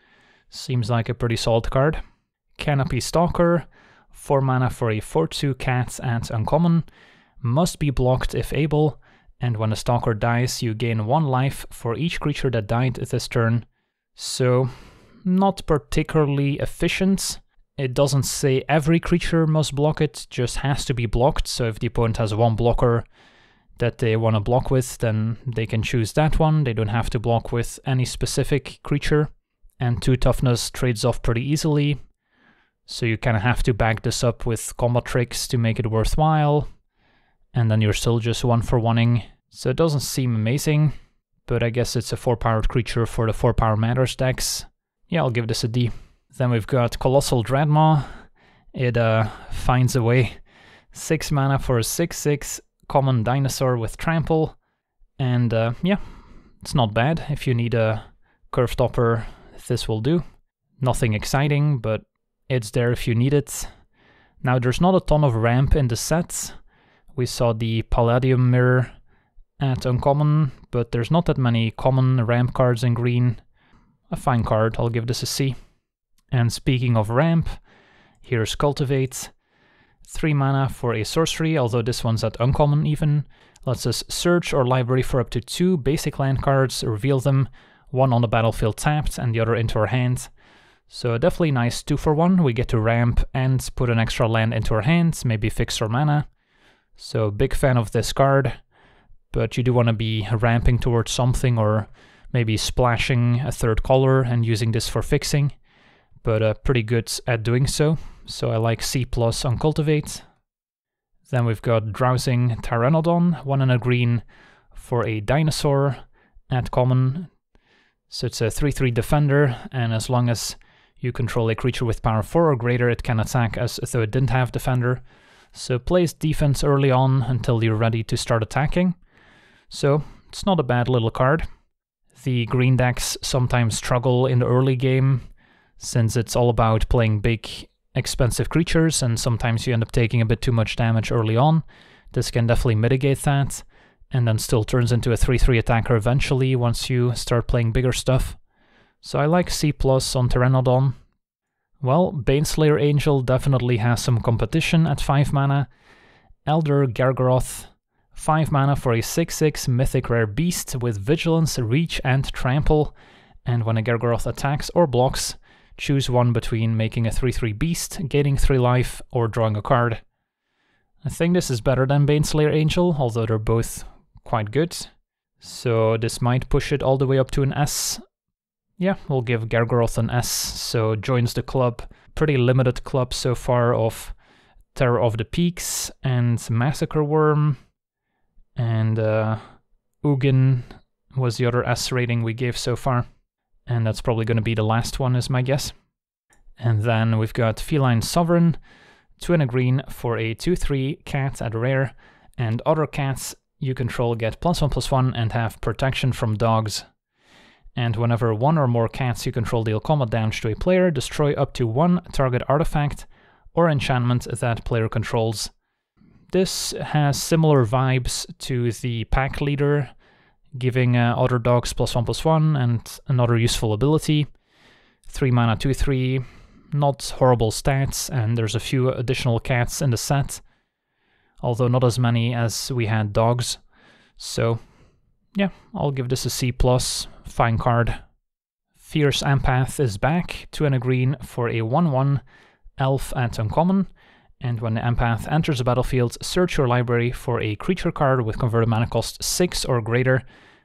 Seems like a pretty solid card. Canopy Stalker, 4 mana for a 4-2 cat and uncommon, must be blocked if able, and when a Stalker dies you gain 1 life for each creature that died this turn. So not particularly efficient. It doesn't say every creature must block it, just has to be blocked, so if the opponent has one blocker that they want to block with, then they can choose that one, they don't have to block with any specific creature, and 2 toughness trades off pretty easily. So you kind of have to back this up with combat tricks to make it worthwhile, and then you're still just 1-for-1ing. So it doesn't seem amazing, but I guess it's a 4-powered creature for the 4-power matters decks. Yeah, I'll give this a D. Then we've got Colossal Dreadmaw. It finds a way. 6 mana for a 6-6 common dinosaur with trample, and yeah, it's not bad. If you need a curve topper, this will do. Nothing exciting, but it's there if you need it. Now there's not a ton of ramp in the set. We saw the Palladium Mirror at uncommon, but there's not that many common ramp cards in green. A fine card, I'll give this a C. And speaking of ramp, here's Cultivate. 3 mana for a sorcery, although this one's at uncommon even. Lets us search our library for up to 2 basic land cards, reveal them, one on the battlefield tapped and the other into our hand. So definitely nice 2-for-1, we get to ramp and put an extra land into our hand, maybe fix our mana. So big fan of this card, but you do want to be ramping towards something or maybe splashing a 3rd color and using this for fixing, but pretty good at doing so. So I like C+ on Cultivate. Then we've got Drowsing Pteranodon, 1 and a green for a dinosaur at common. So it's a 3-3 defender, and as long as you control a creature with power 4 or greater, it can attack as though it didn't have defender. So plays defense early on until you're ready to start attacking. So it's not a bad little card. The green decks sometimes struggle in the early game, since it's all about playing big expensive creatures, and sometimes you end up taking a bit too much damage early on. This can definitely mitigate that, and then still turns into a 3-3 attacker eventually once you start playing bigger stuff. So I like C+ on Pteranodon. Well, Baneslayer Angel definitely has some competition at 5 mana. Elder Gargaroth, 5 mana for a 6/6 mythic rare beast with vigilance, reach and trample, and when a Gargaroth attacks or blocks, choose one between making a 3-3 beast, gaining 3 life, or drawing a card. I think this is better than Baneslayer Angel, although they're both quite good. So this might push it all the way up to an S. Yeah, we'll give Gargaroth an S, so joins the club. Pretty limited club so far of Terror of the Peaks and Massacre Worm. And Ugin was the other S rating we gave so far. And that's probably going to be the last one, is my guess. And then we've got Feline Sovereign, 2 and a green for a 2-3 cat at rare, and other cats you control get +1/+1 and have protection from dogs. And whenever one or more cats you control deal combat damage to a player, destroy up to 1 target artifact or enchantment that player controls. This has similar vibes to the Pack Leader, giving other dogs +1/+1 and another useful ability. 3 mana, 2-3, not horrible stats, and there's a few additional cats in the set, although not as many as we had dogs. So yeah, I'll give this a C+, fine card. Fierce Empath is back, 2 and a green for a 1-1 elf at uncommon, and when the Empath enters the battlefield, search your library for a creature card with converted mana cost 6 or greater,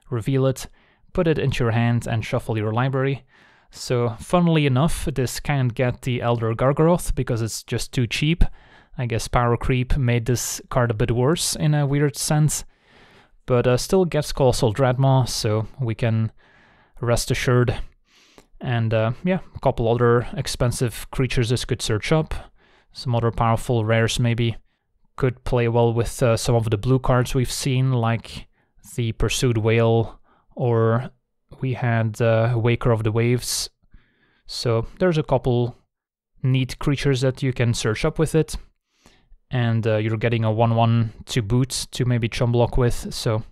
reveal it, put it into your hand, and shuffle your library. So, funnily enough, this can't get the Elder Gargaroth because it's just too cheap. I guess power creep made this card a bit worse in a weird sense, but still gets Colossal Dreadmaw, so we can rest assured. And yeah, a couple other expensive creatures this could search up. Some other powerful rares maybe could play well with some of the blue cards we've seen, like the Pursued Whale, or we had Waker of the Waves. So there's a couple neat creatures that you can search up with it, and you're getting a 1-1 to boot to maybe chum block with. So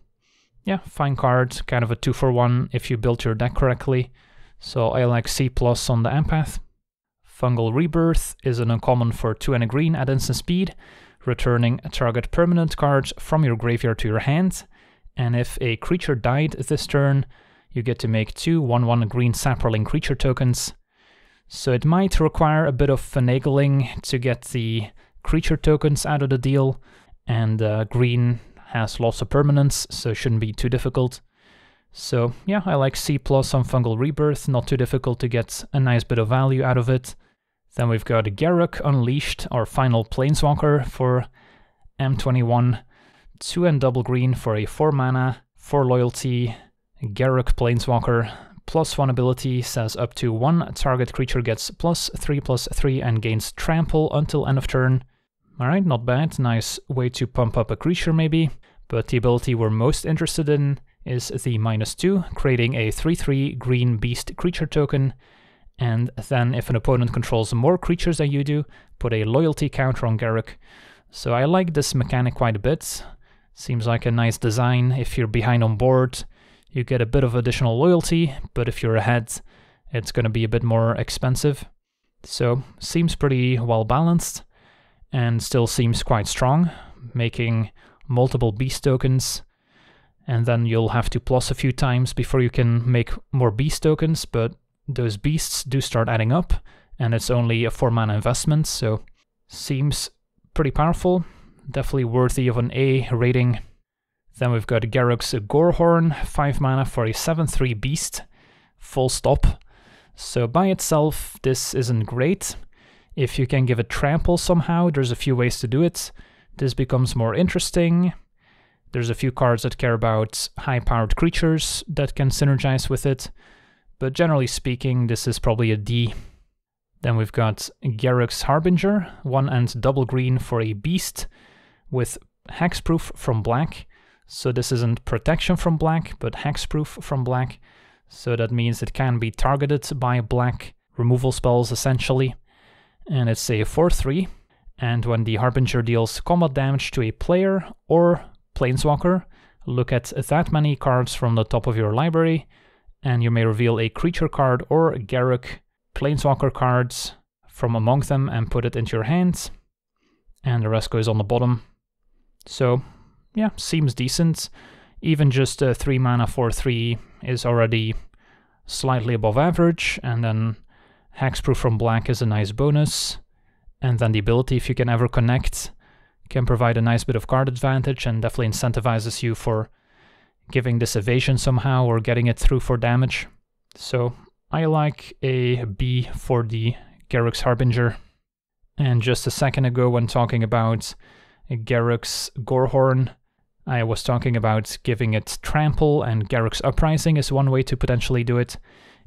yeah, fine card, kind of a 2-for-1 if you built your deck correctly. So I like C+ on the Empath. Fungal Rebirth is an uncommon for 2 and a green at instant speed, returning a target permanent card from your graveyard to your hand, and if a creature died this turn, you get to make 2 1/1 green Sapperling creature tokens. So it might require a bit of finagling to get the creature tokens out of the deal, and green has lots of permanence, so it shouldn't be too difficult. So yeah, I like C+ on Fungal Rebirth, not too difficult to get a nice bit of value out of it. Then we've got Garruk Unleashed, our final Planeswalker for M21, 2 and double green for a 4 mana, 4 loyalty, Garruk Planeswalker, +1 ability, says up to 1 target creature gets +3/+3 and gains trample until end of turn. Alright, not bad, nice way to pump up a creature maybe, but the ability we're most interested in is the -2, creating a 3-3 green beast creature token, and then if an opponent controls more creatures than you do, put a loyalty counter on Garruk. So I like this mechanic quite a bit, seems like a nice design. If you're behind on board, you get a bit of additional loyalty, but if you're ahead, it's going to be a bit more expensive. So seems pretty well balanced and still seems quite strong, making multiple beast tokens, and then you'll have to plus a few times before you can make more beast tokens, but those beasts do start adding up and it's only a 4-mana investment, so seems pretty powerful, definitely worthy of an A rating. Then we've got Garruk's Gorehorn, 5 mana for a 7/3 beast, full stop. So by itself this isn't great. If you can give it trample somehow, there's a few ways to do it. This becomes more interesting. There's a few cards that care about high-powered creatures that can synergize with it, but generally speaking this is probably a D. Then we've got Garruk's Harbinger, 1 and 2 green for a beast with hexproof from black. So this isn't protection from black, but hexproof from black. So that means it can be targeted by black removal spells essentially. And it's a 4/3. And when the Harbinger deals combat damage to a player or planeswalker, look at that many cards from the top of your library, and you may reveal a creature card or Garruk planeswalker cards from among them and put it into your hand. And the rest goes on the bottom. So yeah, seems decent. Even just 3 mana 4/3 is already slightly above average, and then hexproof from black is a nice bonus, and then the ability, if you can ever connect, can provide a nice bit of card advantage and definitely incentivizes you for giving this evasion somehow or getting it through for damage. So I like a B for the Garruk's Harbinger. And just a second ago when talking about Garruk's Gorehorn, I was talking about giving it trample, and Garruk's Uprising is one way to potentially do it.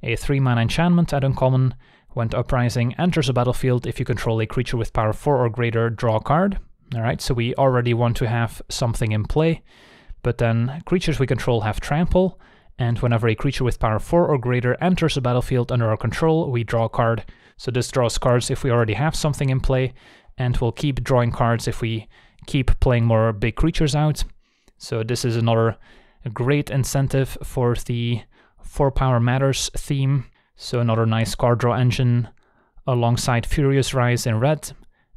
A 3-mana enchantment at uncommon. When Uprising enters the battlefield, if you control a creature with power 4 or greater, draw a card. Alright, so we already want to have something in play, but then creatures we control have trample, and whenever a creature with power 4 or greater enters the battlefield under our control, we draw a card. So this draws cards if we already have something in play, and we'll keep drawing cards if we keep playing more big creatures out. So this is another great incentive for the 4 Power Matters theme. So another nice card draw engine alongside Furious Rise in red.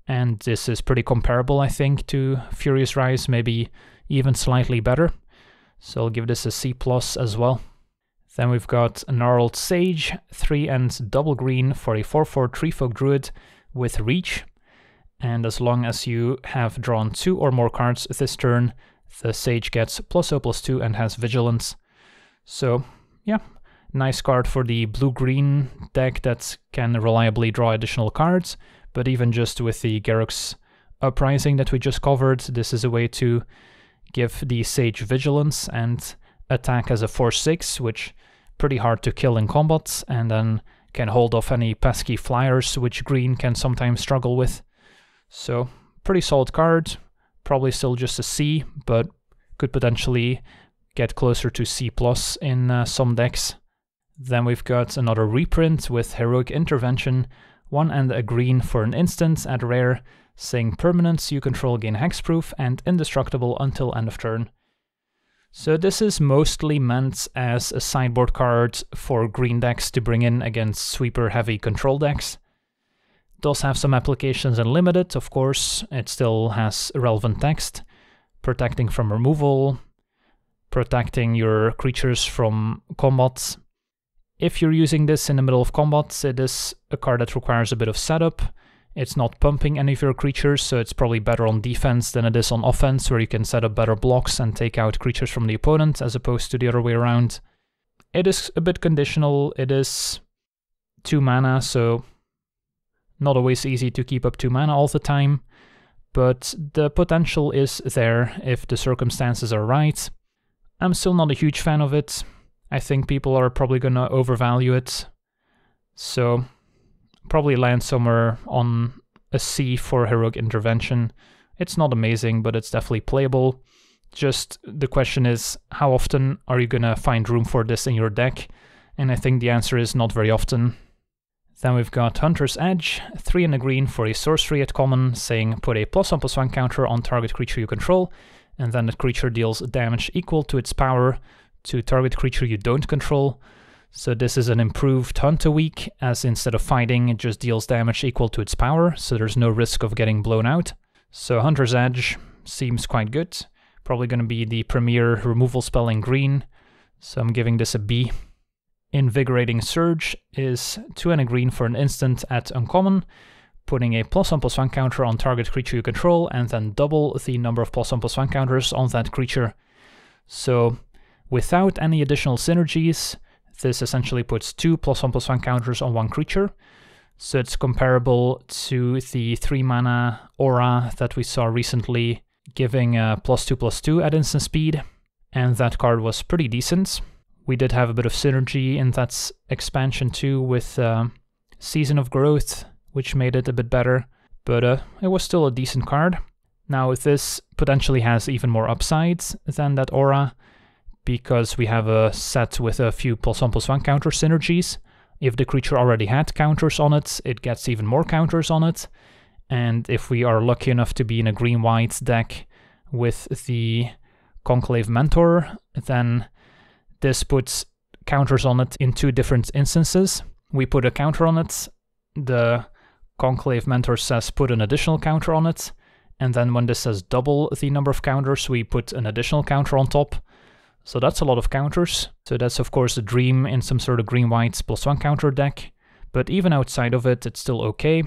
And this is pretty comparable, I think, to Furious Rise, maybe even slightly better. So I'll give this a C+ as well. Then we've got Gnarled Sage, 3 and 2 green for a 4/4 Treefolk Druid with reach. And as long as you have drawn 2 or more cards this turn, the Sage gets +0/2 and has vigilance. So yeah, nice card for the blue-green deck that can reliably draw additional cards, but even just with the Garruk's Uprising that we just covered, this is a way to give the Sage vigilance and attack as a 4/6, which pretty hard to kill in combat, and then can hold off any pesky flyers, which green can sometimes struggle with. So pretty solid card. Probably still just a C, but could potentially get closer to C+ in some decks. Then we've got another reprint with Heroic Intervention, 1 and 1 green for an instant at rare, saying permanents you control gain hexproof and indestructible until end of turn. So this is mostly meant as a sideboard card for green decks to bring in against sweeper heavy control decks. Does have some applications in Limited, of course. It still has relevant text, protecting from removal, protecting your creatures from combat. If you're using this in the middle of combat, it is a card that requires a bit of setup. It's not pumping any of your creatures, so it's probably better on defense than it is on offense, where you can set up better blocks and take out creatures from the opponent, as opposed to the other way around. It is a bit conditional. It is 2 mana, so not always easy to keep up 2 mana all the time, but the potential is there if the circumstances are right. I'm still not a huge fan of it. I think people are probably gonna overvalue it. So probably land somewhere on a C for Heroic Intervention. It's not amazing, but it's definitely playable. Just the question is, how often are you gonna find room for this in your deck? And I think the answer is not very often. Then we've got Hunter's Edge, 3 and 1 green for a sorcery at common, saying put a +1/+1 counter on target creature you control, and then that creature deals damage equal to its power to target creature you don't control. So this is an improved Hunter Weak, as instead of fighting, it just deals damage equal to its power, so there's no risk of getting blown out. So Hunter's Edge seems quite good. Probably going to be the premier removal spell in green, so I'm giving this a B. Invigorating Surge is 2 and a green for an instant at uncommon, putting a +1/+1 counter on target creature you control, and then double the number of +1/+1 counters on that creature. So without any additional synergies, this essentially puts 2 +1/+1 counters on one creature, so it's comparable to the 3-mana Aura that we saw recently, giving a +2/+2 at instant speed, and that card was pretty decent. We did have a bit of synergy in that expansion too with Season of Growth, which made it a bit better, but it was still a decent card. Now this potentially has even more upsides than that Aura, because we have a set with a few +1/+1 counter synergies. If the creature already had counters on it, it gets even more counters on it. And if we are lucky enough to be in a green-white deck with the Conclave Mentor, then this puts counters on it in 2 different instances. We put a counter on it, the Conclave Mentor says put an additional counter on it, and then when this says double the number of counters, we put an additional counter on top. So that's a lot of counters. So that's of course a dream in some sort of green-white +1 counter deck, but even outside of it, it's still okay.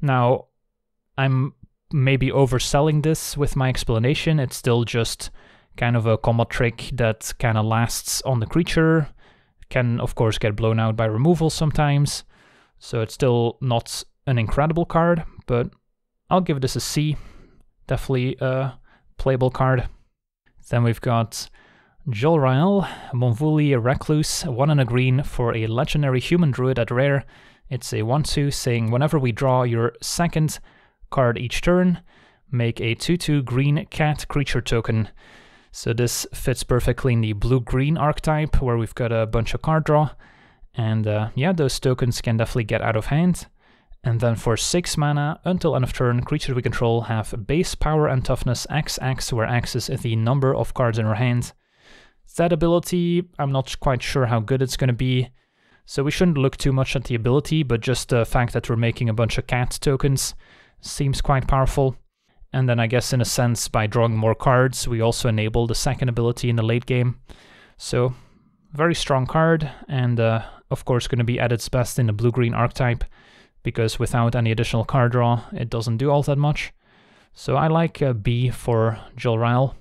Now, I'm maybe overselling this with my explanation. It's still just kind of a combat trick that kind of lasts on the creature, can of course get blown out by removal sometimes, so it's still not an incredible card, but I'll give this a C. Definitely a playable card. Then we've got Jolrael, Monvuli Recluse, 1 and a green for a legendary human druid at rare. It's a 1/2 saying whenever we draw your second card each turn, make a 2/2 green cat creature token. So this fits perfectly in the blue-green archetype where we've got a bunch of card draw, and yeah, those tokens can definitely get out of hand. And then for 6 mana, until end of turn, creatures we control have base power and toughness XX, where X is the number of cards in our hand. That ability, I'm not quite sure how good it's going to be, so we shouldn't look too much at the ability, but just the fact that we're making a bunch of cat tokens seems quite powerful. And then I guess in a sense, by drawing more cards, we also enable the second ability in the late game. So very strong card, and of course going to be at its best in the blue-green archetype, because without any additional card draw, it doesn't do all that much. So I like a B for Jolrael,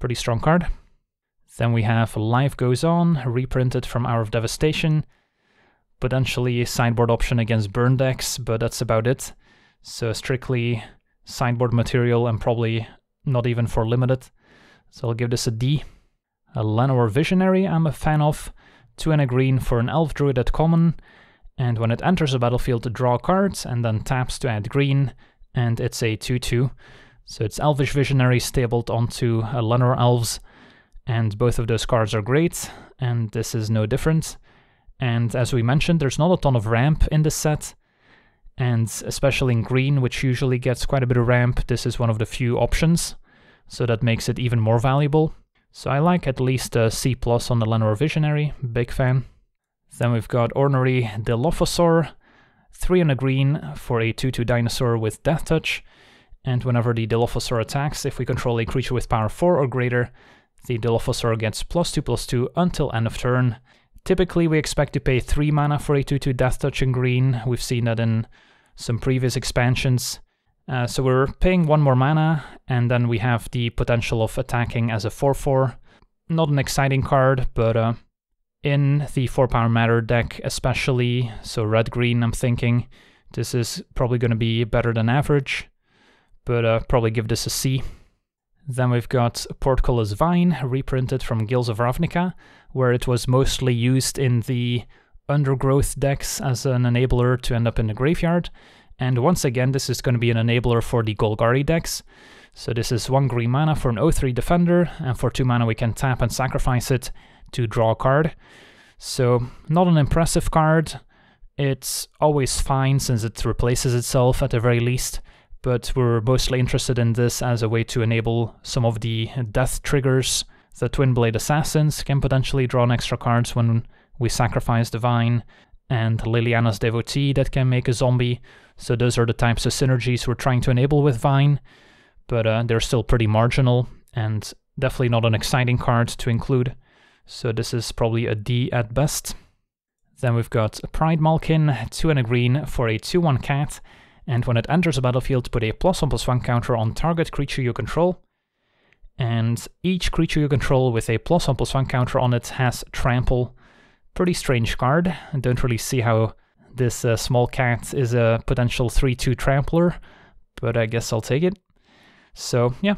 pretty strong card. Then we have Life Goes On, reprinted from Hour of Devastation, potentially a sideboard option against burn decks, but that's about it. So strictly sideboard material and probably not even for limited. So I'll give this a D. A Llanowar Visionary I'm a fan of, 2 and a green for an elf druid at common, and when it enters the battlefield, draw cards and then taps to add green, and it's a 2/2. So it's Elvish Visionary stapled onto Llanowar Elves, and both of those cards are great, and this is no different. And as we mentioned, there's not a ton of ramp in this set, and especially in green, which usually gets quite a bit of ramp, this is one of the few options, so that makes it even more valuable. So I like at least a C+ on the Llanowar Visionary, big fan. Then we've got Ornery Dilophosaur, 3 and a green for a 2/2 dinosaur with Death Touch, and whenever the Dilophosaur attacks, if we control a creature with power 4 or greater, the Dilophosaur gets +2/+2 until end of turn. Typically we expect to pay 3 mana for a 2/2 Death Touch in green, we've seen that in some previous expansions. So we're paying 1 more mana, and then we have the potential of attacking as a 4/4. Not an exciting card, but in the 4 power matter deck especially, so red-green I'm thinking, this is probably going to be better than average, but probably give this a C. Then we've got Portcullis Vine, reprinted from Guilds of Ravnica, where it was mostly used in the Undergrowth decks as an enabler to end up in the graveyard. And once again, this is going to be an enabler for the Golgari decks. So this is 1 green mana for an 0/3 Defender, and for 2 mana we can tap and sacrifice it to draw a card. So not an impressive card. It's always fine since it replaces itself at the very least, but we're mostly interested in this as a way to enable some of the death triggers. The Twinblade Assassins can potentially draw an extra cards when we sacrifice the Vine, and Liliana's Devotee that can make a zombie. So those are the types of synergies we're trying to enable with Vine, but they're still pretty marginal and definitely not an exciting card to include. So this is probably a D at best. Then we've got a Pride Malkin, 2 and a green for a 2-1 cat, and when it enters the battlefield, put a +1/+1 counter on target creature you control, and each creature you control with a +1/+1 counter on it has trample. Pretty strange card. I don't really see how this small cat is a potential 3-2 trampler, but I guess I'll take it. So yeah,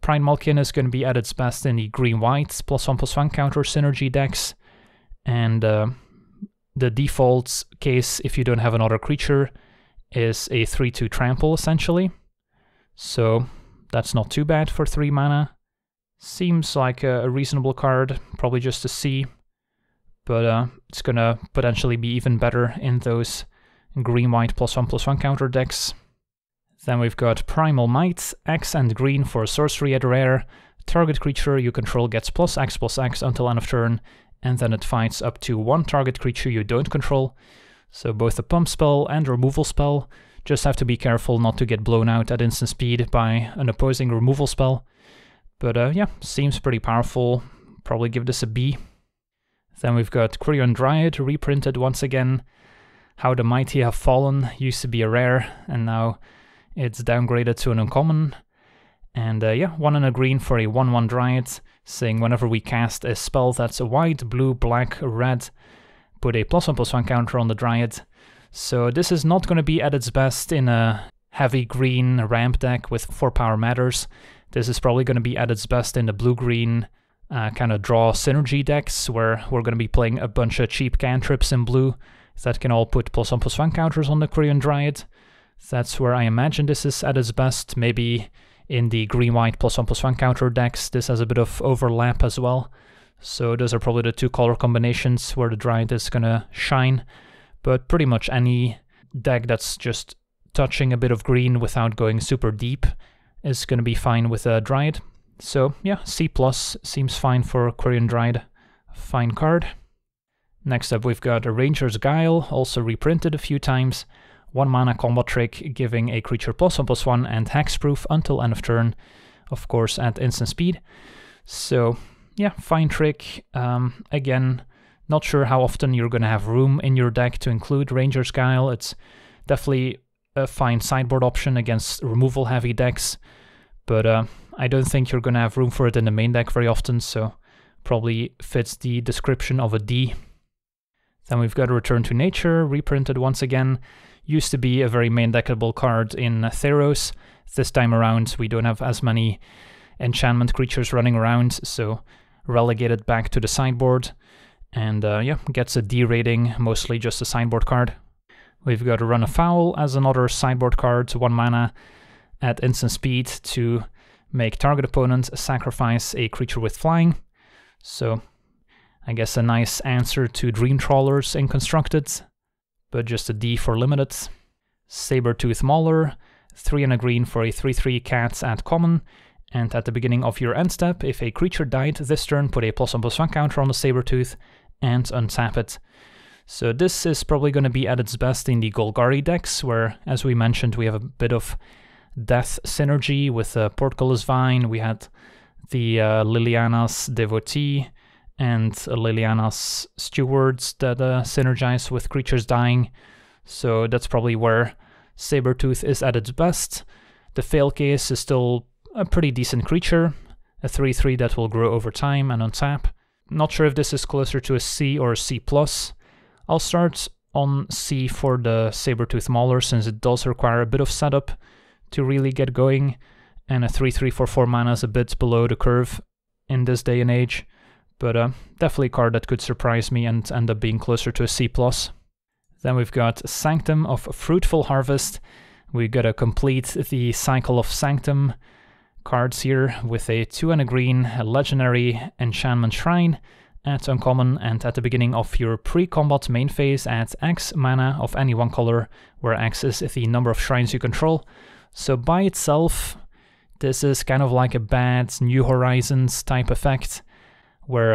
Pride Malkin is going to be at its best in the green-white +1/+1 counter synergy decks, and the default case, if you don't have another creature, is a 3-2 trample, essentially. So that's not too bad for 3 mana. Seems like a reasonable card, probably just a C, but it's gonna potentially be even better in those green-white +1/+1 counter decks. Then we've got Primal Might, X and green for sorcery at rare. Target creature you control gets +X/+X until end of turn, and then it fights up to one target creature you don't control. So both the pump spell and removal spell, just have to be careful not to get blown out at instant speed by an opposing removal spell. But yeah, seems pretty powerful, probably give this a B. Then we've got Quirion Dryad, reprinted once again. How the Mighty Have Fallen used to be a rare, and now it's downgraded to an uncommon. And yeah, 1 and a green for a 1-1 Dryad, saying whenever we cast a spell that's a white, blue, black, red, put a +1/+1 counter on the Dryad. So this is not going to be at its best in a heavy green ramp deck with 4 power matters. This is probably going to be at its best in the blue-green kind of draw synergy decks, where we're going to be playing a bunch of cheap cantrips in blue that can all put +1/+1 counters on the Quirion Dryad. That's where I imagine this is at its best. Maybe in the green-white +1/+1 counter decks this has a bit of overlap as well. So those are probably the two color combinations where the Dryad is going to shine. But pretty much any deck that's just touching a bit of green without going super deep is going to be fine with a Dryad. So yeah, C+ seems fine for Quirion Dryad. Fine card. Next up we've got a Ranger's Guile, also reprinted a few times. 1 mana combo trick, giving a creature +1/+1 and hexproof until end of turn, of course at instant speed. So yeah, fine trick. Again, not sure how often you're going to have room in your deck to include Ranger's Guile. It's definitely a fine sideboard option against removal-heavy decks, but I don't think you're going to have room for it in the main deck very often, so probably fits the description of a D. Then we've got Return to Nature, reprinted once again. Used to be a very main deckable card in Theros. This time around we don't have as many enchantment creatures running around, so relegated back to the sideboard. And yeah, gets a D rating, mostly just a sideboard card. We've got Run Afoul as another sideboard card, 1 mana at instant speed to make target opponent sacrifice a creature with flying. So I guess a nice answer to Dream Trawlers in Constructed, but just a D for limited. Sabertooth Mauler, 3 and a green for a 3-3 cat at common, and at the beginning of your end step, if a creature died this turn, put a +1/+1 counter on the Sabertooth and untap it. So this is probably going to be at its best in the Golgari decks, where, as we mentioned, we have a bit of death synergy with Portcullis Vine. We had the Liliana's Devotee and Liliana's Stewards that synergize with creatures dying, so that's probably where Sabertooth is at its best. The Failcase is still a pretty decent creature, a 3-3 that will grow over time and untap. Not sure if this is closer to a C or a C+. I'll start on C for the Sabertooth Mauler, since it does require a bit of setup to really get going, and a 3-3 for 4 mana is a bit below the curve in this day and age, but definitely a card that could surprise me and end up being closer to a C+. Then we've got Sanctum of Fruitful Harvest. We gotta complete the cycle of Sanctum cards here with a 2 and a green, a legendary enchantment shrine at uncommon, and at the beginning of your pre-combat main phase, add X mana of any one color, where X is the number of shrines you control. So by itself, this is kind of like a bad New Horizons type effect, where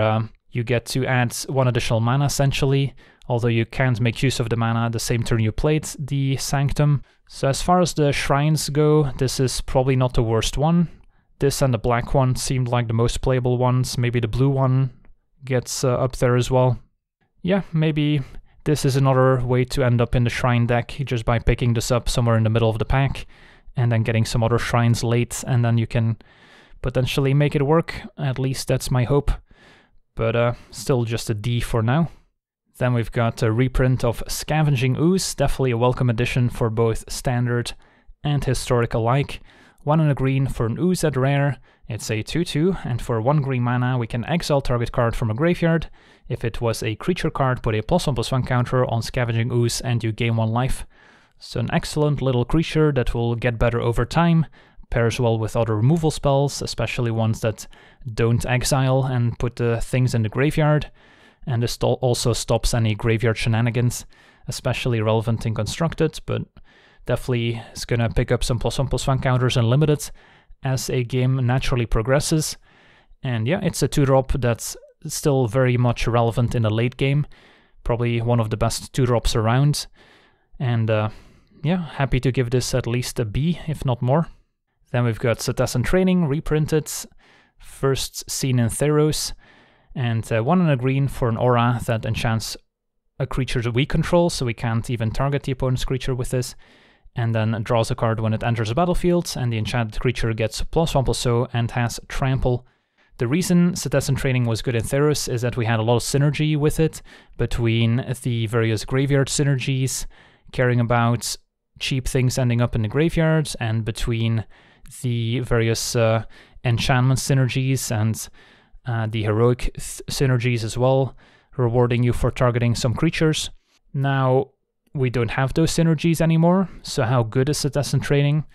You get to add one additional mana essentially, although you can't make use of the mana the same turn you played the Sanctum. So as far as the shrines go, this is probably not the worst one. This and the black one seemed like the most playable ones. Maybe the blue one gets up there as well. Yeah, maybe this is another way to end up in the shrine deck, just by picking this up somewhere in the middle of the pack, and then getting some other shrines late, and then you can potentially make it work. At least that's my hope. But still just a D for now. Then we've got a reprint of Scavenging Ooze, definitely a welcome addition for both standard and historic alike. One in a green for an Ooze at rare, it's a 2-2, and for 1 green mana we can exile target card from a graveyard. If it was a creature card, put a +1/+1 counter on Scavenging Ooze and you gain 1 life. So an excellent little creature that will get better over time, pairs well with other removal spells, especially ones that don't exile and put the things in the graveyard. And this also stops any graveyard shenanigans, especially relevant in Constructed, but definitely is going to pick up some +1/+1 counters in Limited as a game naturally progresses. And yeah, it's a 2-drop that's still very much relevant in the late game, probably one of the best 2-drops around. And yeah, happy to give this at least a B, if not more. Then we've got Setessan Training, reprinted, first seen in Theros. And 1 in a green for an aura that enchants a creature that we control, so we can't even target the opponent's creature with this. And then draws a card when it enters the battlefield, and the enchanted creature gets +1/+0 and has trample. The reason Setessan Training was good in Theros is that we had a lot of synergy with it, between the various graveyard synergies, caring about cheap things ending up in the graveyards, and between the various enchantment synergies and the heroic synergies as well, rewarding you for targeting some creatures. Now, we don't have those synergies anymore, so how good is Setessan Training?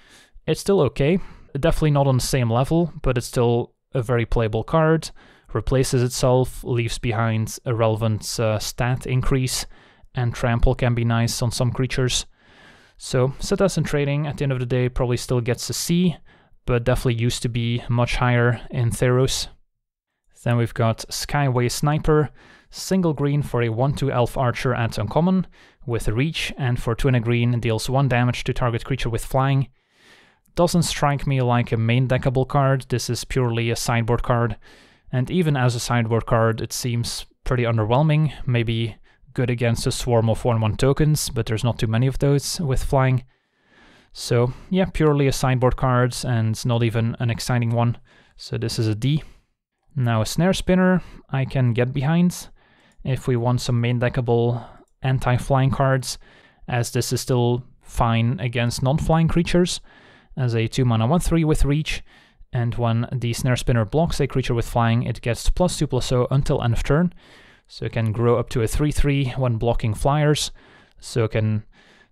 It's still okay. Definitely not on the same level, but it's still a very playable card. Replaces itself, leaves behind a relevant stat increase, and trample can be nice on some creatures. So Setessan Training, at the end of the day, probably still gets a C, but definitely used to be much higher in Theros. Then we've got Skyway Sniper, single green for a 1/2 elf archer at uncommon, with reach, and for 2 and a green deals 1 damage to target creature with flying. Doesn't strike me like a main deckable card, this is purely a sideboard card, and even as a sideboard card it seems pretty underwhelming, maybe good against a swarm of 1/1 tokens, but there's not too many of those with flying. So yeah, purely a sideboard card and not even an exciting one, so this is a D. Now a Snare Spinner I can get behind if we want some main deckable anti-flying cards, as this is still fine against non-flying creatures, as a 2-mana 1/3 with reach, and when the Snare Spinner blocks a creature with flying it gets +2/+0 until end of turn, so it can grow up to a 3/3 when blocking flyers, so it can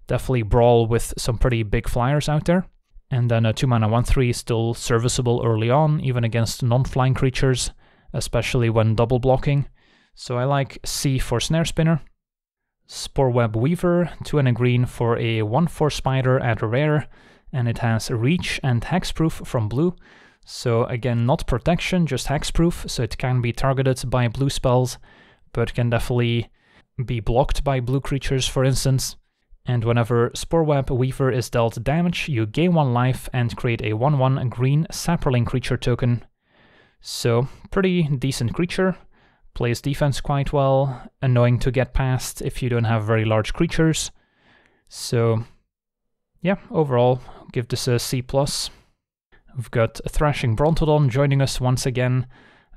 definitely brawl with some pretty big flyers out there. And then a 2-mana 1/3 is still serviceable early on, even against non-flying creatures, especially when double blocking. So I like C for Snare Spinner. Spore Web Weaver, 2 and a green for a 1/4 spider at rare, and it has reach and hexproof from blue. So again, not protection, just hexproof, so it can be targeted by blue spells, but can definitely be blocked by blue creatures, for instance. And whenever Spore Web Weaver is dealt damage, you gain 1 life and create a 1/1 green Sapperling creature token. So, pretty decent creature, plays defense quite well, annoying to get past if you don't have very large creatures. So, yeah, overall, give this a C+. We've got Thrashing Brontodon joining us once again,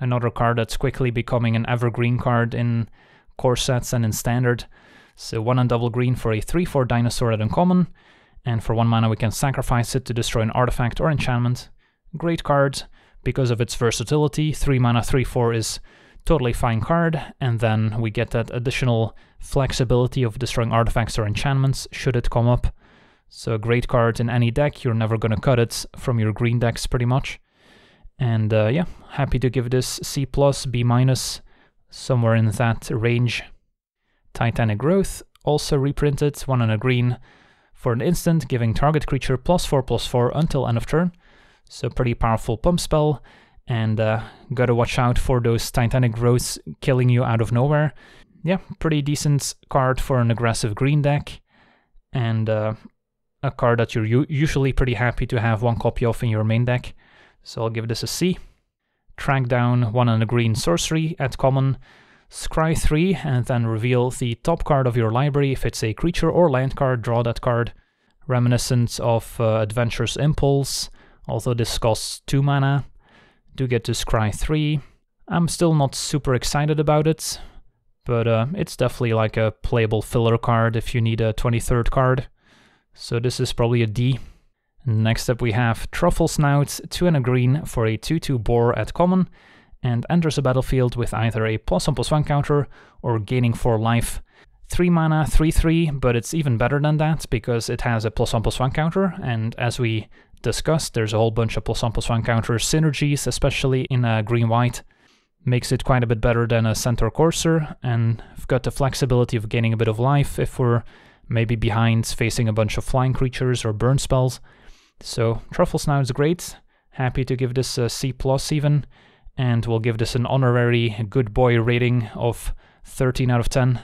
another card that's quickly becoming an evergreen card in core sets and in standard. So 1 and double green for a 3/4 dinosaur at uncommon, and for 1 mana we can sacrifice it to destroy an artifact or enchantment. Great card, because of its versatility, 3 mana 3/4 is totally fine card, and then we get that additional flexibility of destroying artifacts or enchantments should it come up. So a great card in any deck, you're never gonna cut it from your green decks pretty much. And yeah, happy to give this C+, B-, somewhere in that range. Titanic Growth, also reprinted, 1 and a green for an instant, giving target creature +4/+4 until end of turn, so pretty powerful pump spell, and gotta watch out for those Titanic Growths killing you out of nowhere. Yeah, pretty decent card for an aggressive green deck, and a card that you're usually pretty happy to have one copy of in your main deck, so I'll give this a C. Track down one on a green sorcery at common, scry 3 and then reveal the top card of your library. If it's a creature or land card, draw that card. Reminiscent of Adventure's Impulse, although this costs 2 mana. Do get to scry 3. I'm still not super excited about it, but it's definitely like a playable filler card if you need a 23rd card. So this is probably a D. Next up we have Truffle Snout, 2 and a green for a 2-2 boar at common, and enters the battlefield with either a +1/+1 counter or gaining 4 life. 3 mana, 3-3, but it's even better than that because it has a +1/+1 counter, and as we discussed, there's a whole bunch of +1/+1 counter synergies, especially in green-white. Makes it quite a bit better than a Centaur Courser, and I've got the flexibility of gaining a bit of life if we're maybe behind facing a bunch of flying creatures or burn spells. So Truffle Snout's great, happy to give this a C+ even, and we'll give this an honorary good boy rating of 13 out of 10.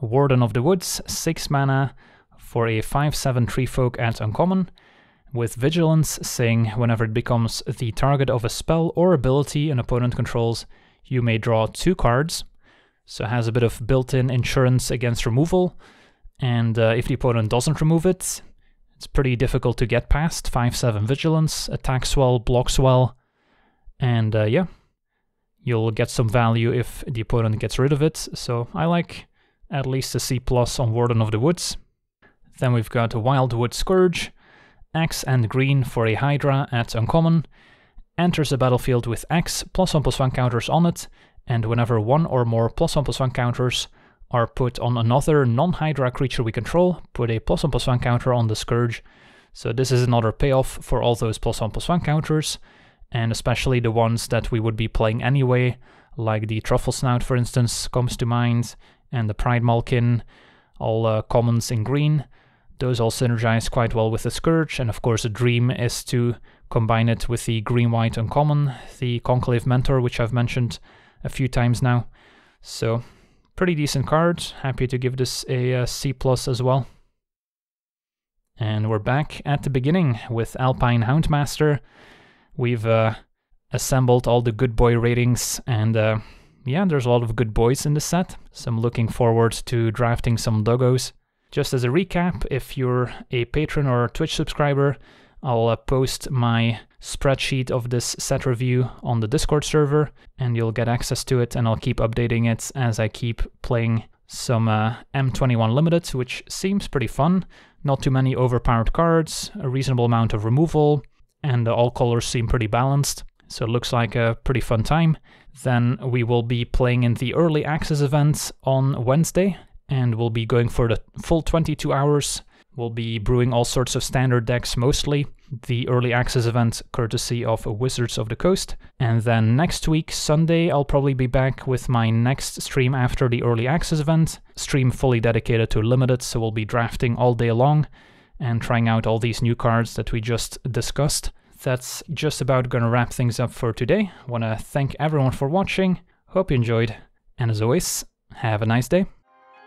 Warden of the Woods, 6 mana for a 5/7 Treefolk at uncommon, with Vigilance saying whenever it becomes the target of a spell or ability an opponent controls, you may draw 2 cards, so it has a bit of built-in insurance against removal, and if the opponent doesn't remove it, it's pretty difficult to get past. 5/7 Vigilance, attacks well, blocks well, and yeah, you'll get some value if the opponent gets rid of it, so I like at least a C+ on Warden of the Woods. Then we've got a Wildwood Scourge, X and green for a Hydra at uncommon, enters the battlefield with X, +1/+1 counters on it, and whenever one or more +1/+1 counters are put on another non-Hydra creature we control, put a +1/+1 counter on the Scourge. So this is another payoff for all those +1/+1 counters, and especially the ones that we would be playing anyway, like the Truffle Snout for instance comes to mind, and the Pride Malkin, all commons in green. Those all synergize quite well with the Scourge, and of course the dream is to combine it with the green-white uncommon, the Conclave Mentor, which I've mentioned a few times now. So pretty decent card, happy to give this a C+ as well. And we're back at the beginning with Alpine Houndmaster. We've assembled all the good boy ratings, and yeah, there's a lot of good boys in this set, so I'm looking forward to drafting some doggos. Just as a recap, if you're a patron or a Twitch subscriber, I'll post my spreadsheet of this set review on the Discord server, and you'll get access to it, and I'll keep updating it as I keep playing some M21 Limited, which seems pretty fun. Not too many overpowered cards, a reasonable amount of removal, and all colors seem pretty balanced. So it looks like a pretty fun time. Then we will be playing in the early access events on Wednesday, and we'll be going for the full 22 hours. We'll be brewing all sorts of standard decks mostly, the early access event courtesy of Wizards of the Coast. And then next week, Sunday, I'll probably be back with my next stream after the early access event, stream fully dedicated to Limited, so we'll be drafting all day long and trying out all these new cards that we just discussed. That's just about gonna wrap things up for today. Wanna thank everyone for watching, hope you enjoyed, and as always, have a nice day.